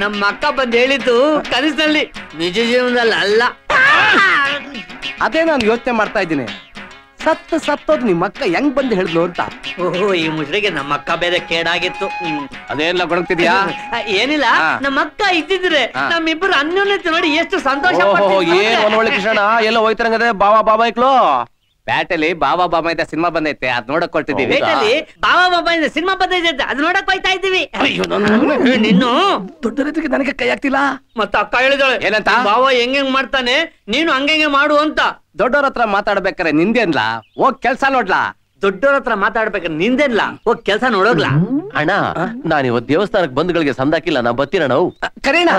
ನಮ್ಮ ಅಕ್ಕ ಬಂದ್ ಹೇಳಿದ್ದು ಕನಸಿನಲ್ಲಿ, ನಿಜ ಜೀವನದಲ್ಲಿ ಅಲ್ಲ. ಅದೇ ನಾನು ಯೋಚನೆ ಮಾಡ್ತಾ ಇದ್ದೀನಿ, ಸತ್ತೋದ್ ನಿಮ್ಮ ಅಕ್ಕ ಹೆಂಗ್ ಬಂದು ಹೇಳಿದ್ಲು ಅಂತ. ಓಹೋ, ಈ ಮುಜರಿಗೆ ನಮ್ಮ ಅಕ್ಕ ಬೇರೆ ಕೇಡಾಗಿತ್ತು. ಅದೇಲ್ಲ ಗೊಣಗ್ತಿದ್ಯಾ? ಏನಿಲ್ಲ, ನಮ್ಮ ಅಕ್ಕ ಇದ್ದಿದ್ರೆ ನಮ್ಮಿಬ್ರು ಅನ್ಯೋನ್ಯತೆ ನೋಡಿ ಎಷ್ಟು ಸಂತೋಷ. ಕಿಶಣ ಎಲ್ಲ ಹೋಯ್ತಾರಂಗದೆ ಬಾಬಾ ಬಾಬಾ ಇಕ್ಲು ಬ್ಯಾಟಲ್ಲಿ ಬಾಬಾ ಬಾಬಾ ಇದ್ದ ಸಿನಿಮಾ ಬಂದೈತೆ, ಅದ್ ನೋಡಕ್ ಕೊಟ್ಟಿದೀವಿ. ಬಾಬಾ ಬಾಬಾ ಇದ್ದ ಸಿನಿಮಾ ಬಂದೈತೆ, ಅದ್ ನೋಡಕ್ ಹೋಯ್ತಾ ಇದೀವಿ. ನಿನ್ನ ದೊಡ್ಡ ರೈತರಿಗೆ ನನಗೆ ಕೈ ಆಗ್ತಿಲ್ಲ. ಮತ್ತ ಅಕ್ಕ ಹೇಳಿದಳು ಏನಂತ? ಬಾಬಾ ಹೆಂಗ್ ಮಾಡ್ತಾನೆ, ನೀನು ಹಂಗೆ ಮಾಡು ಅಂತ. ದೊಡ್ಡವ್ರ ಹತ್ರ ಮಾತಾಡ್ಬೇಕಾರೆ ನಿಂದೇನ್ಲಾ, ಹೋಗ್ ಕೆಲ್ಸ ನೋಡ್ಲಾ. ದೊಡ್ಡವ್ರ ಹತ್ರ ಮಾತಾಡ್ಬೇಕಾರೆ ನಿಂದೇನ್ಲಾ, ಹೋಗ್ ಕೆಲ್ಸ ನೋಡೋಗ್ಲಾ. ಅಣ್ಣ, ನಾನು ಇವತ್ತು ದೇವಸ್ಥಾನಕ್ ಬಂಧುಗಳಿಗೆ ಸಂದಾಕಿಲ್ಲ, ನಾ ಬತ್ತೀನ. ನಾವು ಕರೀಣ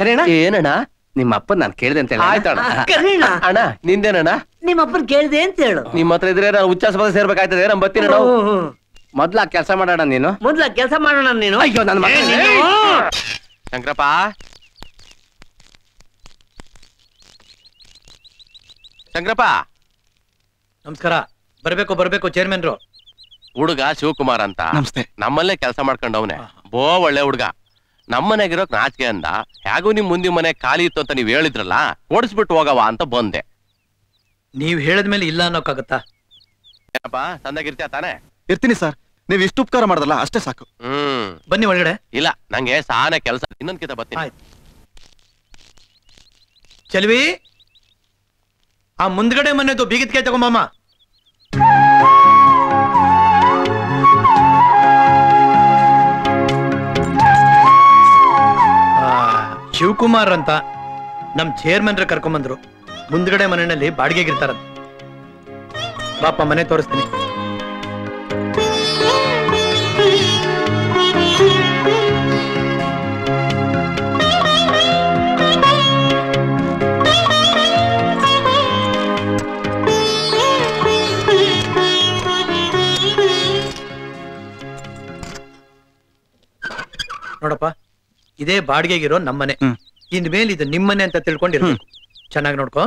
ಕರೀಣ. ಏನಣ್ಣ ನಿಮ್ಮ ಅಪ್ಪನ್ ನಾನು ಕೇಳಿದೆ ಅಂತ ಹೇಳಿ. ಆಯ್ತಣ್ಣ ಕರೀಣ. ಅಣ್ಣ ನಿಂದೇನಣ್ಣ? ನಿಮ್ಮ ಅಪ್ಪನ್ ಕೇಳಿದೆ ಅಂತ ಹೇಳು. ನಿಮ್ ಹತ್ರ ಇದ್ರೆ ನಾನು ಉಚ್ಚಾಸ ಪದ ಸೇರ್ಬೇಕಾಯ್ತದೆ. ನಮ್ ಬತ್ತೀನ ನಾವು. ಮೊದ್ಲ ಕೆಲ್ಸ ಮಾಡೋಣ ನೀನು. ಮೊದ್ಲ ಕೆಲ್ಸ ಮಾಡೋಣ ನೀನು. ಅಯ್ಯೋ ನನ್ನ ಮಗನೇ. ಶಂಕರಪ್ಪ, ಶಂಕರಪ್ಪ ನಮಸ್ಕಾರ. ಬರ್ಬೇಕು ಬರ್ಬೇಕು ಚೇರ್ಮನ್ರು. ಹುಡುಗ ಶಿವಕುಮಾರ್ ಅಂತ ನಮ್ಮಲ್ಲೇ ಕೆಲಸ ಮಾಡ್ಕೊಂಡವನೆ. ಬೋ ಒಳ್ಳೆ ಹುಡುಗ. ನಮ್ಮನೆಗಿರೋಕ್ ನಾಚಿಕೆ ಅಂದ. ಹೇಗೂ ನಿಮ್ ಮುಂದಿನ ಮನೆ ಖಾಲಿ ಇತ್ತು ಅಂತ ನೀವ್ ಹೇಳಿದ್ರಲ್ಲ, ಓಡಿಸ್ಬಿಟ್ಟು ಹೋಗವ ಅಂತ ಬಂದೆ. ನೀವ್ ಹೇಳಿದ್ಮೇಲೆ ಇಲ್ಲ ಅನ್ನೋಕಾಗತ್ತಾ? ಏನಪ್ಪ ಸಂದಾಗ ಇರ್ತೀಯ ತಾನೆ? ಇರ್ತೀನಿ ಸರ್, ನೀವ್ ಇಷ್ಟು ಉಪಕಾರ ಮಾಡದಲ್ಲ ಅಷ್ಟೇ ಸಾಕು. ಹ್ಮ್, ಬನ್ನಿ ಒಳಗಡೆ. ಇಲ್ಲ, ನಂಗೆ ಸಾನೆ ಕೆಲಸ, ಇನ್ನೊಂದ್ಕಿತ ಬರ್ತೀನಿ. ಚೆಲ್ವಿ, ಆ ಮುಂದ್ಗಡೆ ಮನೆದು ಬೀಗಿದ ಕೈ ತಗೊಂಬಮ್ಮ. ಶಿವಕುಮಾರ್ ಅಂತ ನಮ್ ಚೇರ್ಮನ್ರ ಕರ್ಕೊಂಬಂದ್ರು. ಮುಂದ್ಗಡೆ ಮನೆಯಲ್ಲಿ ಬಾಡಿಗೆಗಿರ್ತಾರ. ಬಾಪ, ಮನೆ ತೋರಿಸ್ತೀನಿ. ನೋಡಪ್ಪ, ಇದೇ ಬಾಡಿಗೆಗಿರೋ ನಮ್ಮನೆ. ಇನ್ಮೇಲೆ ಇದು ನಿಮ್ಮನೆ ಅಂತ ತಿಳ್ಕೊಂಡಿರ್ಬೇಕು. ಚೆನ್ನಾಗಿ ನೋಡ್ಕೋ.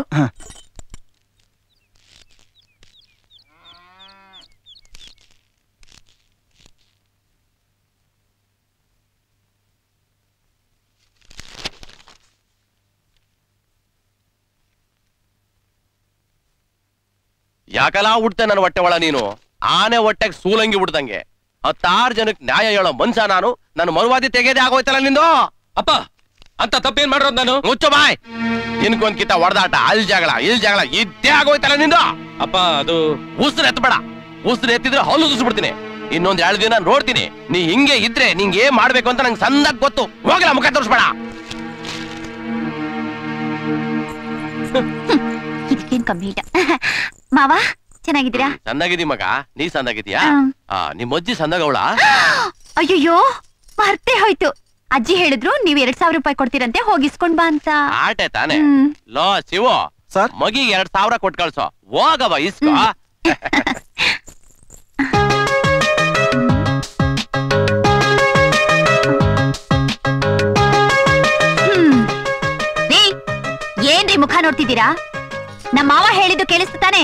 ಯಾಕಲಾ ಹುಡ್ತೆ ನನ್ನ ಹೊಟ್ಟೆ ಒಳ ನೀನು? ಆನೆ ಹೊಟ್ಟೆಗೆ ಸೂಲಂಗಿ ಹುಡ್ದಂಗೆ 16 ಜನಕ್ಕೆ ನ್ಯಾಯ ಹೇಳೋ ಮನ್ಸ ನಾನು. ನನ್ನ ಮರುವಾದಿ ತೆಗೆದೇ ಆಗೋಯ್ತಲ್ಲ ನಿಂದು. ಅಪ್ಪ ಅಂತ ತಪ್ಪೇನ್ ಮಾಡಿರೋದು ನಾನು? ಮುಚ್ಚು ಬಾಯ್. ನಿನ್ಕೊಂದ್ಕಿತ ಹೊಡೆದಾಟ, ಅಲ್ಲಿ ಜಗಳ, ಇಲ್ಲಿ ಜಗಳ, ಇದ್ದೇ ಆಗೋಯ್ತಲ್ಲ ನಿಂದು. ಅಪ್ಪ ಅದು ಉಸಿರು ಎತ್ತಬೇಡ. ಉಸಿರು ಎತ್ತಿದ್ರೆ ಹಲ್ಲು ಉಸಿರ್ಬಿಡ್ತೀನಿ. ಇನ್ನೊಂದ್ 2 ದಿನ ನೋಡ್ತೀನಿ. ನೀ ಹಿಂಗೆ ಇದ್ರೆ ನಿಂಗೆ ಏನ್ ಮಾಡ್ಬೇಕು ಅಂತ ನಂಗೆ ಸಂದಾಗ ಗೊತ್ತು. ಹೋಗಲ್ಲ, ಮುಖ ತೋರಿಸ್ಬೇಡ. ಇದಕ್ಕೇನ್ ಕಮ್ಮಿ ಇಲ್ಲ. ಮಾವ ಚೆನ್ನಾಗಿದ್ದೀರಾ? ಚೆನ್ನಾಗಿದೀ ಮಗ. ನೀ ಸಂದಾಗಿದ್ಯಾ? ನಿಮ್ ಅಜ್ಜಿ ಸಂದಾಗವಳ? ಅಯ್ಯೋ ಮರ್ತೇ ಹೋಯ್ತು. ಅಜ್ಜಿ ಹೇಳಿದ್ರು ನೀವ್ 2000 ರೂಪಾಯಿ ಕೊಡ್ತೀರಂತೆ, ಹೋಗಿಸ್ಕೊಂಡ್ ಬಾ ಅಂತ. ಆಟೆ ತಾನೆ ಲೋ ಶಿವು, ಮಗಿ 2000 ಕೊಟ್ ಕಳ್ಸೋ. ಹೋಗವ ಇಸ್ಕೋ. ಏನ್ರಿ ಮುಖ ನೋಡ್ತಿದ್ದೀರಾ? ನಮ್ಮ ಮಾವ ಹೇಳಿದ್ದು ಕೇಳಿಸ್ತಾನೆ.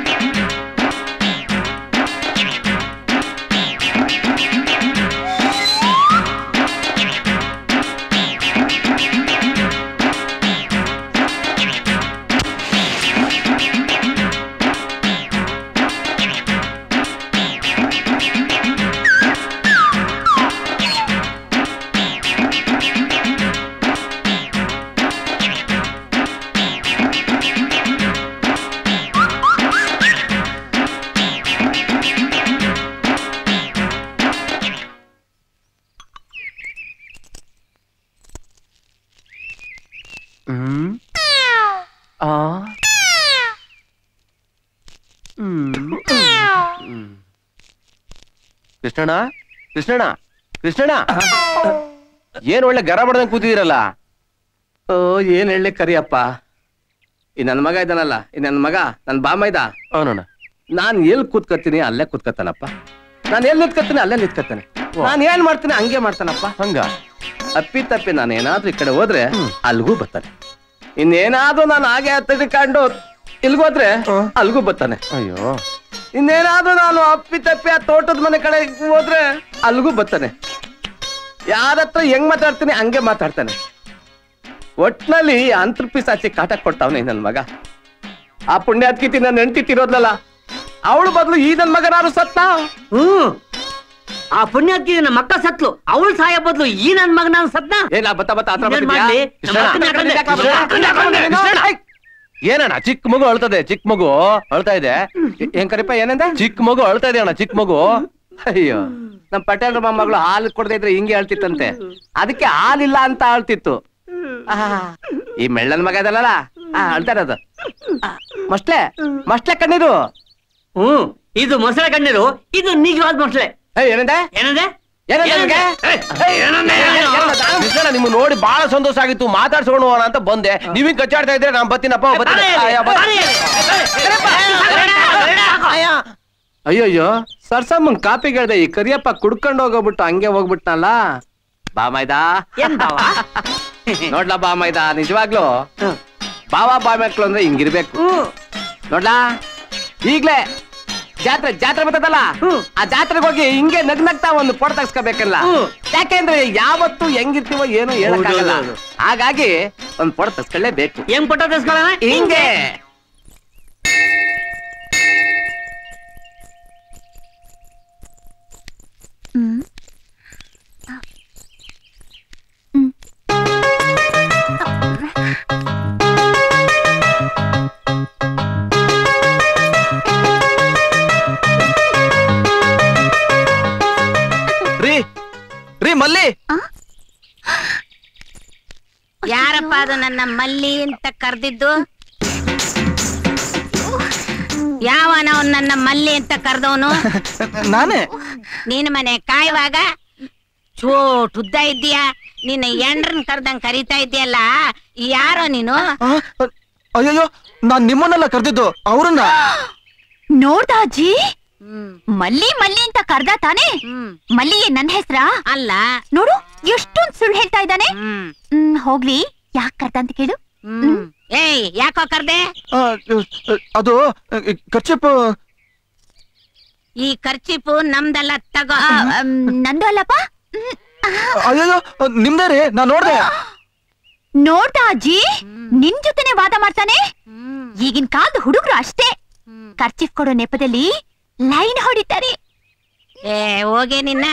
ಕೃಷ್ಣಣ್ಣ, ಕೃಷ್ಣಣ್ಣ, ಕೃಷ್ಣಣ್ಣ, ಏನ್ ಒಳ್ಳೆ ಗರ ಬಡ್ದಂಗೆ ಕೂತಿದಿರಲ್ಲ. ಓ ಏನ್ ಹೇಳಿ ಕರಿಯಪ್ಪ. ಈ ನನ್ ಮಗ ಇದ್ದಾನಲ್ಲ, ಈ ನನ್ ಮಗ, ನನ್ ಬಾಮ ಇದ್ದ ಅವನಣ್ಣ. ನಾನ್ ಎಲ್ಲಿ ಕೂತ್ಕತ್ತೀನಿ ಅಲ್ಲೇ ಕೂತ್ಕತ್ತಾನಪ್ಪ. ನಾನು ಎಲ್ಲಿ ನಿತ್ಕತ್ತೀನಿ ಅಲ್ಲೇ ನಿತ್ಕತ್ತಾನೆ. ನಾನು ಏನ್ ಮಾಡ್ತೀನಿ ಹಂಗೆ ಮಾಡ್ತಾನಪ್ಪ. ಹಂಗ ಅಪ್ಪಿ ತಪ್ಪಿ ನಾನು ಏನಾದ್ರೂ ಈ ಕಡೆ ಹೋದ್ರೆ ಅಲ್ಗೂ ಬರ್ತಾನೆ. ಇನ್ನೇನಾದ್ರೂ ನಾನು ಹಾಗೆ ಹತ್ತಿಕೊಂಡು ಇಲ್ಗೋದ್ರೆ ಅಲ್ಗೂ ಬರ್ತಾನೆ. ಅಯ್ಯೋ ಇನ್ನೇನಾದ್ರೂ ನಾನು ಅಪ್ಪಿ ತಪ್ಪಿ ಆ ತೋಟದ ಮನೆ ಕಡೆ ಹೋದ್ರೆ ಅಲ್ಗೂ ಬರ್ತಾನೆ. ಯಾರತ್ರ ಹೆಂಗ್ ಮಾತಾಡ್ತೀನಿ ಹಂಗೆ ಮಾತಾಡ್ತಾನೆ. ಒಟ್ನಲ್ಲಿ ಅಂತರ್ಪೀಸ್ ಆಚೆ ಕಾಟ ಕೊಡ್ತಾವನೆ ನನ್ ಮಗ. ಆ ಪುಣ್ಯಾತ್ಕಿತಿ ನನ್ನ ಹೆಂಡತಿ ತಿರೋದ್ಲಲ್ಲ, ಅವಳು ಬದಲು ಈ ನನ್ ಮಗನಾರು ಸತ್ತ. ಆ ಪುಣ್ಯಾತ್ಕಿ ನನ್ನ ಮಕ್ಕ ಸತ್ಲು, ಅವಳು ಸಾಯ ಬದಲು ಈ ನನ್ ಮಗನಾರು ಸತ್ನ. ಏನ ಬತ್ತ ಬತ್ತ ಆತರ ಏನಣ್ಣ? ಚಿಕ್ಕ ಮಗು ಅಳ್ತದೆ, ಚಿಕ್ಕ ಮಗು ಅಳ್ತಾ ಇದೆ. ಏನ್ ಕರಿಪ್ಪ ಏನಂದ? ಚಿಕ್ಕ ಮಗು ಅಳ್ತಾ ಇದೆ ಅಣ್ಣ, ಚಿಕ್ಕ ಮಗು. ಅಯ್ಯೋ ನಮ್ ಪಟೇಲ್ ಮಗಳು ಹಾಲು ಕೊಡದೆ ಇದ್ರೆ ಹಿಂಗೆ ಅಳ್ತಿತ್ತಂತೆ, ಅದಕ್ಕೆ ಹಾಲಿಲ್ಲ ಅಂತ ಅಳ್ತಿತ್ತು. ಈ ಮೆಳ್ಳನ್ ಮಗ ಇದಲ್ಲ ಅಳ್ತಾ ಇರೋದು. ಮೊಸಳೆ, ಮೊಸಳೆ ಕಣ್ಣೀರು. ಹ್ಮ್, ಇದು ಮೊಸಳೆ ಕಣ್ಣೀರು, ಇದು ನಿಜವಾದ ಮೊಸಳೆ. ಏನಂದ ಏನಂದ ನಿಮ್ ನೋಡಿ ಬಹಳ ಸಂತೋಷ ಆಗಿತ್ತು, ಮಾತಾಡ್ಸೋಣ ಅಂತ ಬಂದೆ. ನೀವಿನ್ ಕಚ್ಚಾಡ್ತಾ ಇದ್ರೆ ನಾನ್ ಬರ್ತೀನಪ್ಪ. ಅಯ್ಯಯ್ಯೋ ಸರ್ಸಮ್ಮನ್ ಕಾಪಿ ಕೇಳ್ದೆ, ಈ ಕರಿಯಪ್ಪ ಕುಡ್ಕೊಂಡು ಹೋಗ್ಬಿಟ್ಟು ಹಂಗೆ ಹೋಗ್ಬಿಟ್ಟಲ್ಲ. ಬಾಮಾಯ್ದ ನೋಡ್ಲಾ, ಬಾಮಾಯ್ದ ನಿಜವಾಗ್ಲು ಬಾವಾ ಬಾಮಕ್ಳು ಅಂದ್ರೆ ಹಿಂಗಿರ್ಬೇಕು ನೋಡ್ಲಾ. ಈಗ್ಲೇ ಜಾತ್ರೆ ಜಾತ್ರೆ ಬರ್ತದಲ್ಲ, ಆ ಜಾತ್ರೆಗೆ ಹೋಗಿ ಹಿಂಗೆ ನಗ್ನಗ್ತಾ ಒಂದು ಫೋಟೋ ತೆಗಿಸ್ಕೋಬೇಕಲ್ಲ. ಯಾಕೆಂದ್ರೆ ಯಾವತ್ತು ಹೆಂಗಿರ್ತೀವೋ ಏನೋ ಹೇಳಕ್ಕಾಗಲ್ಲ, ಹಾಗಾಗಿ ಒಂದ್ ಫೋಟೋ ತೆಗಿಸ್ಕೊಳ್ಳೇಬೇಕು. ಹೆಂಗ್ ಫೋಟೋ ತೆಗಿಸ್ಕೊಳ್ಳೋಣ? ಹಿಂಗೆ. ಮಲ್ಲಿ ಯಾರಪ್ಪ ಅದು? ನನ್ನ ಮಲ್ಲಿ ಅಂತ ಕರೆದಿದ್ದು ಯಾವನ ನನ್ನ ಮಲ್ಲಿ ಅಂತ ಕರೆದವನು ನಾನೇ. ನೀನು ಮನೆ ಕಾಯುವಾಗ ಚೋಟುದ್ದ ಇದ್ದೀಯ, ನಿನ್ನ ಎಂಡ್ರನ್ ಕರ್ದಂಗ್ ಕರಿತಾ ಇದೆಯಲ್ಲ, ಯಾರೋ ನೀನು? ಅಯ್ಯೋ, ನಾನ್ ನಿಮ್ಮನ್ನೆಲ್ಲ ಕರ್ದಿದ್ದು ಅವ್ರನ್ನ. ನೋಡ್ದ ಅಜ್ಜಿ, ಮಲ್ಲಿ ಮಲ್ಲಿ ಅಂತ ಕರ್ದ ತಾನೆ? ಮಲ್ಲಿಗೆ ನನ್ ಹೆಸ್ರ ಅಲ್ಲ ನೋಡು, ಎಷ್ಟೊಂದ್ ಸುಳ್ಳು ಹೇಳ್ತಾ ಇದ್ದಾನೆ. ಹೋಗ್ಲಿ, ಯಾಕೆ ಕರ್ದ ಅಂತ ಕೇಳು. ಏಯ್, ಯಾಕೋ ಕರ್ದೆ? ಅದು ಖರ್ಚಿಪು. ಈ ಖರ್ಚಿಪು ನಮ್ದಲ್ಲ, ತಗೋ. ನಂದು ಅಲ್ಲಪ್ಪ. ಅಯ್ಯೋ, ನಿಮ್ದೇ ರೀ, ನಾ ನೋಡ್ದೆ. ನೋಡ್ದ ಅಜ್ಜಿ, ನಿನ್ ಜೊತೆನೆ ವಾದ ಮಾಡ್ತಾನೆ. ಈಗಿನ ಕಾಲದ ಹುಡುಗರು ಅಷ್ಟೇ, ಖರ್ಚಿಪ್ ಕೊಡೋ ನೆಪದಲ್ಲಿ ಲೈನ್ ಹೊಡಿತಾರೆ. ಏ ಹೋಗೆ ನಿನ್ನ,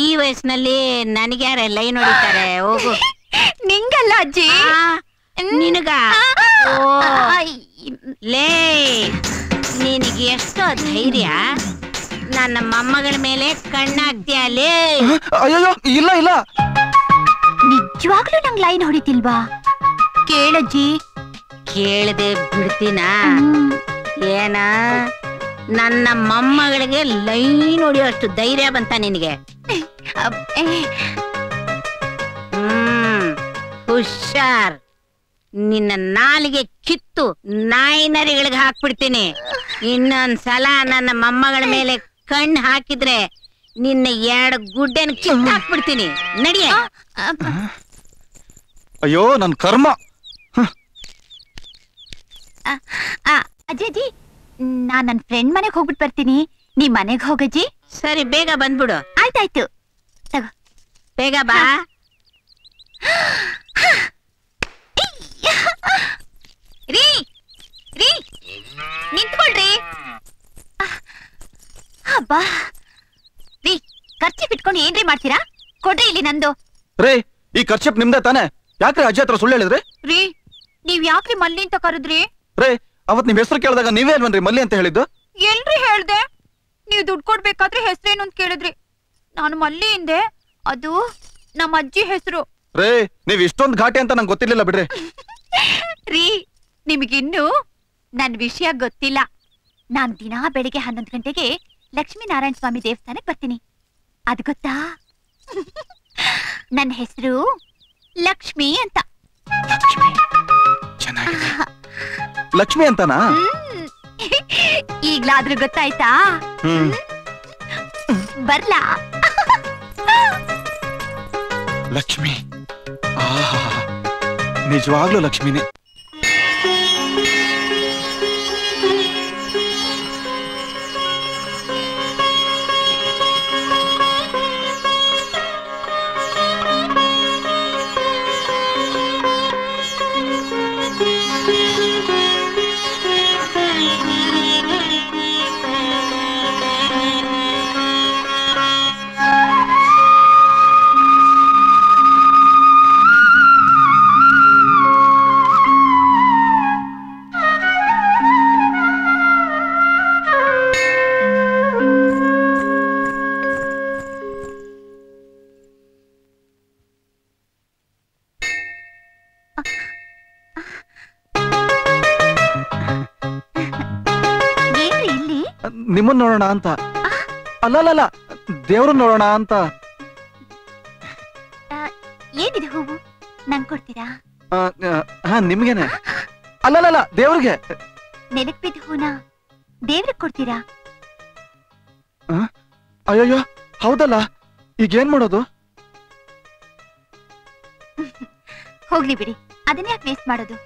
ಈ ವಯಸ್ಸಿನಲ್ಲಿ ನನಗ್ಯಾರ ಲೈನ್ ಹೊಡಿತಾರೆ? ಹೋಗು. ನಿಂಗಲ್ಲ ಅಜ್ಜಿ, ನಿನಗ. ಲೇ, ನಿನಗೆ ಎಷ್ಟೋ ಧೈರ್ಯ, ನನ್ನ ಮೊಮ್ಮಗಳ ಮೇಲೆ ಕಣ್ಣಾಗ್ತೀಯ ಲೇ. ಅಯ್ಯೋ, ಇಲ್ಲ ಇಲ್ಲ, ನಿಜವಾಗ್ಲೂ ನಂಗೆ ಲೈನ್ ಹೊಡಿತಿಲ್ವಾ? ಕೇಳಜ್ಜಿ, ಕೇಳದೆ ಬಿಡ್ತೀನ? ಏನ, ನನ್ನ ಮೊಮ್ಮಗಳಿಗೆ ಲೈನ್ ಹೊಡಿಯೋಷ್ಟು ಧೈರ್ಯ ಬಂತ ನಿನಗೆ? ಹುಷಾರ್, ನಿನ್ನ ನಾಲಿಗೆ ಕಿತ್ತು ನಾಯಿನರಿಗಳಿಗೆ ಹಾಕ್ಬಿಡ್ತೀನಿ. ಇನ್ನೊಂದ್ಸಲ ನನ್ನ ಮೊಮ್ಮಗಳ ಮೇಲೆ ಕಣ್ ಹಾಕಿದ್ರೆ ನಿನ್ನ ಎರಡು ಗುಡ್ಡೆನ ಕಿತ್ತು ಹಾಕ್ಬಿಡ್ತೀನಿ. ನಡಿಯ. ಅಯ್ಯೋ, ನನ್ ಕರ್ಮ. ಅಜ್ಜಿ, ನಾನ್ ನನ್ ಫ್ರೆಂಡ್ ಮನೆಗ್ ಹೋಗ್ಬಿಟ್ಟು ಬರ್ತೀನಿ, ನೀವ್ ಮನೆಗ್ ಹೋಗಜ್ಜಿ. ಸರಿ, ಬೇಗ ಬಂದ್ಬಿಡು. ಆಯ್ತಾಯ್ತು, ಬೇಗ ಬಾ. ರೀ ರೀ, ನಿಂತ್ಕೊಳ್ರಿ. ಅಬ್ಬಾ ರೀ, ಖರ್ಚಿಪ್ ಇಟ್ಕೊಂಡು ಏನ್ರಿ ಮಾಡ್ತೀರಾ? ಕೊಡ್ರಿ ಇಲ್ಲಿ ನಂದು. ರೇ, ಈ ಖರ್ಚಿಪ್ ನಿಮ್ದೇ ತಾನೆ? ಯಾಕ್ರಿ ಅಜ್ಜಿ ಹತ್ರ ಸುಳ್ಳು ಹೇಳಿದ್ರಿ? ರೀ, ನೀವ್ ಯಾಕ್ರಿ ಮಲ್ಲಿ ಅಂತ ಕರೆದ್ರಿ? ರೇ, ಅವತ್ ನಿಮ್ ಹೆಸರು ಕೇಳಿದಾಗ ನೀವೇ ಅಲ್ವನ್ರಿ ಮಲ್ಲಿ ಅಂತ ಹೇಳಿದ್ದು? ಎಲ್ರಿ ಹೇಳ್ದೆ? ನೀವ್ ದುಡ್ಡು ಕೊಡ್ಬೇಕಾದ್ರೆ ಹೆಸರೇನು ಅಂತ ಕೇಳಿದ್ರಿ. ನಾನು ಮಲ್ಲಿ ಹಿಂದೆ, ಅದು ನಮ್ಮ ಅಜ್ಜಿ ಹೆಸರು. ರೇ, ನೀವ್ ಇಷ್ಟೊಂದು ಘಾಟಿ ಅಂತ ನಂಗೆ ಗೊತ್ತಿರ್ಲಿಲ್ಲ ಬಿಡ್ರಿ. ರೀ, ನಿಮಗಿನ್ನೂ ನನ್ ವಿಷಯ ಗೊತ್ತಿಲ್ಲ. ನಾನ್ ದಿನಾ ಬೆಳಿಗ್ಗೆ 11 ಗಂಟೆಗೆ ಲಕ್ಷ್ಮೀನಾರಾಯಣ ಸ್ವಾಮಿ ದೇವಸ್ಥಾನಕ್ಕೆ ಬರ್ತೀನಿ, ಅದ್ ಗೊತ್ತಾ? ನನ್ನ ಹೆಸರು ಲಕ್ಷ್ಮಿ ಅಂತ. ಲಕ್ಷ್ಮಿ ಅಂತನಾ? ಈಗ್ಲಾದ್ರೂ ಗೊತ್ತಾಯ್ತಾ? ಬರ್ಲಾ ಲಕ್ಷ್ಮಿ? ನಿಜವಾಗ್ಲೂ ಲಕ್ಷ್ಮಿನೇ. ನಿಮ್ಮನ್ ನೋಡೋಣ ಅಂತ ಅಲ್ಲ, ದೇವ್ರನ್ನ ನೋಡೋಣ ಅಂತ. ಏನಿದೆ ಹೂವು? ನಂಗೆ ಕೊಡ್ತೀರಾ? ನಿಮ್ಗೆನೆ. ಅಲ್ಲ, ದೇವ್ರಿಗೆ. ನೆಲಕ್ ಬಿದ್ದ ಹೂನ ದೇವ್ರಿಗೆ ಕೊಡ್ತೀರಾ? ಅಯ್ಯೋ, ಹೌದಲ್ಲ, ಈಗೇನ್ ಮಾಡೋದು? ಹೋಗ್ಲಿ ಬಿಡಿ, ಅದನ್ನೇ ಯಾಕೆ ವೇಸ್ಟ್ ಮಾಡೋದು.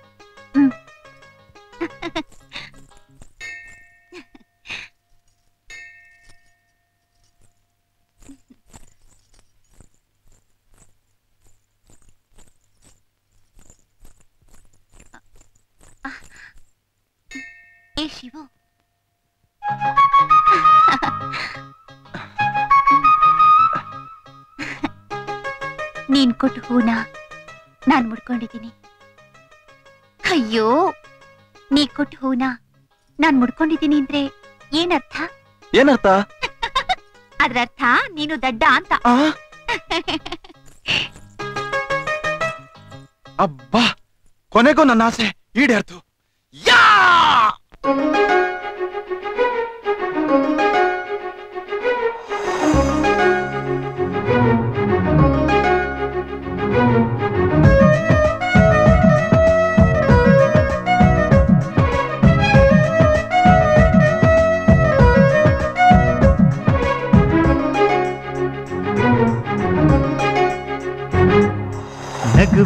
ಶಿವು, ನೀನ್ ಕೊಟ್ಟು ಹೂನ ನಾನ್ ಮುಡ್ಕೊಂಡಿದ್ದೀನಿ. ಅಯ್ಯೋ, ನೀ ಕೊಟ್ಟು ಹೂನ ನಾನ್ ಮುಡ್ಕೊಂಡಿದ್ದೀನಿ ಅಂದ್ರೆ ಏನರ್ಥ? ಏನರ್ಥ? ಅದ್ರರ್ಥ ನೀನು ದಡ್ಡ ಅಂತ. ಅಬ್ಬಾ, ಕೊನೆಗೂ ನನ್ನ ಆಸೆ ಈಡೇರ್ತು. ಯಾ!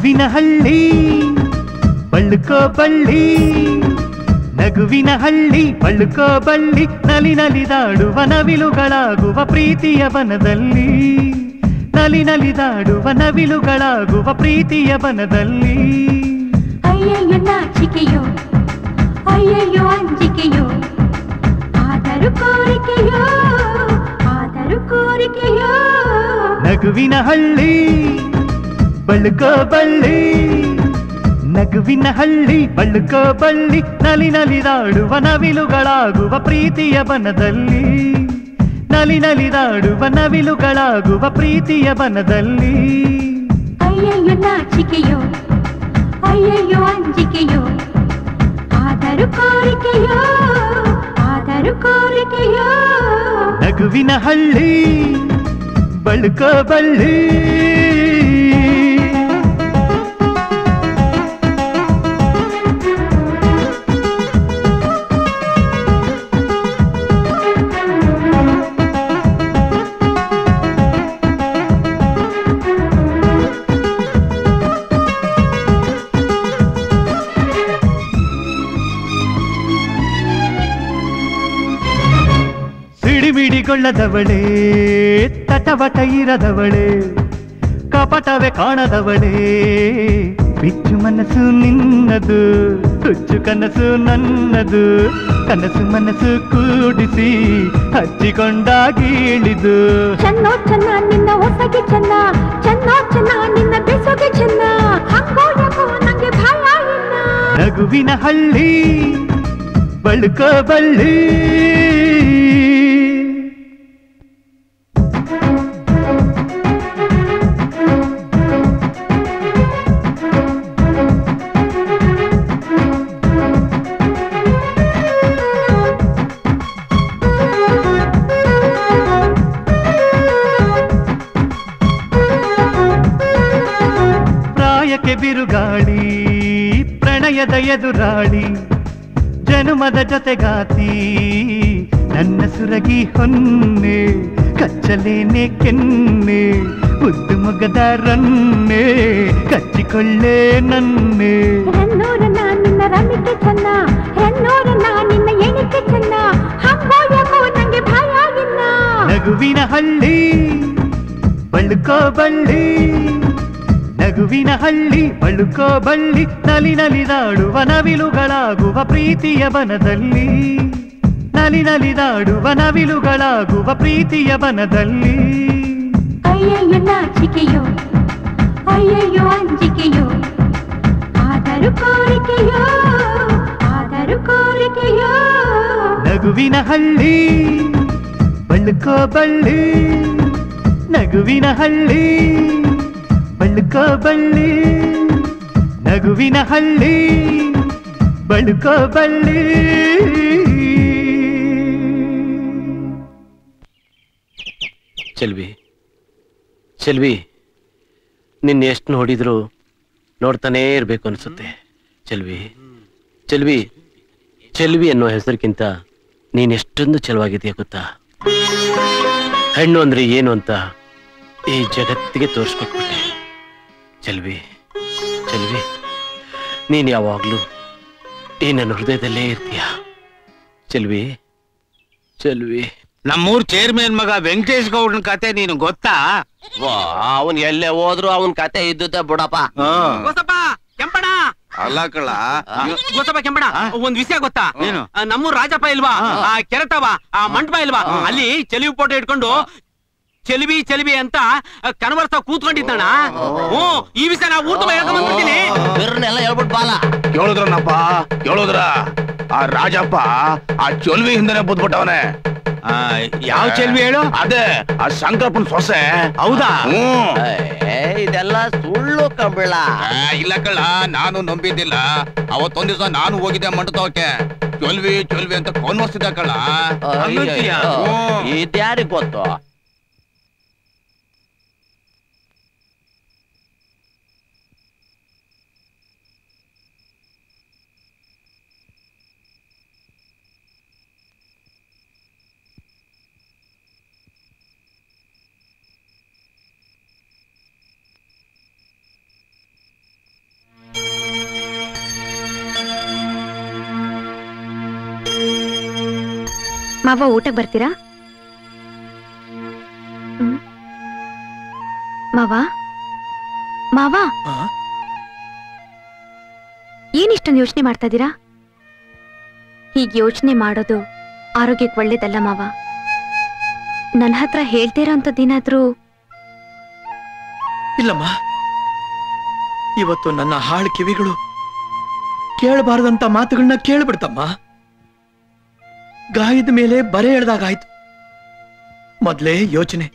ನಗುವಿನಹಳ್ಳಿ ಬಳ್ಳುಕೋ ಬಳ್ಳಿ, ನಗುವಿನಹಳ್ಳಿ ಬಳ್ಳುಕೋ ಬಳ್ಳಿ, ನಲಿ ನಲಿದಾಡುವ ನವಿಲುಗಳಾಗುವ ಪ್ರೀತಿಯ ಬನದಲ್ಲಿ, ನಲಿ ನಲಿದಾಡುವ ನವಿಲುಗಳಾಗುವ ಪ್ರೀತಿಯ ಬನದಲ್ಲಿ. ಅಯ್ಯಯ್ಯೋ ನಾಚಿಕೆಯೋ, ಅಯ್ಯಯ್ಯೋ ಅಂಜಿಕೆಯೋ, ಆದರೂ ಕೋರಿಕೆಯೋ, ಆದರೂ ಕೋರಿಕೆಯೋ. ನಗುವಿನಹಳ್ಳಿ ಬಳ್ಳುಕೋ ಬಳ್ಳಿ, ನಗುವಿನಹಳ್ಳಿ ಬಳ್ಳುಕೋ ಬಳ್ಳಿ, ನಲಿ ನಲಿದಾಡುವ ನವಿಲುಗಳಾಗುವ ಪ್ರೀತಿಯ ಬನದಲ್ಲಿ, ನಲಿ ನಲಿದಾಡುವ ನವಿಲುಗಳಾಗುವ ಪ್ರೀತಿಯ ಬನದಲ್ಲಿ. ಅಯ್ಯಯ್ಯೋ ನಾಚಿಕೆಯೋ, ಅಯ್ಯಯ್ಯೋ ಅಂಜಿಕೆಯೋ, ಆದರೂ ಕೋರಿಕೆಯೋ, ಆದರೂ ಕೋರಿಕೆಯೋ. ನಗುವಿನಹಳ್ಳಿ ಬಳ್ಳುಕೋ ಬಳ್ಳಿ. ಕೊಳ್ಳದವಳೇ, ತಟವಟ ಇರದವಳೇ, ಕಪಟವೇ ಕಾಣದವಳೇ, ಬಿಚ್ಚು ಮನಸ್ಸು ನಿನ್ನದು, ಹುಚ್ಚು ಕನಸು ನನ್ನದು, ಕನಸು ಮನಸ್ಸು ಕೂಡಿಸಿ ಹಚ್ಚಿಕೊಂಡಾಗಿಳಿದು. ಚೆನ್ನ ಚೆನ್ನ ನಿನ್ನ ಹೊಸಗೆ ಚೆನ್ನ, ಚೆನ್ನ ಚೆನ್ನ ನಿನ್ನ ಬೆಸಗೆ ಚೆನ್ನ, ನಂಗೆ ಭಯ ಇಲ್ಲ. ನಗುವಿನಹಳ್ಳಿ ಬಳ್ಳುಕೋ ಬಳ್ಳಿ. ಬಿರುಗಾಳಿ ಪ್ರಣಯದ ಎದುರಾಳಿ, ಜನುಮದ ಜೊತೆಗಾತಿ ನನ್ನ ಸುರಗಿ ಹೊನ್ನೆ, ಕಚ್ಚಲೇನೆ ಕೆನ್ನೆ, ಮುದ್ದು ಮುಗದ ರನ್ನೆ, ಕಚ್ಚಿಕೊಳ್ಳೆ ನನ್ನೆ. ಹೆಣ್ಣೂರ ನಿನ್ನ ರಮಿಕೆ ಚೆನ್ನ, ಹೆಣ್ಣೂರ ನಿನ್ನ ಎಣಿಕೆ ಚೆನ್ನ, ಹಂಬೋಯಕೋ ನಂಗೆ ಭಯ ಇಲ್ಲ. ನಗುವಿನಹಳ್ಳಿ ಬಳ್ಳುಕೋ ಬಳ್ಳಿ, ನಗುವಿನಹಳ್ಳಿ ಬಳ್ಳುಕೋ ಬಳ್ಳಿ, ನಲಿ ನಲಿದಾಡುವ ನವಿಲುಗಳಾಗುವ ಪ್ರೀತಿಯ ಬನದಲ್ಲಿ, ನಲಿ ನಲಿದಾಡುವ ನವಿಲುಗಳಾಗುವ ಪ್ರೀತಿಯ ಬನದಲ್ಲಿ. ಅಯ್ಯಯ್ಯೋ ನಾಚಿಕೆಯೋ, ಅಯ್ಯಯ್ಯೋ ಅಂಜಿಕೆಯೋ, ಆದರೂ ಕೋರಿಕೆಯೋ, ಆದರೂ ಕೋರಿಕೆಯೋ. ನಗುವಿನಹಳ್ಳಿ ಬಳ್ಳುಕೋ ಬಳ್ಳಿ, ನಗುವಿನಹಳ್ಳಿ ಬಳ್ಳುಕೋ ಬಳ್ಳಿ, ನಗುವಿನಹಳ್ಳಿ ಬಳ್ಳುಕೋ ಬಳ್ಳಿ. ಚೆಲ್ವಿ, ಚೆಲ್ವಿ, ನಿನ್ನ ಎಷ್ಟು ನೋಡಿದ್ರು ನೋಡ್ತಾನೇ ಇರಬೇಕು ಅನಿಸುತ್ತೆ. ಚೆಲ್ವಿ, ಚೆಲ್ವಿ, ಚೆಲ್ವಿ ಅನ್ನೋ ಹೆಸರಿಗಿಂತ ನೀನೆಷ್ಟೊಂದು ಚೆಲುವಾಗಿದೆಯಾ ಗೊತ್ತಾ? ಹೆಣ್ಣು ಅಂದ್ರೆ ಏನು ಅಂತ ಈ ಜಗತ್ತಿಗೆ ತೋರಿಸ್ಕೊಟ್ಬಿಟ್ಟೆ. ಚೆಲ್ವಿ, ಚೆಲ್ವಿ, ನೀನು ಯಾವಾಗಲೂ ಈ ನನ್ನ ಹೃದಯದಲ್ಲೇ ಇರ್ತೀಯ. ಚೆಲ್ವಿ, ಚೆಲ್ವಿ, ನಮ್ಮೂರ್ ಚೇರ್ಮನ್ ಮಗ ವೆಂಕಟೇಶ್ ಗೌಡನ ಕತೆ ನೀನು ಗೊತ್ತಾ? ಅವನ್ ಎಲ್ಲೇ ಹೋದ್ರು ಅವನ್ ಕತೆ ಇದ್ದುತ್ತೆ ಬಿಡಪ್ಪ. ಕೆಂಪಣ ಅಲ್ಲ ಕಳ, ಗೊತ್ತಪ್ಪ ಕೆಂಪಣ, ಒಂದ್ ವಿಷಯ ಗೊತ್ತಾ? ನಮ್ಮೂರ್ ರಾಜಪ್ಪ ಇಲ್ವಾ, ಆ ಕೆರೆಟವ, ಆ ಮಂಟಪ ಇಲ್ವಾ, ಅಲ್ಲಿ ಚೆಲುವಿ ಫೋಟೋ ಇಟ್ಕೊಂಡು ಚೆಲುವಿ ಚೆಲುವಿ ಅಂತ ಕನವರ್ಸ ಕೂತ್ಕೊಂಡಿದ್ದಣ್ಣ. ಓ, ಈ ವಿಷಯ ನಾವು ಊರ್ ತುಂಬ ಹೇಳ್ಕೊಂಡ್ಬಂದ್ಬಿಡ್ತೀನಿ. ಬೇರೆಲ್ಲ ಹೇಳ್ಬಿಟ್ಟು ಬಾಲ ಕೇಳಿದ್ರಣ್ಣಪ್ಪ, ಕೇಳಿದ್ರ ಆ ರಾಜಪ್ಪ ಆ ಚೆಲುವಿ ಹಿಂದೆನೆ ಬುದ್ಬಿಟ್ಟವನೇ. ಯಾವ ಚೆಲುವಿ ಹೇಳು? ಅದೇ ಆ ಶಂಕರಪ್ಪನ ಸೊಸೆ. ಹೌದಾ? ಇದೆಲ್ಲ ಸುಳ್ಳು ಕಂಬಳ. ಇಲ್ಲ ಕಳ್ಳ, ನಾನು ನಂಬಿದ್ದಿಲ್ಲ. ಅವತ್ತೊಂದ್ ದಿವಸ ನಾನು ಹೋಗಿದ್ದೆ ಮಂಟಪಕ್ಕೆ, ಚೆಲುವಿ ಚೆಲುವಿ ಅಂತ ಕನ್ವರ್ಸಿದ್ದ ಕಳ್ಳ. ಇದ್ಯಾರಿಗ್ ಗೊತ್ತು? ಮಾವ ಊಟಕ್ಕೆ ಬರ್ತೀರಾ? ಮಾವ ಮಾವ ಏನಿಷ್ಟೊಂದು ಯೋಚನೆ ಮಾಡ್ತಾ ಇದ್ದೀರಾ? ಹೀಗೆ ಯೋಚನೆ ಮಾಡೋದು ಆರೋಗ್ಯಕ್ಕೆ ಒಳ್ಳೇದಲ್ಲ ಮಾವ. ನನ್ನ ಹತ್ರ ಹೇಳ್ತೀರಾ ಅಂತದೇನಾದ್ರೂ? ಇಲ್ಲಮ್ಮ, ಇವತ್ತು ನನ್ನ ಹಾಳು ಕಿವಿಗಳು ಕೇಳಬಾರದಂತ ಮಾತುಗಳನ್ನ ಕೇಳ್ಬಿಡ್ತಮ್ಮ. ಗಾಯದ ಮೇಲೆ ಬರೆ ಎಳ್ದಾಗಾಯ್ತು. ಮೊದ್ಲೇ ಯೋಚನೆ,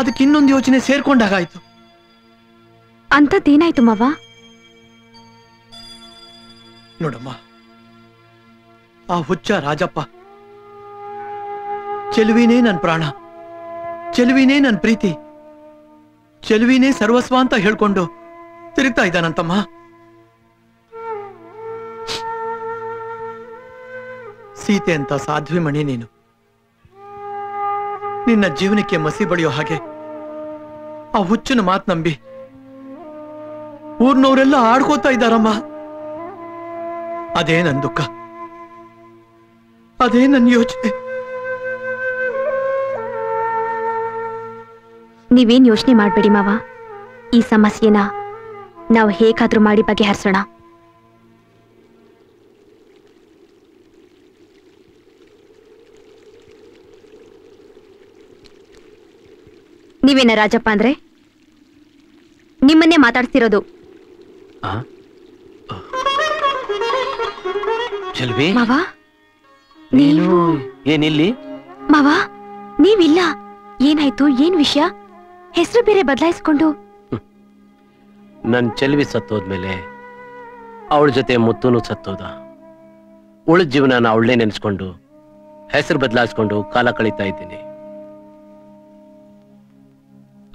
ಅದಕ್ಕಿನ್ನೊಂದು ಯೋಚನೆ ಸೇರ್ಕೊಂಡಾಗಾಯ್ತು. ಅಂತದ್ದೇನಾಯ್ತು ಮಾವ? ನೋಡಮ್ಮ, ಆ ಹುಚ್ಚ ರಾಜಪ್ಪ, ಚೆಲುವಿನೇ ನನ್ ಪ್ರಾಣ, ಚೆಲುವಿನೇ ನನ್ ಪ್ರೀತಿ, ಚೆಲುವಿನೇ ಸರ್ವಸ್ವ ಅಂತ ಹೇಳ್ಕೊಂಡು ತಿರುಗ್ತಾ ಇದ್ದಾನಂತಮ್ಮ. ಸೀತೆ ಅಂತ ಸಾಧ್ವಿ ಮಣಿ ನೀನು, ನಿನ್ನ ಜೀವನಕ್ಕೆ ಮಸಿ ಬಳಿಯೋ ಹಾಗೆ ಆ ಹುಚ್ಚನ ಮಾತು ನಂಬಿ ಊರ್ನವರೆಲ್ಲ ಆಡ್ಕೋತಾ ಇದ್ದಾರಮ್ಮ. ಅದೇ ನನ್ನ ದುಃಖ, ಅದೇ ನನ್ನ ಯೋಚನೆ. ನೀವೇನ್ ಯೋಚನೆ ಮಾಡ್ಬೇಡಿ ಮಾವ, ಈ ಸಮಸ್ಯೆನ ನಾವು ಹೇಗಾದ್ರೂ ಮಾಡಿ ಬಗೆಹರಿಸೋಣ. ನೀವೇನ ರಾಜಪ್ಪ ಅಂದ್ರೆ ನಿಮ್ಮನ್ನೇ ಮಾತಾಡ್ತಿರೋದು. ಮಾವ ನೀವು ಏನಿಲ್ಲಿ? ಮಾವ ನೀವಿಲ್ಲ, ಏನಾಯ್ತು? ಏನ್ ವಿಷಯ? ಹೆಸರು ಬೇರೆ ಬದಲಾಯಿಸ್ಕೊಂಡು. ನನ್ ಚೆಲುವಿ ಸತ್ತೋದ್ಮೇಲೆ ಅವಳ ಜೊತೆ ಮುತ್ತೂನು ಸತ್ತೋದ. ಉಳಿದ ಜೀವನ ಅವಳೇ ನೆನೆಸ್ಕೊಂಡು ಹೆಸರು ಬದಲಾಯಿಸ್ಕೊಂಡು ಕಾಲ ಕಳೀತಾ ಇದ್ದೀನಿ.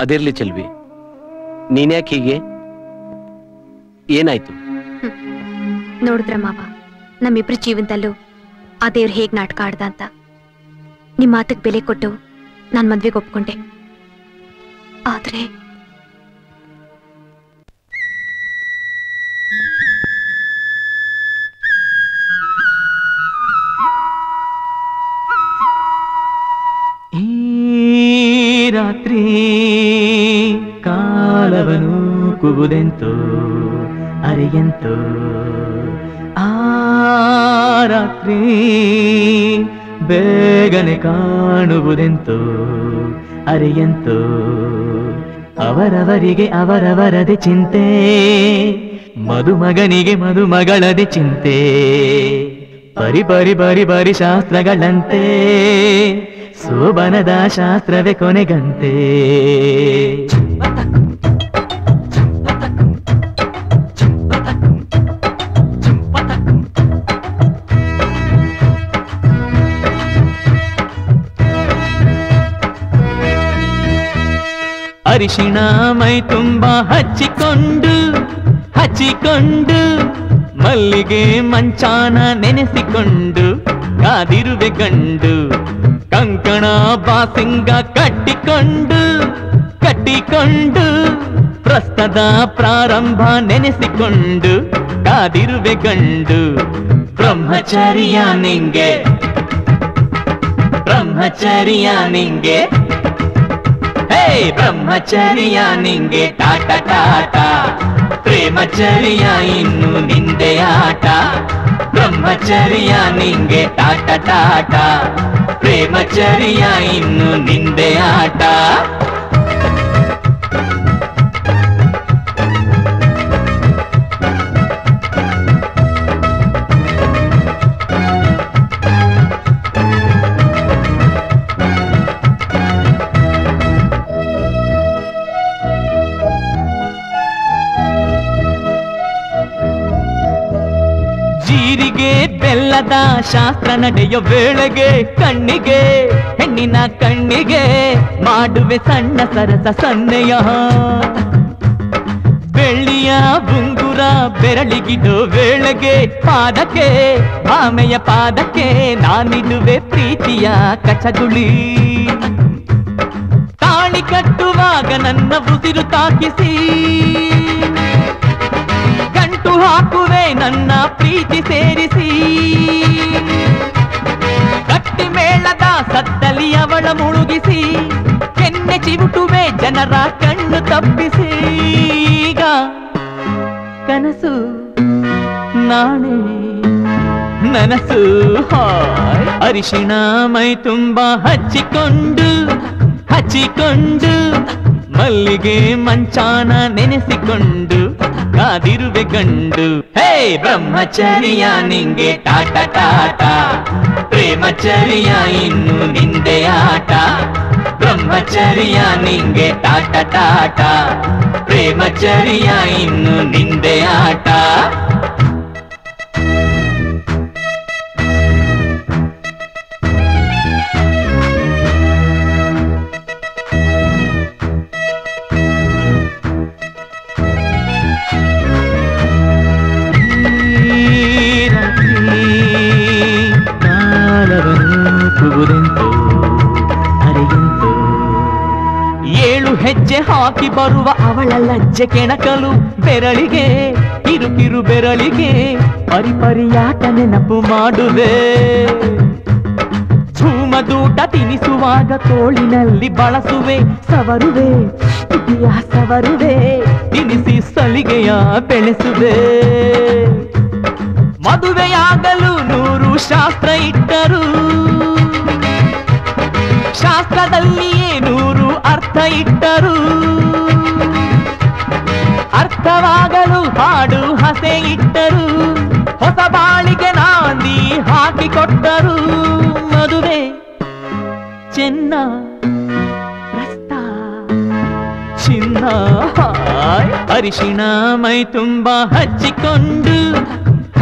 ಅದಿರ್ಲಿ ಚೆಲ್ವಿ, ನೀನ್ಯಾಕೆ ಹೀಗೆ? ಏನಾಯ್ತು? ನೋಡಿದ್ರ ಮಾವ, ನಮ್ಮಿಬ್ರು ಜೀವನದಲ್ಲೂ ಆ ದೇವ್ರು ಹೇಗ್ ನಾಟಕ ಆಡ್ದ ಅಂತ. ನಿಮ್ಮ ಮಾತಕ್ಕೆ ಬೆಲೆ ಕೊಟ್ಟು ನಾನ್ ಮದ್ವೆಗೆ ಒಪ್ಕೊಂಡೆ. ಆದ್ರೆ ರಾತ್ರಿ ಕಾಲವನು ಕುಗುದೆಂತೋ ಅರಿಯಂತೋ. ಆ ರಾತ್ರಿ ಬೇಗನೆ ಕಾಣುವುದೆಂತೋ ಅರಿಯಂತೋ. ಅವರವರಿಗೆ ಅವರವರದೆ ಚಿಂತೆ, ಮದುಮಗನಿಗೆ ಮದುಮಗಳದೆ ಚಿಂತೆ. ಬರಿ ಬರಿ ಬರಿ ಬರಿ ಶಾಸ್ತ್ರಗಳಂತೆ ಸೋಬನದ ಶಾಸ್ತ್ರವೇ ಕೊನೆಗಂತೆ. ಅರಿಶಿಣ ಮೈ ತುಂಬಾ ಹಚ್ಚಿಕೊಂಡು ಹಚ್ಚಿಕೊಂಡು, ಮಲ್ಲಿಗೆ ಮಂಚಾನ ನೆನೆಸಿಕೊಂಡು ಕಾದಿರುವೆ ಗಂಡು. ಕಂಕಣ ಬಾಸಿಂಗ ಕಟ್ಟಿಕೊಂಡು ಕಟ್ಟಿಕೊಂಡು, ಪ್ರಸ್ತದ ಪ್ರಾರಂಭ ನೆನೆಸಿಕೊಂಡು ಕಾದಿರುವೆ ಗಂಡು. ಬ್ರಹ್ಮಚರ್ಯ ನಿಂಗೆ, ಬ್ರಹ್ಮಚರ್ಯ ನಿಂಗೆ, ಹೇ ಬ್ರಹ್ಮಚರ್ಯ ನಿಂಗೆ ಟಾಟ ಟಾಟ. ಪ್ರೇಮಚರ್ಯ ಇನ್ನು ನಿಂದೆ ಆಟ. ಬ್ರಹ್ಮಚರ್ಯ ನಿಂಗೆ ಟಾಟ ಟಾಟ. ಪ್ರೇಮಚರ್ಯ ಇನ್ನು ನಿಂದೆ ಆಟ. ಬೆಲ್ಲದ ಶಾಸ್ತ್ರ ನಡೆಯೋ ವೇಳೆಗೆ ಕಣ್ಣಿಗೆ ಹೆಣ್ಣಿನ ಕಣ್ಣಿಗೆ ಮಾಡುವೆ ಸಣ್ಣ ಸರಸ ಸನ್ನೆಯ. ಬೆಳ್ಳಿಯ ಬುಂಗುರ ಬೆರಳಿಗಿಡೋ ವೇಳೆಗೆ ಪಾದಕ್ಕೆ ಆಮೆಯ ಪಾದಕ್ಕೆ ನಾನಿಡುವೆ ಪ್ರೀತಿಯ ಕಚಗುಳಿ. ತಾಳಿ ಕಟ್ಟುವಾಗ ನನ್ನ ಉಸಿರು ತಾಕಿಸಿ ಹಾಕುವೆ ನನ್ನ ಪ್ರೀತಿ ಸೇರಿಸಿ. ಕಟ್ಟಿ ಮೇಲೆ ಕತ್ತಲಿ ಅವಳ ಮುಳುಗಿಸಿ ಕೆನ್ನೆ ಚಿವುಟುವೆ ಜನರ ಕಣ್ಣು ತಪ್ಪಿಸಿ ಈಗ ಕನಸು ನಾಳೆ ನನಸು ಅರಿಶಿಣ ಮೈ ತುಂಬ ಹಚ್ಚಿಕೊಂಡು ಹಚ್ಚಿಕೊಂಡು ಮಲ್ಲಿಗೆ ಮಂಚಾನ ನೆನೆಸಿಕೊಂಡು ಕಾದಿರುವೆ ಗಂಡು ಹೇ ಬ್ರಹ್ಮಚರ್ಯ ನಿಂಗೆ ಟಾಟ ಟಾಟ ಪ್ರೇಮಚರ್ಯ ಇನ್ನು ನಿಂದೆ ಆಟ ಬ್ರಹ್ಮಚರ್ಯ ನಿಂಗೆ ಟಾಟ ಟಾಟ ಪ್ರೇಮಚರ್ಯ ಇನ್ನು ನಿಂದೆ ಆಟ ಹೆಜ್ಜೆ ಹಾಕಿ ಬರುವ ಅವಳ ಲಜ್ಜೆ ಕೆಣಕಲು ಬೆರಳಿಗೆ ಕಿರುಕಿರು ಬೆರಳಿಗೆ ಪರಿಪರಿಯಾಟ ನೆನಪು ಮಾಡುವೆ ಧೂಮದೂಟ ತಿನಿಸುವಾಗ ತೋಳಿನಲ್ಲಿ ಬಳಸುವೆ ಸವರುವೆ ತುಟಿಯ ಸವರುವೆ ತಿನಿಸಿ ಸಲಿಗೆಯ ಬೆಳೆಸುವೆ ಮದುವೆಯಾಗಲು 100 ಶಾಸ್ತ್ರ ಇಟ್ಟರು ಶಾಸ್ತ್ರದಲ್ಲಿಯೇ 100 ಅರ್ಥ ಇಟ್ಟರು ಅರ್ಥವಾಗಲು ಹಾಡು ಹಸೆ ಇಟ್ಟರು ಹೊಸ ಬಾಳಿಗೆ ನಾಂದಿ ಹಾಕಿಕೊಟ್ಟರು ಮದುವೆ ಚೆನ್ನ ರಸ್ತ ಚಿನ್ನ ಅರಿಶಿಣ ಮೈ ತುಂಬ ಹಚ್ಚಿಕೊಂಡು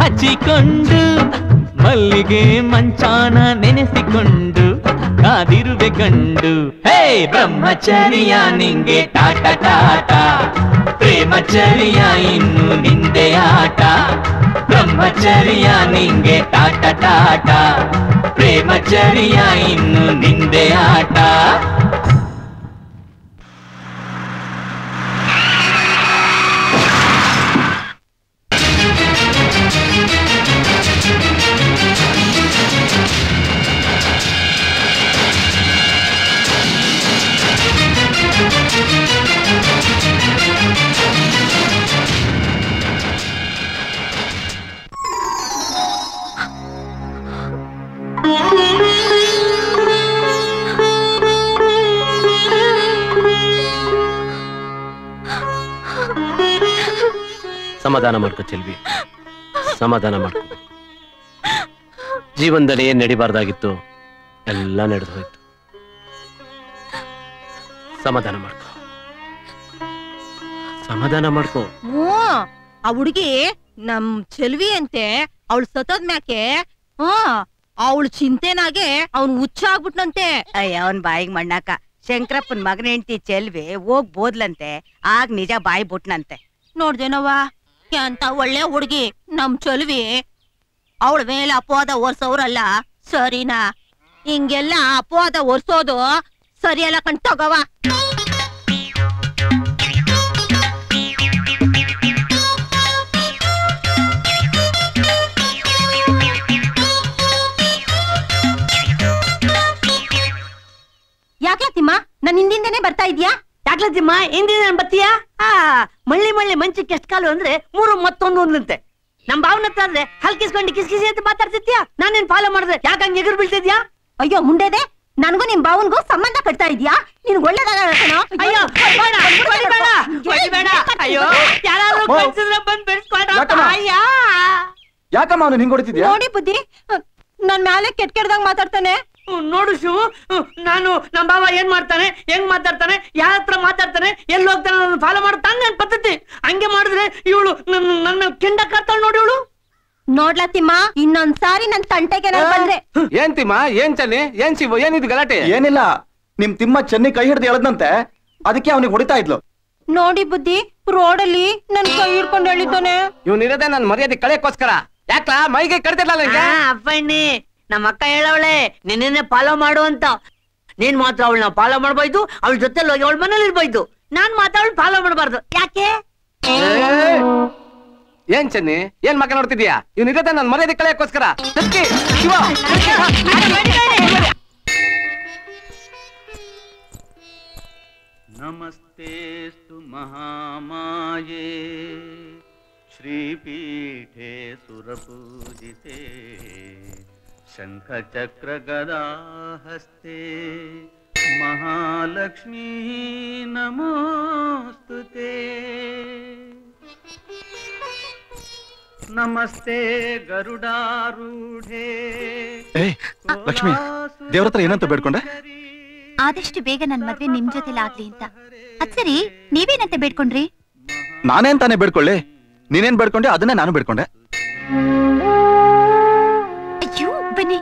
ಹಚ್ಚಿಕೊಂಡು ಮಲ್ಲಿಗೆ ಮಂಚಾನ ನೆನೆಸಿಕೊಂಡು ಕಾದಿರುವೆ ಗಂಡು ಹೇ ಬ್ರಹ್ಮಚರ್ಯ ನಿಂಗೆ ಟಾಟ ಟಾಟ ಪ್ರೇಮಚರ್ಯ ಇನ್ನು ನಿಂದೆ ಆಟ ಬ್ರಹ್ಮಚರ್ಯ ನಿಂಗೆ ಟಾಟ ಟಾಟ ಪ್ರೇಮಚರ್ಯ ಇನ್ನು ನಿಂದೆ ಆಟ ಸಮಾಧಾನ ಮಾಡ್ಕೊ ಚೆಲ್ವಿ, ಸಮಾಧಾನ ಮಾಡ್ಕೊ. ಜೀವನದಲ್ಲಿ ಏನ್ ನಡಿಬಾರ್ದಾಗಿತ್ತು ಎಲ್ಲ ನಡೆದು ಹೋಯ್ತು. ಸಮಾಧಾನ ಮಾಡ್ಕೊ, ಸಮಾಧಾನ ಮಾಡ್ಕೊ. ಆ ಹುಡುಗಿ ನಮ್ ಚೆಲ್ವಿ ಅಂತೆ, ಅವಳು ಸತದ್ ಮ್ಯಾಕೆ ಅವಳು ಚಿಂತೆನಾಗೆ ಅವ್ನು ಹುಚ್ಚ ಆಗ್ಬಿಟ್ನಂತೆ. ಅಯ್ಯ ಅವನ್ ಬಾಯಿಗೆ ಮಣ್ಣಾಕ. ಶಂಕರಪ್ಪನ್ ಮಗನ ಹೆಂಡತಿ ಚೆಲ್ವಿ ಹೋಗ್ ಬೋದ್ಲಂತೆ, ಆಗ ನಿಜ ಬಾಯಿ ಬಿಟ್ನಂತೆ. ನೋಡ್ದೇನವಾ ಎಂತ ಒಳ್ಳೆ ಹುಡುಗಿ ನಮ್ ಚೆಲ್ವಿ, ಅವಳ ಮೇಲೆ ಅಪವಾದ ಒರ್ಸೋರಲ್ಲ ಸರಿನಾ? ಹಿಂಗೆಲ್ಲ ಅಪವಾದ ಒರ್ಸೋದು ಸರಿಯಲ್ಲ ಕಣ್. ತಗೋವ ಯಾಕ್ಲತ್ತಿಮ್ಮ, ನನ್ ಹಿಂದಿಂದನೇ ಬರ್ತಾ ಇದೀಯಾ? ಯಾಕ್ಲತ್ತಿಮ್ಮ ಹಿಂದಿನ ನಾನು ಬರ್ತೀಯಾ? ಮಳ್ಳಿ ಮಳ್ಳಿ ಮಂಚಕ್ಕೆ ಎಷ್ಟು ಕಾಲು ಅಂದ್ರೆ 3 ಮತ್ತೊಂದಂತೆ. ನಮ್ ಭಾವನ ಹತ್ರ ಅಂದ್ರೆ ಹಲ್ ಕಿಸ್ಕೊಂಡು ಕಿಸ್ಕಿಸಿ ಅಂತ ಮಾತಾಡ್ತಿದ್ಯಾ? ನಾನೇನ್ ಫಾಲೋ ಮಾಡಿದ್ರೆ ಯಾಕೆ ಹಂಗೆ ಎಗರು ಬೀಳ್ತಿದ್ಯಾ? ಅಯ್ಯೋ ಮುಂಡೆದೆ, ನನ್ಗೂ ನಿಮ್ ಭಾವನ್ಗೂ ಸಂಬಂಧ ಕಟ್ತಾ ಇದೀಯಾ? ನಿನ್ ಒಳ್ಳೇದಾಗ ಯಾಕಮ್ಮ ಅವನು ಹಿಂಗ್ ಹೊಡಿತಿದ್ಯಾ? ನೋಡಿ ಬುದ್ಧಿ, ನನ್ ಮ್ಯಾಲೆ ಕೆಟ್ದಾಗ ಮಾತಾಡ್ತಾನೆ. ನೋಡು ಶಿವು, ನಾನು ನಮ್ ಬಾಬಾ ಏನ್ ಮಾಡ್ತಾನೆ, ಹೆಂಗ್ ಮಾತಾಡ್ತಾನೆ, ಯಾರ ಹತ್ರ ಮಾತಾಡ್ತಾನೆ, ಎಲ್ಲಿ ಹೋಗ್ತಾನೆ, ನಾನು ಫಾಲೋ ಮಾಡ್ತಾನೆ ನನ್ ಪದ್ಧತಿ. ಹಂಗೆ ಮಾಡಿದ್ರೆ ಇವಳು ನನ್ನ ಕೆಂಡ ಕರ್ತಾಳ ನೋಡಿ ಇವಳು. ನೋಡ್ಲತ್ತಿಮ್ಮ ಇನ್ನೊಂದ್ಸಾರಿ ನನ್ ತಂಟೆಗೆ ಬಂದ್ರೆ ಏನ್ ತಿಮ್ಮ, ಏನ್ ಚನ್ನಿ, ಏನ್ ಶಿವು, ಏನಿದ್ ಗಲಾಟೆ? ಏನಿಲ್ಲ, ನಿಮ್ ತಿಮ್ಮ ಚೆನ್ನಿ ಕೈ ಹಿಡ್ದು ಹೇಳದಂತೆ, ಅದಕ್ಕೆ ಅವನಿಗೆ ಹೊಡಿತಾ ಇದ್ಲು. ನೋಡಿ ಬುದ್ಧಿ, ರೋಡಲ್ಲಿ ನನ್ ಕೈ ಹಿಡ್ಕೊಂಡು ಹೇಳಿದ್ದಾನೆ. ಇವ್ ಇರೋದೇ ನನ್ ಮರ್ಯಾದೆ ಕಳೆಯಕ್ಕೋಸ್ಕರ. ಯಾಕಲ ಮೈಗೆ ಕಡ್ತಿಲ್ಲ ಅಪ್ಪಣ್ಣಿ? ನಮ್ಮ ಅಕ್ಕ ಹೇಳವಳೆ ನಿನ್ನೆ ಫಾಲೋ ಮಾಡು ಅಂತ. ನೀನ್ ಮಾತ್ರ ಅವಳನ್ನ ಫಾಲೋ ಮಾಡ್ಬಾಯ್ದು, ಅವಳ ಜೊತೆ ಹೋಗಿ ಅವಳ ಮನೇಲಿ ಇರ್ಬಾಯ್ದು. ನಾನ್ ಮಾತ್ರ ಅವಳು ಫಾಲೋ ಮಾಡಬಾರ್ದು. ಯಾಕೆ ಏನ್ ಚೆನ್ನಿ, ಏನ್ ಮಕ್ಕ ನೋಡ್ತಿದ್ಯಾ? ಇವ್ನಿಗತ್ತೆ ನನ್ನ ಮನೆಯ ಕಳೆಯಕ್ಕೋಸ್ಕರ. नमस्तेस्तु महामाये श्रीपीठे सुरपूजिते शंखचक्रगदा हस्ते महालक्ष्मी नमोस्तुते। नमस्ते गरुडारूढे। लक्ष्मी देवरत्र ಏನಂತ ಬೇಡ್ಕೊಂಡೆ? ಆದಷ್ಟು ಬೇಗ ನನ್ನ ಮದುವೆ ನಿಮ್ಮ ಜೊತೆಲಿ ಆಗಲಿ ಅಂತ. ಅಚ್ಚರಿ ನೀವೇನಂತ ಬೇಡ್ಕೊಂಡ್ರಿ? ನಾನೇನ್ ತಾನೇ ಬೇಡ್ಕೊಳ್ಳಿ, ನೀನೇನ್ ಬೇಡ್ಕೊಂಡೆ ಅದನ್ನೇ ನಾನು ಬೇಡ್ಕೊಂಡೆ. ಅಯ್ಯೋ ಬನ್ನಿ.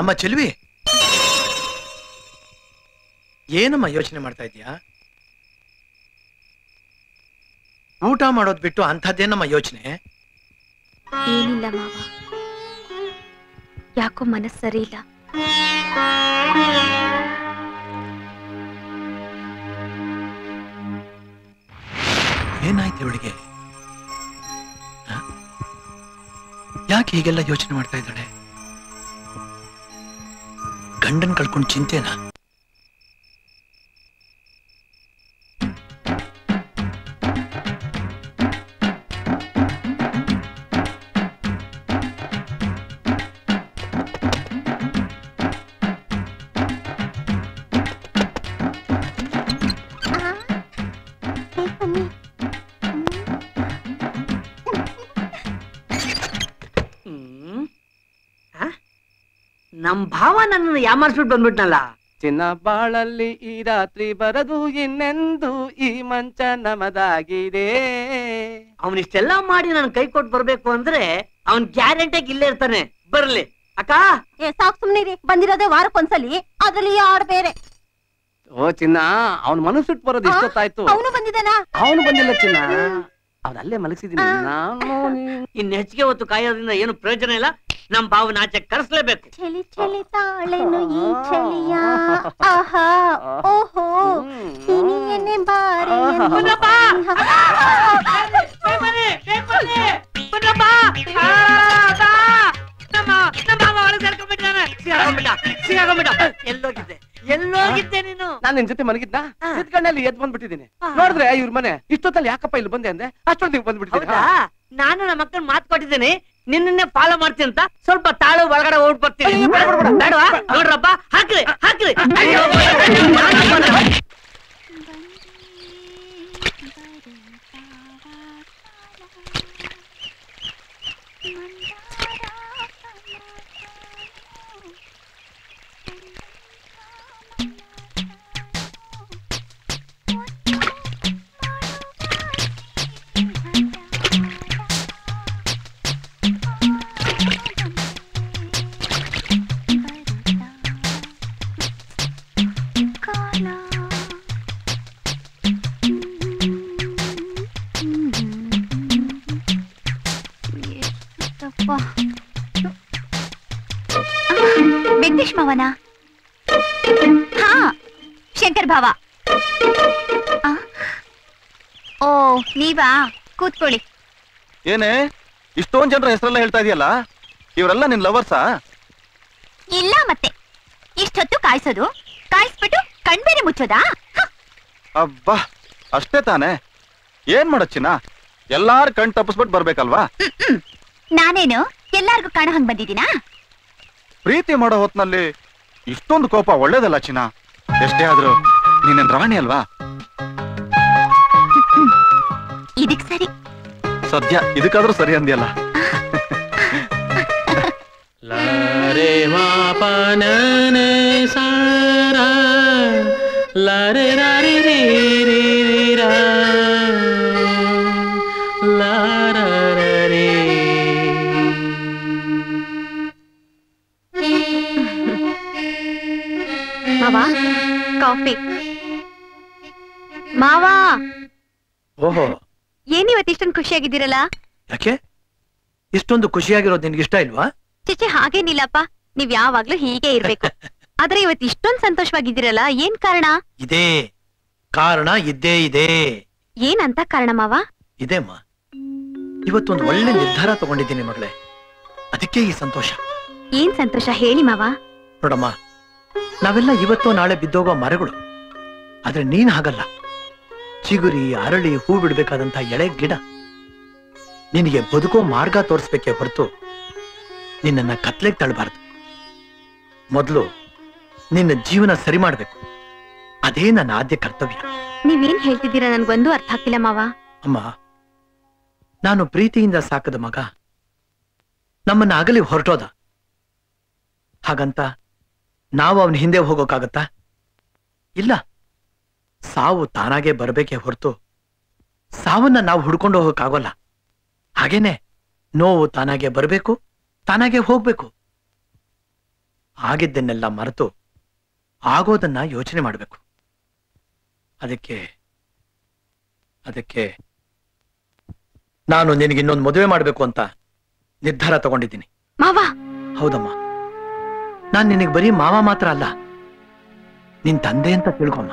ಅಮ್ಮ ಚೆಲ್ವಿ, ಏನಮ್ಮ ಯೋಚನೆ ಮಾಡ್ತಾ ಇದೀಯಾ? ಊಟ ಮಾಡೋದ್ ಬಿಟ್ಟು ಅಂಥದ್ದೇನಮ್ಮ ಯೋಚನೆ? ಏನಿಲ್ಲ ಮಾವ, ಯಾಕೋ ಮನಸ್ಸು ಸರಿ ಇಲ್ಲ. ಏನಾಯ್ತು ಇವಳಿಗೆ? ಯಾಕೆ ಹೀಗೆಲ್ಲ ಯೋಚನೆ ಮಾಡ್ತಾ ಇದ್ದಾಳೆ? ಗಂಡನ್ ಕಳ್ಕೊಂಡು ಚಿಂತೆನಾ? ನಮ್ ಭಾವ ನನ್ನ ಯಾಮಾರಿಸ್ಬಿಟ್ಟು ಬಂದ್ಬಿಟ್ನಲ್ಲ. ಚಿನ್ನ ಬಾಳಲ್ಲಿ ಈ ರಾತ್ರಿ ಬರದು ಇನ್ನೆಂದು ಈ ಮಂಚ ನಮದಾಗಿದೆ. ಅವನಿಷ್ಟೆಲ್ಲ ಮಾಡಿ ನನ್ ಕೈ ಕೊಟ್ಟು ಬರ್ಬೇಕು ಅಂದ್ರೆ ಅವನ್ ಗ್ಯಾರಂಟಿಯಾಗಿ ಇಲ್ಲೇ ಇರ್ತಾನೆ. ಬರ್ಲಿ ಅಕ್ಕ. ಏ ಸಾಕ್ ಸುಮ್ನಿರಿ, ಬಂದಿರೋದೇ ವಾರಕ್ಕೊಂದ್ಸಲಿ, ಅದ್ರಲ್ಲಿ ಯಾರು ಬೇರೆ. ಓ ಚಿನ್ನ, ಅವನ್ ಮನಸ್ಸು ಬಿಟ್ಟು ಬರೋದು ಇಷ್ಟೊತ್ತಾಯ್ತು. ಅವನು ಬಂದಿದ್ದಾನ? ಅವನು ಬಂದಿಲ್ಲ ಚಿನ್ನ, ಅವನ್ ಅಲ್ಲೇ ಮಲಗಿಸಿದೀನಿ. ನಾನು ಇನ್ ಹೆಚ್ಚಿಗೆ ಹೊತ್ತು ಕಾಯೋದ್ರಿಂದ ಏನು ಪ್ರಯೋಜನ ಇಲ್ಲ. ನಮ್ ಭಾವನ ಆಚೆ ಕರೆಸ್ಲೇಬೇಕು. ಚಳಿ ಚಳಿ ತಾಳೆನು ಈ ಚಳಿಯ, ಆಹಾ ಓಹೋ ಹಿನಿಯನೆ ಬಾರಿಯನು. ಪುನಪ್ಪ ಪುನಪ್ಪ ನಮ್ಮ ನಮ್ಮ ಭಾವ ಒಳಗೆ ಸೇರ್ಕೊಂಡ್ಬಿಟ್ಟಾನೆ. ಸಿಗಾಕೊಂಬಿಟ್ಟ. ಎಲ್ಲೋಗಿದ್ದೆ ಎಲ್ಲೋಗಿದ್ದೆ ನೀನು? ನಾನು ನಿನ್ ಜೊತೆ ಮಲಗಿದ್ನಾ? ಎದ್ಕಣ್ಣಲ್ಲಿ ಎದ್ ಬಂದ್ಬಿಟ್ಟಿದ್ದೀನಿ. ನೋಡಿದ್ರೆ ಇವ್ರ ಮನೆ ಇಷ್ಟೊತ್ತಲ್ಲಿ ಯಾಕಪ್ಪ ಇಲ್ಲಿ ಬಂದೆ ಅಂದ್ರೆ ಅಷ್ಟೊಂದು ನೀವು ಬಂದ್ಬಿಟ್ಟಿದ್ದೀರಾ. ನಾನು ನಮ್ಮ ಅಕ್ಕನ ಮಾತು ಕೊಟ್ಟಿದ್ದೇನೆ, ನಿನ್ನೇ ಫಾಲೋ ಮಾಡ್ತೀನಿ ಅಂತ. ಸ್ವಲ್ಪ ತಾಳು ಒಳಗಡೆ ಓಡ್ ಬರ್ತೀನಿ. ನೋಡ್ರಪ್ಪ, ಹಾಕ್ರಿ ಹಾಕ್ರಿ. ವೆಂಕಟೇಶ್ ಮಾವನ? ಹಾ, ಶಂಕರ್ ಭಾವ. ಓ ನೀವಾ? ಕೂತ್ಕೊಳ್ಳಿ. ಏನೇ ಇಷ್ಟೊಂದ್ ಜನರ ಹೆಸರೆಲ್ಲ ಹೇಳ್ತಾ ಇದೆಯಲ್ಲ, ಇವರೆಲ್ಲ ನಿನ್ ಲವರ್ಸಾ? ಇಲ್ಲ ಮತ್ತೆ, ಇಷ್ಟೊತ್ತು ಕಾಯಿಸೋದು, ಕಾಯಿಸ್ಬಿಟ್ಟು ಕಣ್ಬೇರೆ ಮುಚ್ಚೋದಾ? ಅಬ್ಬಾ ಅಷ್ಟೇ ತಾನೆ, ಏನ್ ಮಾಡೋಚಿನ, ಎಲ್ಲಾರು ಕಣ್ ತಪ್ಪಿಸ್ಬಿಟ್ಟು ಬರ್ಬೇಕಲ್ವಾ? ನಾನೇನು ಎಲ್ಲಾರ್ಗೂ ಕಾಣ ಹಂಗ್ ಬಂದಿದ್ದೀನಾ? ಪ್ರೀತಿ ಮಾಡೋ ಹೊತ್ನಲ್ಲಿ ಇಷ್ಟೊಂದು ಕೋಪ ಒಳ್ಳೇದಲ್ಲ ಚಿನ್ನ. ಎಷ್ಟೇ ಆದ್ರೂ ನೀನ್ ರಾಣಿ ಅಲ್ವಾ? ಇದಕ್ ಸರಿ ಸದ್ಯ ಇದಕ್ಕಾದ್ರೂ ಸರಿ ಅಂದ್ಯಲ್ಲ. ಲರೆ ಮಾಪನನೆ ಸಾರ ಲರೆ ರಾರಿ ರೀ ರೀ ರಾ ಓಹೋ ಏನಿ ಇವತ್ತಿಷ್ಟೊಂದು ಖುಷಿಯಾಗಿದ್ದೀರಲ್ಲ ಯಾಕೆ ಇಷ್ಟೊಂದು ಖುಷಿಯಾಗಿರೋದು ನಿಮಗೆ ಇಷ್ಟ ಇಲ್ವಾ ಚೇಚೆ ಹಾಗೇನಿಲ್ಲಪ್ಪ ನೀವು ಯಾವಾಗಲೂ ಹೀಗೆ ಇರಬೇಕು ಆದರೆ ಇವತ್ತು ಇಷ್ಟೊಂದು ಸಂತೋಷವಾಗಿದ್ದೀರಲ್ಲ ಏನು ಕಾರಣ ಇದೆ ಕಾರಣ ಇದ್ದೇ ಇದೆ ಏನಂತ ಕಾರಣ ಮಾವ ಇದೆಮ್ಮ ಇವತ್ತು ಒಂದು ಒಳ್ಳೆ ನಿರ್ಧಾರ ತಗೊಂಡಿದ್ದೀನಿ ಮಗಳೇ ಅದಕ್ಕೆ ಈ ಸಂತೋಷ ಏನು ಸಂತೋಷ ಹೇಳಿ ಮಾವ ನೋಡಮ್ಮ ನಾವೆಲ್ಲ ಇವತ್ತು ನಾಳೆ ಬಿದ್ದೋಗೋ ಮರಗಳು ಆದ್ರೆ ನೀನ್ ಹಾಗಲ್ಲ ಚಿಗುರಿ ಅರಳಿ ಹೂ ಬಿಡಬೇಕಾದಂತ ಎಳೆ ಗಿಡ ನಿನಗೆ ಬದುಕೋ ಮಾರ್ಗ ತೋರಿಸ್ಬೇಕೇ ಹೊರತು ನಿನ್ನ ಕತ್ಲೆಗೆ ತಳ್ಳಬಾರದು ಮೊದಲು ನಿನ್ನ ಜೀವನ ಸರಿ ಮಾಡಬೇಕು ಅದೇ ನನ್ನ ಆದ್ಯ ಕರ್ತವ್ಯ ನೀವೇನ್ ಹೇಳ್ತಿದ್ದೀರಾ ನನಗೊಂದು ಅರ್ಥ ಆಗ್ತಿಲ್ಲ ಮಾವ ಅಮ್ಮ ನಾನು ಪ್ರೀತಿಯಿಂದ ಸಾಕದ ಮಗ ನಮ್ಮನ್ನ ಅಗಲಿ ಹೊರಟೋದ ಹಾಗಂತ ನಾವು ಅವನ ಹಿಂದೆ ಹೋಗೋಕ್ಕಾಗತ್ತಾ ಇಲ್ಲ ಸಾವು ತಾನಾಗೆ ಬರಬೇಕೇ ಹೊರತು ಸಾವನ್ನ ನಾವು ಹುಡ್ಕೊಂಡು ಹೋಗೋಕ್ಕಾಗೋಲ್ಲ ಹಾಗೇನೆ ನೋವು ತಾನಾಗೆ ಬರಬೇಕು ತಾನಾಗೆ ಹೋಗ್ಬೇಕು ಆಗಿದ್ದನ್ನೆಲ್ಲ ಮರೆತು ಆಗೋದನ್ನ ಯೋಚನೆ ಮಾಡಬೇಕು ಅದಕ್ಕೆ ನಾನು ನಿನಗೆ ಇನ್ನೊಂದು ಮದುವೆ ಮಾಡಬೇಕು ಅಂತ ನಿರ್ಧಾರ ತಗೊಂಡಿದ್ದೀನಿ ಮಾವ ಹೌದಮ್ಮ ನಾನು ನಿನಗೆ ಬರೀ ಮಾವ ಮಾತ್ರ ಅಲ್ಲ ನಿನ್ ತಂದೆ ಅಂತ ತಿಳ್ಕೊಮ್ಮ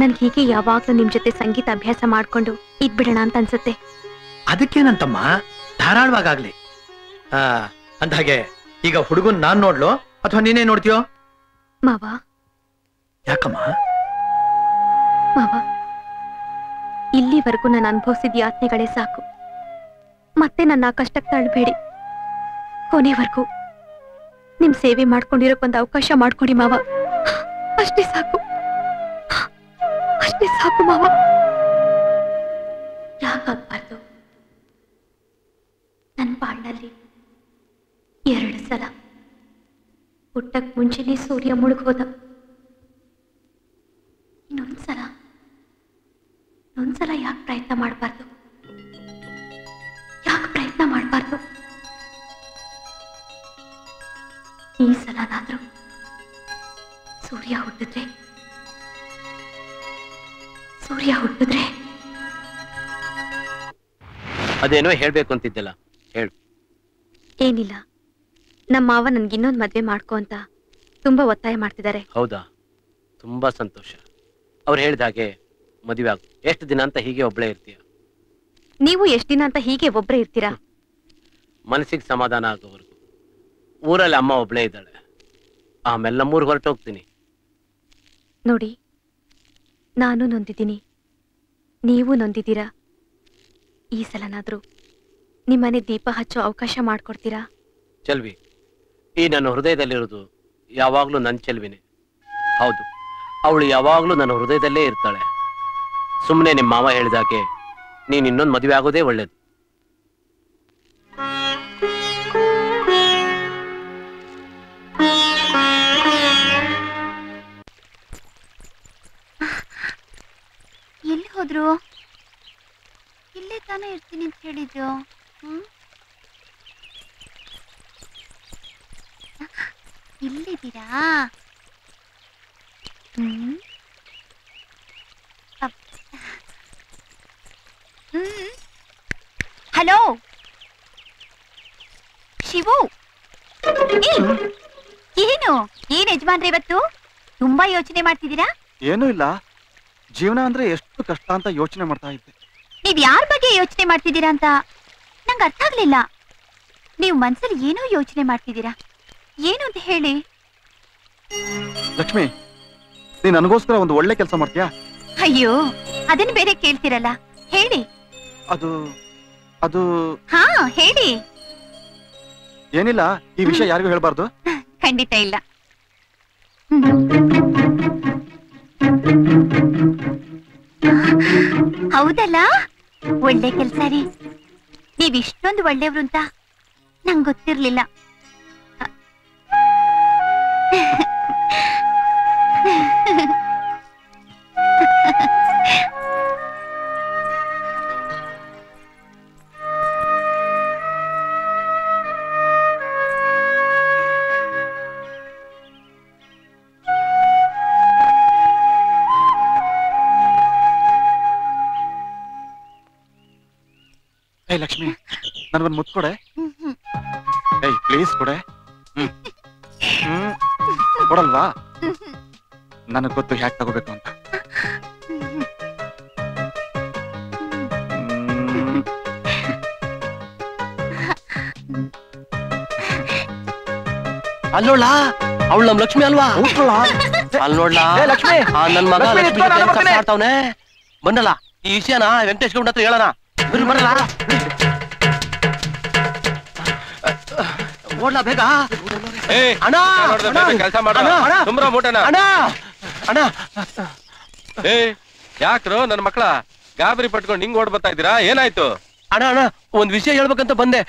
ನನ್ಗೆ ಹೀಗೆ ಯಾವಾಗ್ಲೂ ನಿಮ್ ಜೊತೆ ಸಂಗೀತ ಅಭ್ಯಾಸ ಮಾಡ್ಕೊಂಡು ಇದ್ಬಿಡೋಣ ಅಂತ ಅನ್ಸುತ್ತೆ ಅದಕ್ಕೇನಂತಮ್ಮ ಧಾರಾಳವಾಗ್ಲಿ ಅಂದ ಹಾಗೆ ಈಗ ಹುಡುಗನ್ ನಾನ್ ನೋಡ್ಲೋ ಅಥವಾ ನೀನೇ ನೋಡ್ತೀಯೋ ಮಾವ ಯಾಕಮ್ಮ ಮಾವ ಇಲ್ಲಿವರೆಗೂ ನಾನು ಅನುಭವಿಸಿದ ಯಾತನೆಗಳೇ ಸಾಕು ಮತ್ತೆ ನನ್ನ ಕಷ್ಟಕ್ಕೆ ತಳ್ಬೇಡಿ ಕೊನೆವರೆಗೂ ನಿಮ್ ಸೇವೆ ಮಾಡ್ಕೊಂಡಿರೋಕೊಂದು ಅವಕಾಶ ಮಾಡ್ಕೊಡಿ ಮಾವ ಅಷ್ಟೇ ಸಾಕು ಮಾವ ಯಾಕಾಗಬಾರ್ದು ನನ್ನ ಬಾಳ್ನಲ್ಲಿ 2 ಸಲ ಹುಟ್ಟಕ್ ಮುಂಚೆನೆ ಸೂರ್ಯ ಮುಳುಗೋದ ಇನ್ನೊಂದ್ಸಲ ಯಾಕೆ ಪ್ರಯತ್ನ ಮಾಡಬಾರ್ದು ಈ ಸಲನಾದ್ರೂ ಸೂರ್ಯ ಹುಟ್ಟಿದ್ರೆ ಅದೇನೋ ಹೇಳ್ಬೇಕು ಅಂತಿದ್ದಲ್ಲ ಹೇಳು ಏನಿಲ್ಲ ನಮ್ಮ ಮಾವ ನನ್ಗೆ ಇನ್ನೊಂದು ಮದ್ವೆ ಮಾಡ್ಕೋ ಅಂತ ತುಂಬಾ ಒತ್ತಾಯ ಮಾಡ್ತಿದ್ದಾರೆ ಹೌದಾ ತುಂಬಾ ಸಂತೋಷ ಅವ್ರು ಹೇಳಿದಾಗೆ ಮದುವೆ ಆಗು ಎಷ್ಟು ದಿನ ಅಂತ ಹೀಗೆ ಒಬ್ಬಳೇ ಇರ್ತೀಯ ನೀವು ಎಷ್ಟು ದಿನ ಅಂತ ಹೀಗೆ ಒಬ್ಬರೇ ಇರ್ತೀರಾ ಮನಸ್ಸಿಗೆ ಸಮಾಧಾನ ಆಗೋವರೆಗೂ ಊರಲ್ಲಿ ಅಮ್ಮ ಒಬ್ಳೇ ಇದ್ದಾಳೆ ಆಮೇಲೆ ನಮ್ಮೂರು ಹೊರಟೋಗ್ತೀನಿ ನೋಡಿ ನಾನು ನೊಂದಿದ್ದೀನಿ ನೀವು ನೊಂದಿದ್ದೀರಾ ಈ ಸಲನಾದ್ರೂ ನಿಮ್ಮನೆ ದೀಪ ಹಚ್ಚೋ ಅವಕಾಶ ಮಾಡ್ಕೊಡ್ತೀರಾ ಚೆಲ್ವಿ ಈ ನನ್ನ ಹೃದಯದಲ್ಲಿರೋದು ಯಾವಾಗಲೂ ನನ್ನ ಚೆಲ್ವಿನೇ ಹೌದು ಅವಳು ಯಾವಾಗಲೂ ನನ್ನ ಹೃದಯದಲ್ಲೇ ಇರ್ತಾಳೆ ಸುಮ್ಮನೆ ನಿಮ್ಮ ಮಾವ ಹೇಳಿದಾಗೆ ನೀನು ಇನ್ನೊಂದು ಮದುವೆ ಆಗೋದೇ ಒಳ್ಳೇದು ಎಲ್ಲಿ ಹೋದ್ರು ಇಲ್ಲೇ ತಾನೇ ಇರ್ತೀನಿ ಅಂತ ಹೇಳಿದ್ರು ಇಲ್ಲಿದ್ದೀರಾ ಹಲೋ ಶಿವು ಏನು ಯಜಮಾನ್ರೆ ಇವತ್ತು ತುಂಬಾ ಯೋಚನೆ ಮಾಡ್ತಿದ್ದೀರಾ ಏನೂ ಇಲ್ಲ ಜೀವನ ಅಂದ್ರೆ ಎಷ್ಟು ಕಷ್ಟ ಅಂತ ಯೋಚನೆ ಮಾಡ್ತಾ ಇದ್ದೆ ನೀವ್ ಯಾರ ಬಗ್ಗೆ ಯೋಚನೆ ಮಾಡ್ತಿದ್ದೀರಾ ಅಂತ ನಂಗೆ ಅರ್ಥ ಆಗ್ಲಿಲ್ಲ ನೀವು ಮನ್ಸಲ್ಲಿ ಏನೋ ಯೋಚನೆ ಮಾಡ್ತಿದ್ದೀರಾ ಏನು ಅಂತ ಹೇಳಿ ಲಕ್ಷ್ಮಿ ನೀನ್ ನನಗೋಸ್ಕರ ಒಂದು ಒಳ್ಳೆ ಕೆಲಸ ಮಾಡ್ತೀಯಾ ಅಯ್ಯೋ ಅದನ್ನ ಬೇರೆ ಕೇಳ್ತಿರಲ್ಲ ಹೇಳಿ ಅದು ಅದು ಹಾ ಹೇಳಿ ಏನಿಲ್ಲ ಈ ವಿಷಯ ಯಾರಿಗೂ ಹೇಳ್ಬಾರ್ದು ಖಂಡಿತ ಇಲ್ಲ ಹೌದಲ್ಲ ಒಳ್ಳೆ ಕೆಲಸ ರೀ, ನೀವ್ ಇಷ್ಟೊಂದು ಒಳ್ಳೆಯವ್ರು ಅಂತ ನಂಗೆ ಗೊತ್ತಿರ್ಲಿಲ್ಲ. ಲಕ್ಷ್ಮಿ, ನನ್ಗೊಂದು ಮುತ್ತು ಕೊಡೆ. ಏಯ್ ಪ್ಲೀಸ್ ಕೊಡೆ. ಕೊಡಲ್ವಾ? ನನಗ್ ಗೊತ್ತು ಹ್ಯಾಕ್ ತಗೋಬೇಕು ಅಂತ. ಅಲ್ಲೋಳ, ಅವಳು ನಮ್ ಲಕ್ಷ್ಮಿ ಅಲ್ವಾ? ಅಲ್ಲೋಡ್ಲಾ ಲಕ್ಷ್ಮಿ, ನನ್ ಮಗ ಲಕ್ಷ್ಮಿ ಮಾಡ್ತಾವನೆ. ಬಂದಲ್ಲ ಈ ವಿಷಯನ ವೆಂಕಟೇಶ್ ಗೌಡ ಹತ್ರ ಹೇಳೋಣ. ಬರಲ್ಲ ಓಡ್ಲಾ ಬೇಗ. ಕೆಲಸ ಮಾಡ ಯಾಕ್ರೋ ನನ್ನ ಮಕ್ಕಳ ಗಾಬರಿ ಪಟ್ಕೊಂಡು ಹಿಂಗ್ ಓಡ್ ಬರ್ತಾ ಇದೀರಾ? ಏನಾಯ್ತು ಅಣ್ಣ? ಅಣ್ಣ ಒಂದ್ ವಿಷಯ ಹೇಳ್ಬೇಕಂತ ಬಂದೆ,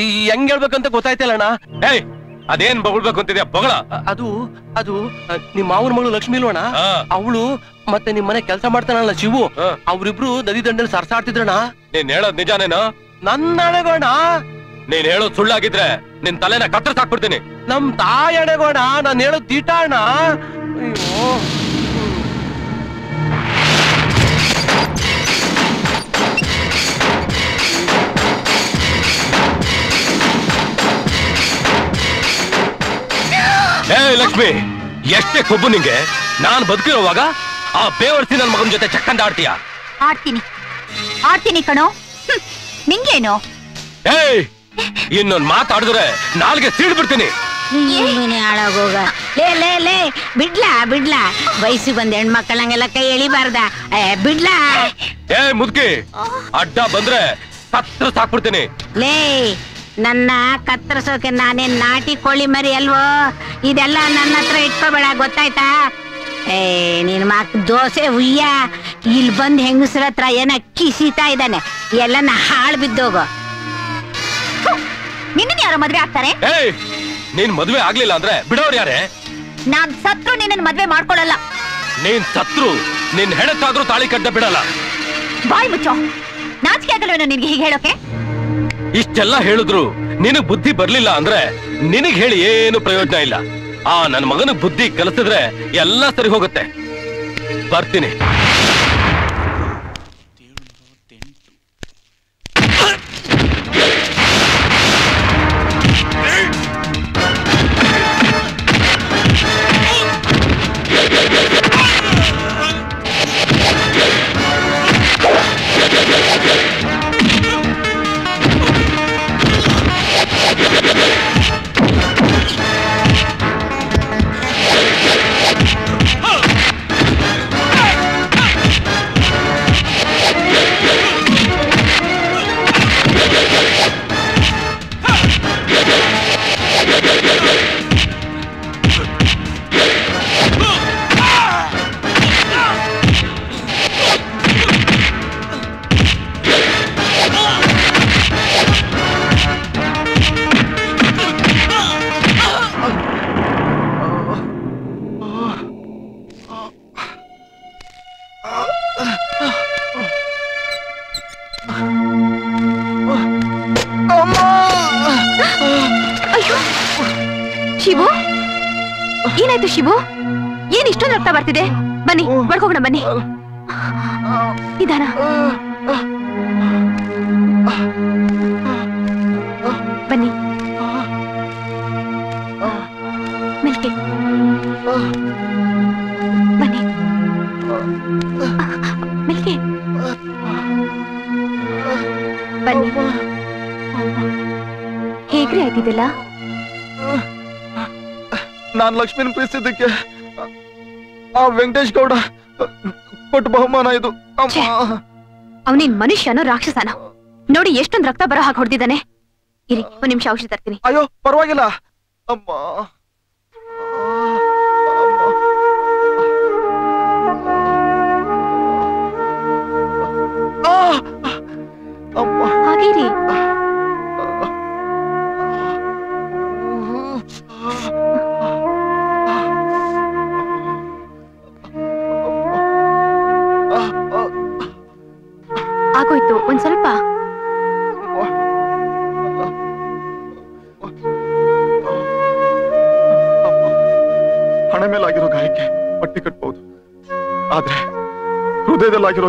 ಹೆಂಗ್ ಹೇಳ್ಬೇಕಂತ ಗೊತ್ತಾಯ್ತಲ್ಲ ಅಣ್ಣ. ಏಯ್ ಅದೇನ್ ಬಗಳ್ಬೇಕು ಅಂತಿದ್ಯಾ ಬಗಳ? ಅದು ಅದು ನಿಮ್ ಮಾವನ ಮಗಳು ಲಕ್ಷ್ಮಿ ಇಲ್ವಣ್ಣ, ಅವಳು ಮತ್ತೆ ನಿಮ್ ಮನೆ ಕೆಲಸ ಮಾಡ್ತಾನಲ್ಲ ಶಿವು, ಅವ್ರಿಬ್ರು ನದಿ ದಂಡಲ್ಲಿ ಸರ್ಸಾಡ್ತಿದ್ರಣ್ಣ. ನೀನ್ ಹೇಳೋದ್ ನಿಜಾನೇನೋ? ನನ್ನ ಅಣೆಗೋಣ. ನೀನ್ ಹೇಳೋದ್ ಸುಳ್ಳಾಗಿದ್ರೆ ನಿನ್ ತಲೆನ ಕತ್ತರ್ಸ್ ಹಾಕ್ಬಿಡ್ತೀನಿ. ನಮ್ ತಾಯಿ ಅಣೆಗೋಣ, ನಾನ್ ಹೇಳೋದ್ ತೀಟ ಅಣ್ಣ. ಅಯ್ಯೋ ಲಕ್ಷ್ಮಿ, ಎಷ್ಟೇ ಕೊಬ್ಬು ನಿಂಗೆ, ನಾನ್ ಬದುಕಿರೋವಾಗ ಆ ಬೇವರ್ಸಿ ನನ್ ಮಗನ ಜೊತೆ ಚಕ್ಕಂದ ಆಡ್ತೀಯ? ಆಡ್ತೀನಿ ಆಡ್ತೀನಿ ಕಣೋ, ನಿಂಗೇನು? ಏಯ್ ಇನ್ನೊಂದ್ ಮಾತಾಡಿದ್ರೆ ನಾಲ್ಗೆ ಸೀಳ್ ಬಿಡ್ತೀನಿ. ಹಾಳಾಗೋಗ ಲೇ ಬಿಡ್ಲಾ ಬಿಡ್ಲಾ, ವಯಸ್ಸಿ ಬಂದ ಹೆಣ್ಮಕ್ಕಳಂಗೆಲ್ಲ ಕೈ ಎಳಿಬಾರ್ದ ಬಿಡ್ಲಾ. ಏ ಮುದುಕಿ, ಅಡ್ಡ ಬಂದ್ರೆ ಸತ್ರ ಸಾಕ್ಬಿಡ್ತೀನಿ. ಲೇ ನನ್ನ ಕತ್ತರಿಸೋಕೆ ನಾನೇನ್ ನಾಟಿ ಕೋಳಿ ಮರಿ ಅಲ್ವೋ? ಇದೆಲ್ಲ ನನ್ನ ಹತ್ರ ಇಟ್ಕೋಬೇಡ, ಗೊತ್ತಾಯ್ತಾ? ಏ ನೀನ್ ಮಾಕ್ ದೋಸೆ ಉಯ್ಯ, ಇಲ್ಲಿ ಬಂದ್ ಹೆಂಗಸ್ರ ಹತ್ರ ಏನ ಕಿಸಿತಾ ಇದ್ದಾನೆ, ಎಲ್ಲ ನಾ ಹಾಳು ಬಿದ್ದೋಗು. ನಿನ್ನ ಯಾರು ಮದ್ವೆ ಆಗ್ತಾರೆ? ನೀನ್ ಮದ್ವೆ ಆಗ್ಲಿಲ್ಲ ಅಂದ್ರೆ ಬಿಡೋರು ಯಾರೇ? ನಾನ್ ಸತ್ರು ನಿನ್ನ ಮದ್ವೆ ಮಾಡ್ಕೊಳಲ್ಲ. ನೀನ್ ಸತ್ರು ನಿನ್ ಹೆಣತಾದ್ರೂ ತಾಳಿ ಕಟ್ಟ ಬಿಡಲ್ಲ. ಬಾಯ್ ಮುಚ್ಚೋ, ನಾಚಿಕೆ ಆಗಲ್ವೇನೋ ನಿನ್ಗೆ ಹೀಗೆ ಹೇಳೋಕೆ? ಇಷ್ಟೆಲ್ಲ ಹೇಳಿದ್ರು ನಿನಗ್ ಬುದ್ಧಿ ಬರ್ಲಿಲ್ಲ ಅಂದ್ರೆ ನಿನಗ್ ಹೇಳಿ ಏನು ಪ್ರಯೋಜನ ಇಲ್ಲ. ಆ ನನ್ ಮಗನ ಬುದ್ಧಿ ಕಲಿಸಿದ್ರೆ ಎಲ್ಲ ಸರಿ ಹೋಗುತ್ತೆ. ಬರ್ತೀನಿ. ಶಿವು, ಏನ್ ಇಷ್ಟೊಂದು ರಕ್ತ ಬರ್ತಿದೆ? ಬನ್ನಿ ಬಡ್ಕೋಣ, ಬನ್ನಿ ನಿಧಾನ. ಬನ್ನಿ ಮೆಲ್ಕೆ, ಬನ್ನಿ ಮೆಲ್ಕೆ, ಬನ್ನಿ. ಹೇಗ್ರಿ ಆಯ್ತಿದ್ದಲ್ಲ? ನಾನು ಲಕ್ಷ್ಮೀನ ಪ್ರೀತಿಸಿದ್ದಕ್ಕೆ ಆ ವೆಂಕಟೇಶ್ ಗೌಡ ಕೊಟ್ಟು ಬಹುಮಾನ ಇದು. ಅವನೇನ್ ಮನುಷ್ಯನೋ ರಾಕ್ಷಸನ? ನೋಡಿ ಎಷ್ಟೊಂದು ರಕ್ತ ಬರೋ ಹಾಗೆ ಹೊಡೆದಿದ್ದಾನೆ. ಇರಿ ಒಂದ್ ನಿಮಿಷ ಔಷಧಿ ತರ್ತೀನಿ. ಅಯ್ಯೋ ಪರವಾಗಿಲ್ಲ ಅಮ್ಮ.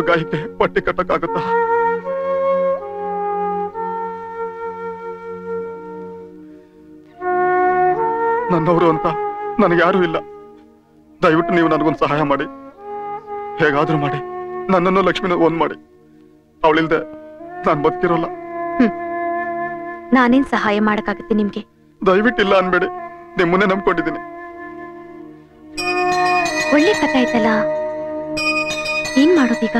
ಗಾಯಕ್ಕೆ ಪಟ್ಟಿ ಕಟ್ಟಕ್ಕಾಗುತ್ತಾ? ನನ್ನವರು ಅಂತ ನನಗೆ ಯಾರೂ ಇಲ್ಲ. ದಯವಿಟ್ಟು ನೀವು ನನಗೊಂದು ಸಹಾಯ ಮಾಡಿ, ಹೇಗಾದ್ರೂ ಮಾಡಿ ನನ್ನನ್ನು ಲಕ್ಷ್ಮಿನ ಒಂದ್ ಮಾಡಿ. ಅವಳಿಲ್ದೆ ನಾನು ಬದುಕಿರೋಲ್ಲ. ನಾನೇನ್ ಸಹಾಯ ಮಾಡಕ್ಕಾಗತ್ತೆ ನಿಮ್ಗೆ? ದಯವಿಟ್ಟಿಲ್ಲ ಅನ್ಬೇಡಿ, ನಿಮ್ಮನ್ನೇ ನಂಬ್ಕೊಂಡಿದ್ದೀನಿ. ಒಳ್ಳೆ ಕಥಾಯ್ತಲ್ಲ, ಏನ್ ಮಾಡೋದೀಗ?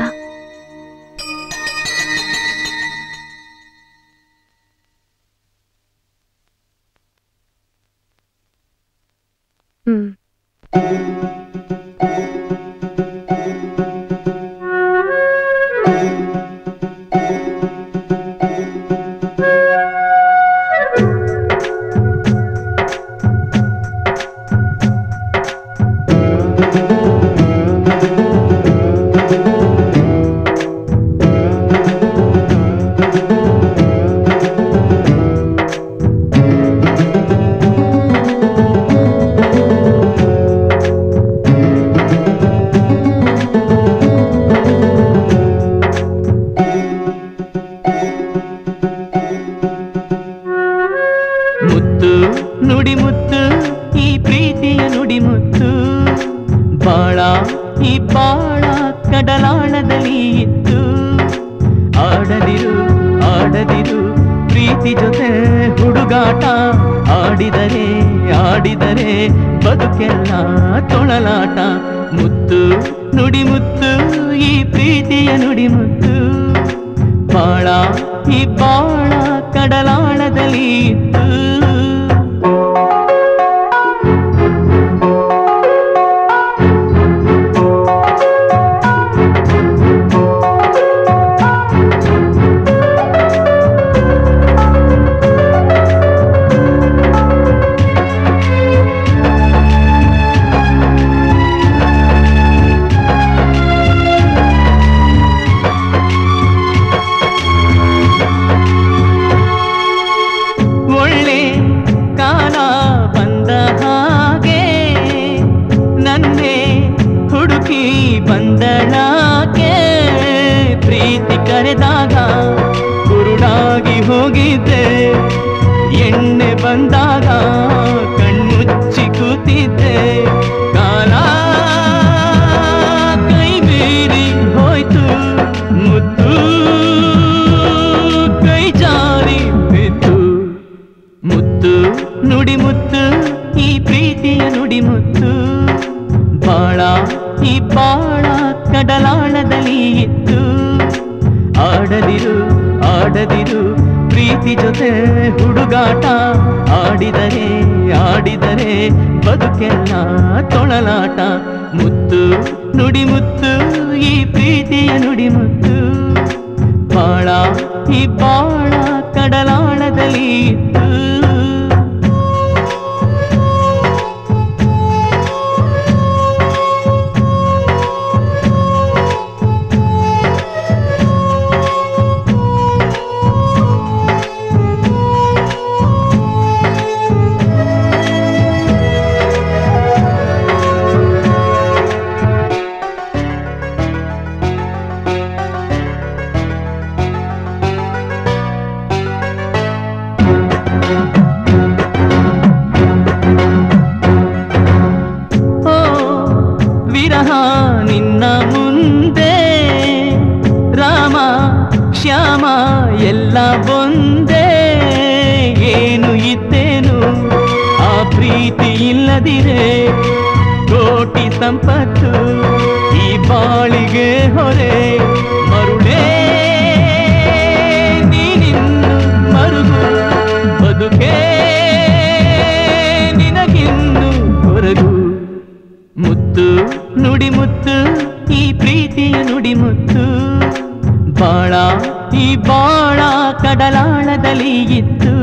ಬಾಳ ಕಡಲಾಳದಲ್ಲಿ ಇದ್ದು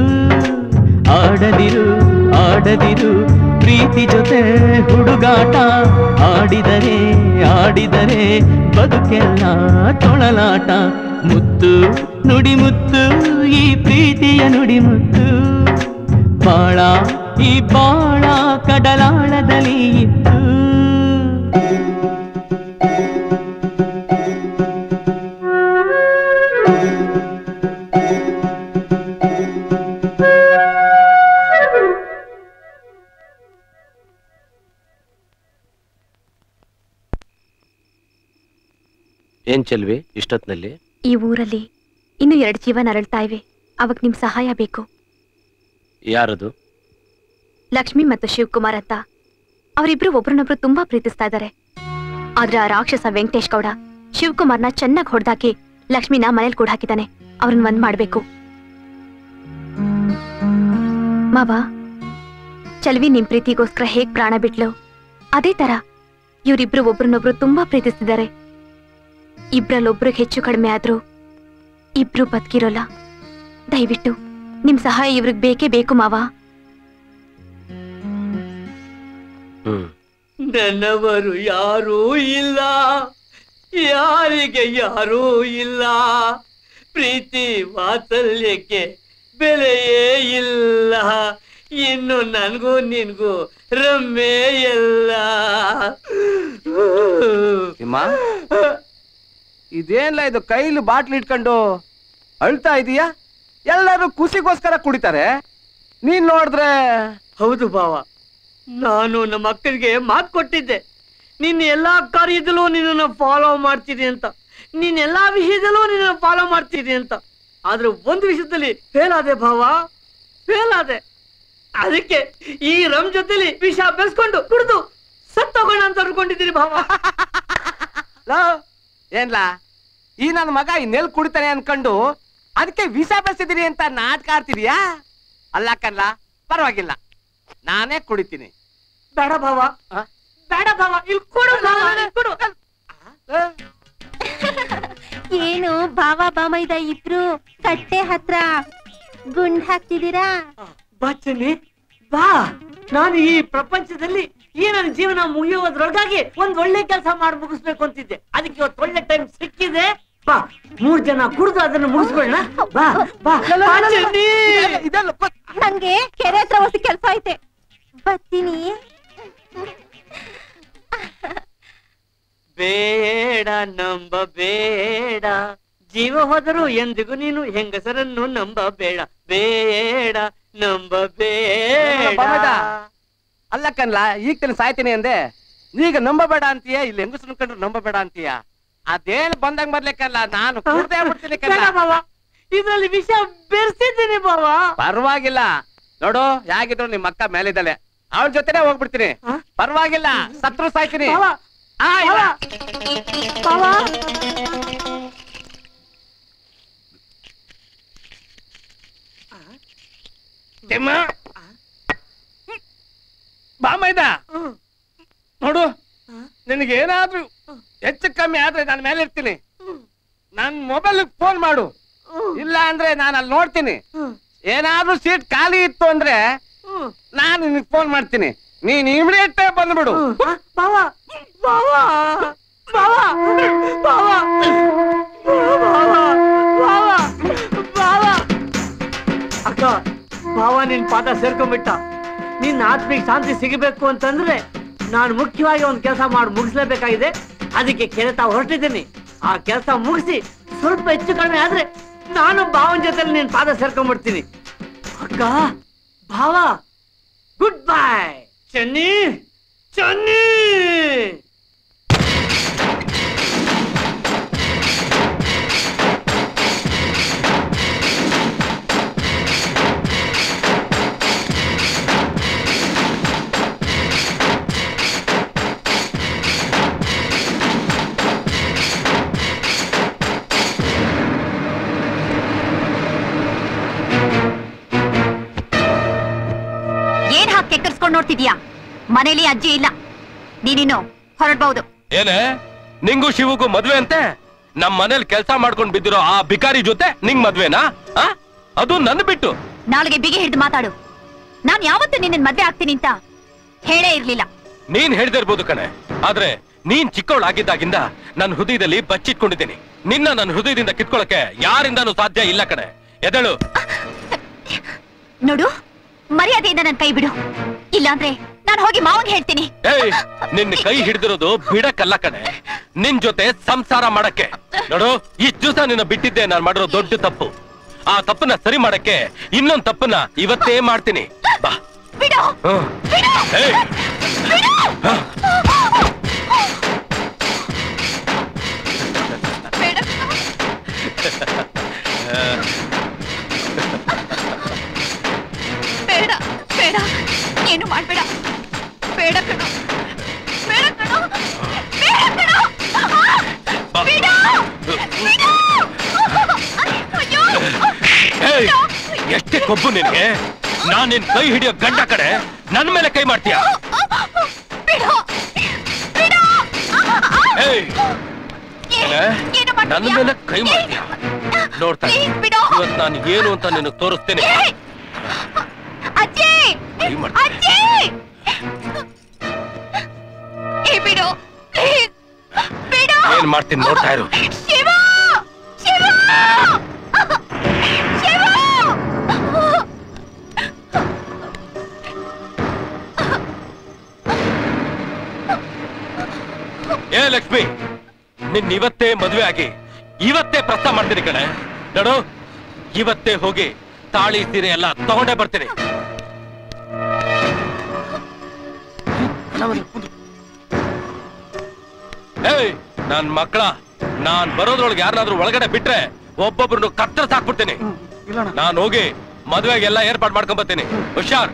ಆಡದಿರು ಆಡದಿರು ಪ್ರೀತಿ ಜೊತೆ ಹುಡುಗಾಟ ಆಡಿದರೆ ಆಡಿದರೆ ಬದುಕೆಲ್ಲ ತೊಳಲಾಟ. ಮುತ್ತು ನುಡಿಮುತ್ತು ಈ ಪ್ರೀತಿಯ ನುಡಿಮುತ್ತು ಬಾಳ ಈ ಬಾಳ ಕಡಲಾಳದಲ್ಲಿ ಇತ್ತು. ಏನ್ ಚೆಲ್ವಿ ಇಷ್ಟೊತ್ತಿನಲ್ಲಿ? ಈ ಊರಲ್ಲಿ ಇನ್ನು 2 ಜೀವ ನರಳ್ತಾ ಇವೆ. ಅವಕ್ಕೆ ನಿಮ್ ಸಹಾಯ ಬೇಕು. ಯಾರದು? ಲಕ್ಷ್ಮಿ ಮತ್ತು ಶಿವಕುಮಾರ್ ಅಂತ. ಅವರಿಬ್ರು ಒಬ್ರನ್ನೊಬ್ರು ತುಂಬಾ ಪ್ರೀತಿಸ್ತಾ ಇದ್ದಾರೆ. ಆದ್ರೆ ಆ ರಾಕ್ಷಸ ವೆಂಕಟೇಶ್ ಗೌಡ ಶಿವಕುಮಾರ್ನ ಚೆನ್ನಾಗಿ ಹೊಡೆದಾಕಿ ಲಕ್ಷ್ಮಿನ ಮನೇಲಿ ಕೂಡ ಹಾಕಿದ್ದಾನೆ. ಅವ್ರನ್ನ ಒಂದ್ ಮಾಡ್ಬೇಕು. ಮಾವಾ, ಚೆಲ್ವಿ ನಿಮ್ ಪ್ರೀತಿಗೋಸ್ಕರ ಹೇಗ್ ಪ್ರಾಣ ಬಿಟ್ಲು ಅದೇ ತರ ಇವರಿಬ್ರು ಒಬ್ರನ್ನೊಬ್ರು ತುಂಬಾ ಪ್ರೀತಿಸ್ತಿದ್ದಾರೆ. ಇಬ್ರಲ್ಲೊಬ್ರಿಗೆ ಹೆಚ್ಚು ಕಡಿಮೆ ಆದ್ರೂ ಇಬ್ರು ಬದುಕಿರೋಲ್ಲ. ದಯವಿಟ್ಟು ನಿಮ್ ಸಹಾಯ ಇವ್ರಿಗೆ ಬೇಕೇ ಬೇಕು ಮಾವ. ನನ್ನವರು ಯಾರೂ ಇಲ್ಲ, ಯಾರಿಗೆ ಯಾರೂ ಇಲ್ಲ. ಪ್ರೀತಿ ವಾತ್ಸಲ್ಯಕ್ಕೆ ಬೆಲೆಯೇ ಇಲ್ಲ. ಇನ್ನು ನನ್ಗೂ ನಿನ್ಗೂ ರಮ್ಮೆ ಎಲ್ಲ. ಇದೇನ್ಲ ಇದು? ಕೈಲಿ ಬಾಟ್ಲಿ ಇಟ್ಕೊಂಡು ಅಳ್ತಾ ಇದೀಯಾ? ಎಲ್ಲರೂ ಖುಷಿಗೋಸ್ಕರ ಕುಡಿತಾರೆ, ನೀನ್ ನೋಡಿದ್ರೆ. ಹೌದು ಬಾವ, ನಾನು ನಮ್ಮ ಅಕ್ಕನಿಗೆ ಮಾತು ಕೊಟ್ಟಿದ್ದೆ, ನಿನ್ನ ಎಲ್ಲಾ ಕಾರ್ಯದಲ್ಲೂ ನಿನ್ನ ಫಾಲೋ ಮಾಡ್ತಿದ್ದೆ ಅಂತ, ನಿನ್ನೆಲ್ಲಾ ವಿಷಯದಲ್ಲೂ ನಿನ್ನ ಫಾಲೋ ಮಾಡ್ತಿದ್ದೆ ಅಂತ. ಆದ್ರೆ ಒಂದು ವಿಷಯದಲ್ಲಿ ಫೇಲ್ ಆದೆ ಭಾವ, ಫೇಲ್ ಆದೆ. ಅದಕ್ಕೆ ಈ ರಮ್ ಜೊತೆಲಿ ವಿಷ ಬೆಳೆಸ್ಕೊಂಡು ಕುಡಿದು ಸತ್ತೋಗೋಣ ಅಂತ ಅನ್ಕೊಂಡಿದ್ದೀನಿ ಭಾವ. ಏನ್ಲಾ ಈ ನನ್ನ ಮಗ ಇನ್ನೆಲ್ ಕುಡಿತಾನೆ ಅನ್ಕೊಂಡು ಅದಕ್ಕೆ ವೀಸಾ ಬೆಳೆಸಿದೀನಿ ಅಂತ ನಾಟಕ ಆಡ್ತಿದ್ಯಾ? ಅಲ್ಲ ಕಣ್ಲ, ಪರವಾಗಿಲ್ಲ, ನಾನೇ ಕುಡಿತೀನಿ. ಬೇಡ ಭಾವ, ಬೇಡ ಭಾವ, ಇಲ್ಲಿ ಕುಡು. ಏನು ಭಾವ ಬಾಮೈದ ಇದ್ರು ಕಟ್ಟೆ ಹತ್ರ ಗುಂಡ್ ಹಾಕ್ತಿದ್ದೀರಾ? ಬಾ ಚೆನ್ನಿ ಬಾ, ನಾನು ಈ ಪ್ರಪಂಚದಲ್ಲಿ ಈ ನನ್ನ ಜೀವನ ಮುಗಿಯೋದ್ರೊಳಗಾಗಿ ಒಂದ್ ಒಳ್ಳೆ ಕೆಲಸ ಮಾಡಿ ಮುಗಿಸ್ಬೇಕು ಅಂತಿದ್ದೆ. ಅದಕ್ಕೆ ಇವತ್ತು ಒಳ್ಳೆ ಟೈಮ್ ಸಿಕ್ಕಿದೆ. ಬಾ, 3 ಜನ ಕುಡಿದು ಅದನ್ನ ಮುಗಿಸ್ಕೊಳ್ಳೋಣ. ಬಾ ಬಾ. ನಂಗೆ ಕೆರೆ ಹತ್ರ ಒಂದು ಕೆಲಸ ಐತೆ, ಬರ್ತೀನಿ. ಬೇಡ ನಂಬಬೇಡ, ಜೀವ ಹೋದರೂ ಎಂದಿಗೂ ನೀನು ಹೆಂಗಸರನ್ನು ನಂಬಬೇಡ. ಬೇಡ ನಂಬಬೇಡ. ಅಲ್ಲ ಕನ್ಲಾ, ಈಗ ತನ ಸಾಯ್ತೀನಿ ಅಂದೆ, ಈಗ ನಂಬಬೇಡ ಅಂತೀಯ? ಇಲ್ಲಿ ಹೆಂಗಸರು ಕಂಡ್ರು ನಂಬಬೇಡ ಅಂತೀಯ? ಅದೇನ್ ಬಂದಂಗ್ ಬರ್ಲಿಕ್ಕಲ್ಲ, ನಾನು ಕುಡ್ದೇ ಬಿಡ್ತೀನಿ ಕನ್ಲಾ. ಇದ್ರಲ್ಲಿ ವಿಷ ಬೆರೆಸಿದ್ದೀನಿ ಬಾವ. ಪರವಾಗಿಲ್ಲ ನೋಡು, ಯಾಗಿದ್ರು ನಿಮ್ಮ ಅಕ್ಕ ಮೇಲಿದ್ದಾಳೆ, ಅವಳ ಜೊತೆನೆ ಹೋಗ್ಬಿಡ್ತೀನಿ. ಪರವಾಗಿಲ್ಲ, ಸತ್ರು ಸಾಯ್ತೀನಿ. ಬಾಮೈದ ನೋಡು, ನಿನಗೇನಾದ್ರೂ ಹೆಚ್ಚು ಕಮ್ಮಿ ಆದ್ರೆ ನಾನು ಮೇಲೆ ಇರ್ತೀನಿ. ನನ್ ಮೊಬೈಲ್ ಫೋನ್ ಮಾಡು, ಇಲ್ಲ ಅಂದ್ರೆ ನಾನು ಅಲ್ಲಿ ನೋಡ್ತೀನಿ. ಏನಾದ್ರೂ ಸೀಟ್ ಖಾಲಿ ಇತ್ತು ಅಂದ್ರೆ ನಾನು ನಿನಗೆ ಫೋನ್ ಮಾಡ್ತೀನಿ, ನೀನ್ ಇಮಿಡಿಯೇಟ್ ಬಂದ್ಬಿಡು. ಅಕ್ಕ, ಭಾವ ನಿನ್ ಪಾದ ಸೇರ್ಕೊಂಡ್ಬಿಟ್ಟ. ನಿನ್ನ ಆತ್ಮಿಗೆ ಶಾಂತಿ ಸಿಗಬೇಕು ಅಂತಂದ್ರೆ ನಾನು ಮುಖ್ಯವಾಗಿ ಒಂದು ಕೆಲಸ ಮಾಡಿ ಮುಗಿಸ್ಲೇಬೇಕಾಗಿದೆ. ಅದಕ್ಕೆ ಕೆಲಸ ಹೊರಟಿದ್ದೀನಿ. ಆ ಕೆಲಸ ಮುಗಿಸಿ ಸ್ವಲ್ಪ ಹೆಚ್ಚು ಕಡಿಮೆ ಆದ್ರೆ ನಾನು ಭಾವನ ಜೊತೆ ನಿನ್ನ ಪಾದ ಸೇರ್ಕೊಂಡ್ಬಿಡ್ತೀನಿ. ಅಕ್ಕ, ಭಾವ, ಗುಡ್ ಬಾಯ್. ಚೆನ್ನಿ ಚೆನ್ನಿ, ನೋಡ್ತಿದ್ಯಾ? ಮನೇಲಿ ಅಜ್ಜಿ ಇಲ್ಲ, ನೀನಿನ್ನು ಹೊರಡ್ಬಹುದು. ಏನೇ, ನಿಂಗೂ ಶಿವಗೂ ಮದ್ವೆ ಅಂತೆ? ನಮ್ ಮನೇಲಿ ಕೆಲಸ ಮಾಡ್ಕೊಂಡು ಬಿದ್ದಿರೋ ಆ ಬಿಕಾರಿ ಜೊತೆ ನಿಂಗ್ ಮದ್ವೆನಾ? ಅದು ನನ್ನ ಬಿಟ್ಟು. ನಾಲ್ಗೆ ಬಿಗಿ ಹಿಡಿದು ಮಾತಾಡು. ನಾನು ಯಾವತ್ತೂ ನಿನ್ನ ಮದ್ವೆ ಆಗ್ತೀನಿ ಅಂತ ಹೇಳೇ ಇರ್ಲಿಲ್ಲ. ನೀನ್ ಹೇಳ್ದಿರ್ಬೋದು ಕಣೆ, ಆದ್ರೆ ನೀನ್ ಚಿಕ್ಕವಳಾಗಿದ್ದಾಗಿಂದ ನನ್ನ ಹೃದಯದಲ್ಲಿ ಬಚ್ಚಿಟ್ಕೊಂಡಿದ್ದೀನಿ. ನಿನ್ನ ನನ್ನ ಹೃದಯದಿಂದ ಕಿತ್ಕೊಳ್ಳಕ್ಕೆ ಯಾರಿಂದಾನು ಸಾಧ್ಯ ಇಲ್ಲ ಕಣೆ. ಎದಳು ನೋಡು, ಮರ್ಯಾದೆಯಿಂದ ನನ್ನ ಕೈ ಬಿಡು, ಇಲ್ಲಾಂದ್ರೆ ನಾನು ಹೋಗಿ ಮಾವನ್ ಹೇಳ್ತೀನಿ. ನಿನ್ನ ಕೈ ಹಿಡಿದಿರೋದು ಬಿಡಕ್ಕಲ್ಲ ಕಣೆ, ನಿನ್ ಜೊತೆ ಸಂಸಾರ ಮಾಡಕ್ಕೆ. ನೋಡು, ಇಷ್ಟು ಸಹ ನಿನ್ನ ಬಿಟ್ಟಿದ್ದೆ ನಾನು ಮಾಡಿರೋ ದೊಡ್ಡ ತಪ್ಪು. ಆ ತಪ್ಪನ್ನ ಸರಿ ಮಾಡಕ್ಕೆ ಇನ್ನೊಂದು ತಪ್ಪನ್ನ ಇವತ್ತೇ ಮಾಡ್ತೀನಿ. ಬಾ. ಬೇಡ ಬೇಡ, ಏನು ಮಾಡಬೇಡ. ಬೇಡ ಕಣೋ, ಬೇಡ ಕಣೋ, ಬೇಡ ಕಣೋ. ಬಿಡು ಬಿಡು. ಎಷ್ಟೇ ಕೊಬ್ಬು ನಿನಗೆ, ನಾನ್ ನಿನ್ ಕೈ ಹಿಡಿಯೋ ಗಂಡ ಕಡೆ ನನ್ನ ಮೇಲೆ ಕೈ ಮಾಡ್ತೀಯ. ನನ್ನ ಮೇಲೆ ಕೈ ಮಾಡ್ತೀಯ ನೋಡ್ತಾ ಇವತ್ತು ನಾನು ಏನು ಅಂತ ನಿನಗೆ ತೋರಿಸ್ತೇನೆ. ಏನ್ ಮಾಡ್ತೀನಿ ನೋಡ್ತಾ ಇರು. ಏ ಲಕ್ಷ್ಮಿ, ನಿನ್ ಇವತ್ತೇ ಮದ್ವೆ ಆಗಿ ಇವತ್ತೇ ಪ್ರಸ್ತಾವ ಮಾಡ್ತೀನಿ ಕಣೆ. ನೋಡು, ಇವತ್ತೇ ಹೋಗಿ ತಾಳಿ ಸೀರೆ ಎಲ್ಲ ತಗೊಂಡೇ ಬರ್ತೀನಿ. ಏಯ್ ನನ್ ಮಕ್ಕಳ, ನಾನ್ ಬರೋದ್ರೊಳಗೆ ಯಾರನ್ನಾದ್ರೂ ಒಳಗಡೆ ಬಿಟ್ರೆ ಒಬ್ಬೊಬ್ರು ಕತ್ತರ ಸಾಕ್ಬಿಡ್ತೀನಿ. ನಾನು ಹೋಗಿ ಮದ್ವೆಗೆಲ್ಲ ಏರ್ಪಾಡು ಮಾಡ್ಕೊಂಡ್ ಬರ್ತೀನಿ. ಹುಷಾರ್.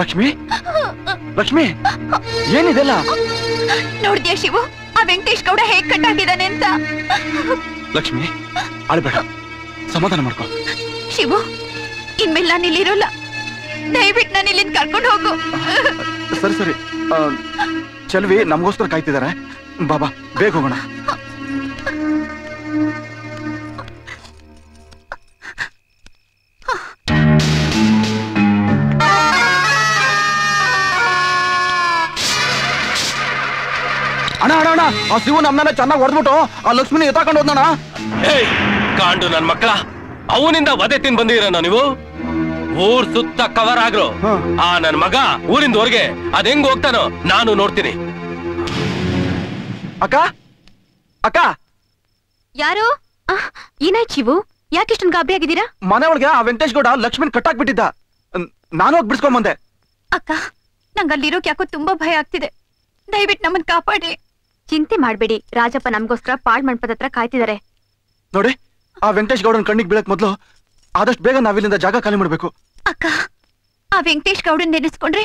ಲಕ್ಷ್ಮಿ, ಲಕ್ಷ್ಮಿ ಏನಿದೆಲ್ಲ ನೋಡಿದ್ಯಾ? ಶಿವು ಆ ವೆಂಕಟೇಶ್ ಗೌಡ ಹೇಗ್ ಕಟ್ಟಾಗಿದ್ದಾನೆ ಅಂತ. ಲಕ್ಷ್ಮಿ ಅಳ್ಬೇಡ, ಸಮಾಧಾನ ಮಾಡ್ಕೋ. ಶಿವು ಇನ್ಮೇಲೆ ನಾನು ಇಲ್ಲಿರೋಲ್ಲ, ದಯವಿಟ್ಟು ನಾನು ಇಲ್ಲಿಂದ ಕರ್ಕೊಂಡು ಹೋಗು. ಸರಿ ಸರಿ, ಚೆಲ್ವಿ ನಮಗೋಸ್ಕರ ಕಾಯ್ತಿದ್ದಾರೆ. ಬಾಬಾ ಬೇಗ ಹೋಗೋಣ. ಅಣ್ಣ ಅಣ್ಣ ಅಣ್ಣ, ಆ ಶಿವು ನಮ್ಮನ್ನ ಚೆನ್ನಾಗಿ ಹೊಡೆದ್ಬಿಟ್ಟು ಆ ಲಕ್ಷ್ಮಿನ ಎತ್ತಾಕೊಂಡು ಹೋದ್ನಣ್ಣ. ಏಯ್ ಕಾಂಡು ನನ್ ಮಕ್ಕಳ, ಅವನಿಂದ ವಧೆ ತಿನ್ ಬಂದಿರಣ್ಣ ನೀವು. ಊರ್ ಸುತ್ತ ಕವರ್ ಆಗ್ರು, ಆ ನನ್ ಮಗ ಊರಿಂದ ಹೊರಗೆ ಅದ್ ಹೆಂಗ್ ಹೋಗ್ತಾನೋ ನಾನು ನೋಡ್ತೀನಿ. ಅಕ್ಕ ಅಕ್ಕ. ಯಾರು? ಏನಾಯ್ತು ಶಿವು, ಯಾಕಿಷ್ಟೊಂದು ಗಾಬರಿ ಆಗಿದ್ದೀರಾ? ಮನೆ ಒಳಗೆ ಆ ವೆಂಕಟೇಶ್ ಗೌಡ ಲಕ್ಷ್ಮಿನ್ ಕಟ್ಟಾಕ್ಬಿಟ್ಟಿದ್ದ, ನಾನು ಹೋಗಿ ಬಿಡಿಸ್ಕೊಂಡ್ ಬಂದೆ. ಅಕ್ಕ ನಂಗೆ ಅಲ್ಲಿರೋಕೆ ಯಾಕೋ ತುಂಬಾ ಭಯ ಆಗ್ತಿದೆ, ದಯವಿಟ್ಟು ನಮ್ಮನ್ನ ಕಾಪಾಡ್ರಿ. ಚಿಂತೆ ಮಾಡ್ಬೇಡಿ, ರಾಜಪ್ಪ ನಮಗೋಸ್ಕರ ಪಾಳ್ ಮಂಟಪದ ಹತ್ರ ಕಾಯ್ತಿದ್ದಾರೆ. ನೋಡಿ, ಆ ವೆಂಕಟೇಶ್ ಗೌಡನ್ ಕಣ್ಣಿಗೆ ಬೀಳಕ್ ಮೊದಲು ಆದಷ್ಟು ಬೇಗ ನಾವಿಲ್ಲಿಂದ ಜಾಗ ಖಾಲಿ ಮಾಡ್ಬೇಕು. ಅಕ್ಕ ಆ ವೆಂಕಟೇಶ್ ಗೌಡನ್ ನೆನೆಸ್ಕೊಂಡ್ರೆ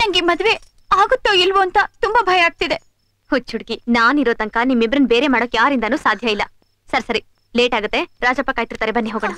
ನಂಗೆ ಮದ್ವೆ ಆಗುತ್ತೋ ಇಲ್ವೋ ಅಂತ ತುಂಬಾ ಭಯ ಆಗ್ತಿದೆ. ಹುಚ್ಚುಡ್ಗಿ, ನಾನಿರೋ ತನಕ ನಿಮ್ಮಿಬ್ರನ್ನ ಬೇರೆ ಮಾಡೋಕ್ ಯಾರಿಂದಾನೂ ಸಾಧ್ಯ ಇಲ್ಲ. ಸರಿ ಸರಿ, ಲೇಟ್ ಆಗುತ್ತೆ, ರಾಜಪ್ಪ ಕಾಯ್ತಿರ್ತಾರೆ, ಬನ್ನಿ ಹೋಗೋಣ.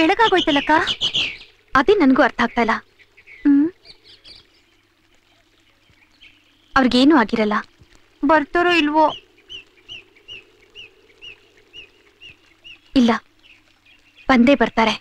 ಬೆಳಕಾಗೋಯ್ತಲ್ಲಕ್ಕ, ಅದೇ ನನಗೂ ಅರ್ಥ ಆಗ್ತಾ ಇಲ್ಲ. ಅವ್ರಿಗೇನು ಆಗಿರಲ್ಲ, ಬರ್ತಾರೋ ಇಲ್ವೋ? ಇಲ್ಲ, ಬಂದೇ ಬರ್ತಾರೆ.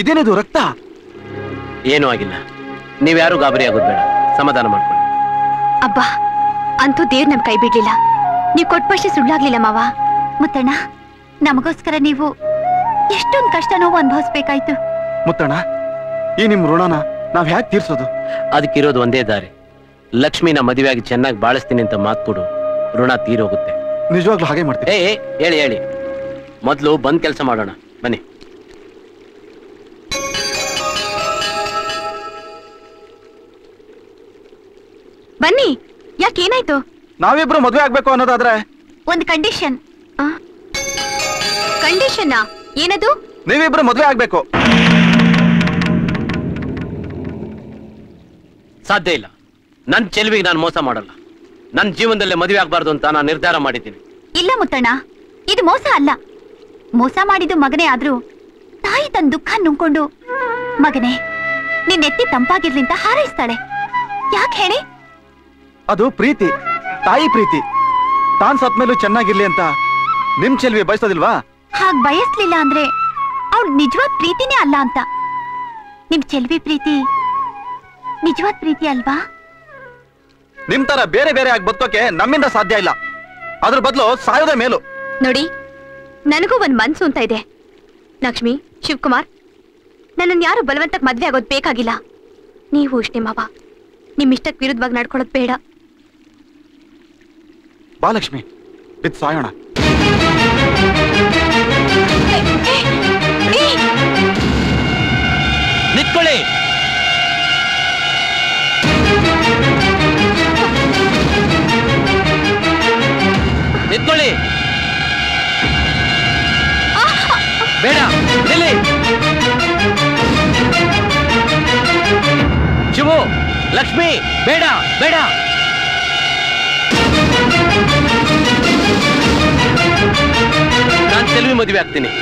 ಇದೇನದು ರಕ್ತ? ಏನೂ ಆಗಿಲ್ಲ, ನೀವ್ಯಾರು ಗಾಬರಿ ಆಗೋದು ಬೇಡ, ಸಮಾಧಾನ ಮಾಡ್ಕೊಳ್ಳಿ. ಅಬ್ಬಾ, ಅಂತೂ ದೇವ್ರು ನಮ್ ಕೈ ಬಿಡ್ಲಿಲ್ಲ, ನೀವ್ ಕೊಟ್ಪಷ್ಟೇ ಸುಳ್ಳಾಗ್ಲಿಲ್ಲ ಮಾವ. ಮುತ್ತಣ್ಣ, ನಮಗೋಸ್ಕರ ನೀವು ಎಷ್ಟೊಂದು ಕಷ್ಟ ನೋವು ಅನುಭವಿಸ್ಬೇಕಾಯ್ತು. ಮುತ್ತಣ್ಣ, ಈ ನಿಮ್ ಋಣನ ನಾವ್ ಹ್ಯಾಕ್ ತೀರ್ಸೋದು? ಅದಕ್ಕಿರೋದು ಒಂದೇ ದಾರಿ. ಲಕ್ಷ್ಮಿನ ಮದುವೆಯಾಗಿ ಚೆನ್ನಾಗಿ ಬಾಳಿಸ್ತೀನಿ ಅಂತ ಮಾತು ಕೊಡು, ಋಣ ತೀರೋಗುತ್ತೆ. ನಿಜವಾಗ್ಲೂ ಹಾಗೆ ಮಾಡ್ತೀನಿ. ಏ ಹೇಳಿ ಹೇಳಿ, ಮೊದಲು ಬಂದ್ ಕೆಲಸ ಮಾಡೋಣ, ಬನ್ನಿ. ಬನ್ನಿ, ಯಾಕೆ ಏನಾಯ್ತು? ನಾವಿಬ್ರು ಮದುವೆ ಆಗ್ಬೇಕು ಅನ್ನೋದಾದ್ರೆ ಒಂದು ಕಂಡೀಷನ್. ಕಂಡೀಷನ್ ಏನದು? ನೀವಿಬ್ರು ಮದುವೆ ಆಗ್ಬೇಕು. ಸಾಧ್ಯ ಇಲ್ಲ, ನನ್ನ ಚೆಲುವಿಗೆ ನಾನು ಮೋಸ ಮಾಡಲ್ಲ. ನನ್ನ ಜೀವನದಲ್ಲೇ ಮದುವೆ ಆಗ್ಬಾರ್ದು ಅಂತ ನಾನು ನಿರ್ಧಾರ ಮಾಡಿದ್ದೀನಿ. ಇಲ್ಲ ಮುತ್ತಣ್ಣ, ಇದು ಮೋಸ ಅಲ್ಲ. ಮೋಸ ಮಾಡಿದ್ದು ಮಗನೇ ಆದ್ರೂ ತಾಯಿ ತನ್ನ ದುಃಖ ನುಂಗ್ಕೊಂಡು ಮಗನೇ ನಿನ್ನೆತ್ತಿ ತಂಪಾಗಿರ್ಲಿ ಅಂತ ಹಾರೈಸ್ತಾಳೆ. ಯಾಕೆ ಹೇಳಿ? ಅದು ಪ್ರೀತಿ, ತಾಯಿ ಪ್ರೀತಿ. ತಾನ್ ಸತ್ ಮೇಲೂ ಚೆನ್ನಾಗಿರ್ಲಿ ಅಂತ ನಿಮ್ ಚೆಲ್ವಿ ಬಯಸೋದಿಲ್ವಾ? ಹಾಗೆ ಬಯಸ್ಲಿಲ್ಲ ಅಂದ್ರೆ ಅವ್ಳು ನಿಜವಾದ ಪ್ರೀತಿನೇ ಅಲ್ಲ ಅಂತ. ನಿಮ್ ಚೆಲ್ವಿ ಪ್ರೀತಿ ನಿಜವಾದ ಪ್ರೀತಿ ಅಲ್ವಾ? ನಿಮ್ ತರ ಬೇರೆ ಬೇರೆ ಆಗಿ ಬದುಕೋಕೆ ನಮ್ಮಿಂದ ಸಾಧ್ಯ ಇಲ್ಲ. ಅದ್ರ ಬದಲು ಸಾಯೋದೇ ಮೇಲು. ನೋಡಿ, ನನಗೂ ಒಂದ್ ಮನ್ಸು ಅಂತ ಇದೆ. ಲಕ್ಷ್ಮಿ, ಶಿವಕುಮಾರ್, ನನ್ನನ್ನು ಯಾರು ಬಲವಂತಕ್ಕೆ ಮದ್ವೆ ಆಗೋದು ಬೇಕಾಗಿಲ್ಲ. ನೀವು ಅಷ್ಟೇ ಮಾವ, ನಿಮ್ಮಿಷ್ಟಕ್ಕೆ ವಿರುದ್ಧವಾಗಿ ನಡ್ಕೊಳ್ಳೋದು ಬೇಡ. ಬಾ ಲಕ್ಷ್ಮಿ, ಬಿದ್ದು ಸಾಯೋಣ. ನಿತ್ಕೊಳ್ಳಿ. ನಿತ್ಕೊಳ್ಳಿ. ಬೇಡ, ನಿಲ್ಲಿ. ಶಿವು, ಲಕ್ಷ್ಮಿ, ಬೇಡ ಬೇಡ. ನಾನು ಚೆಲ್ವಿ ಮದುವೆ ಆಗ್ತೀನಿ.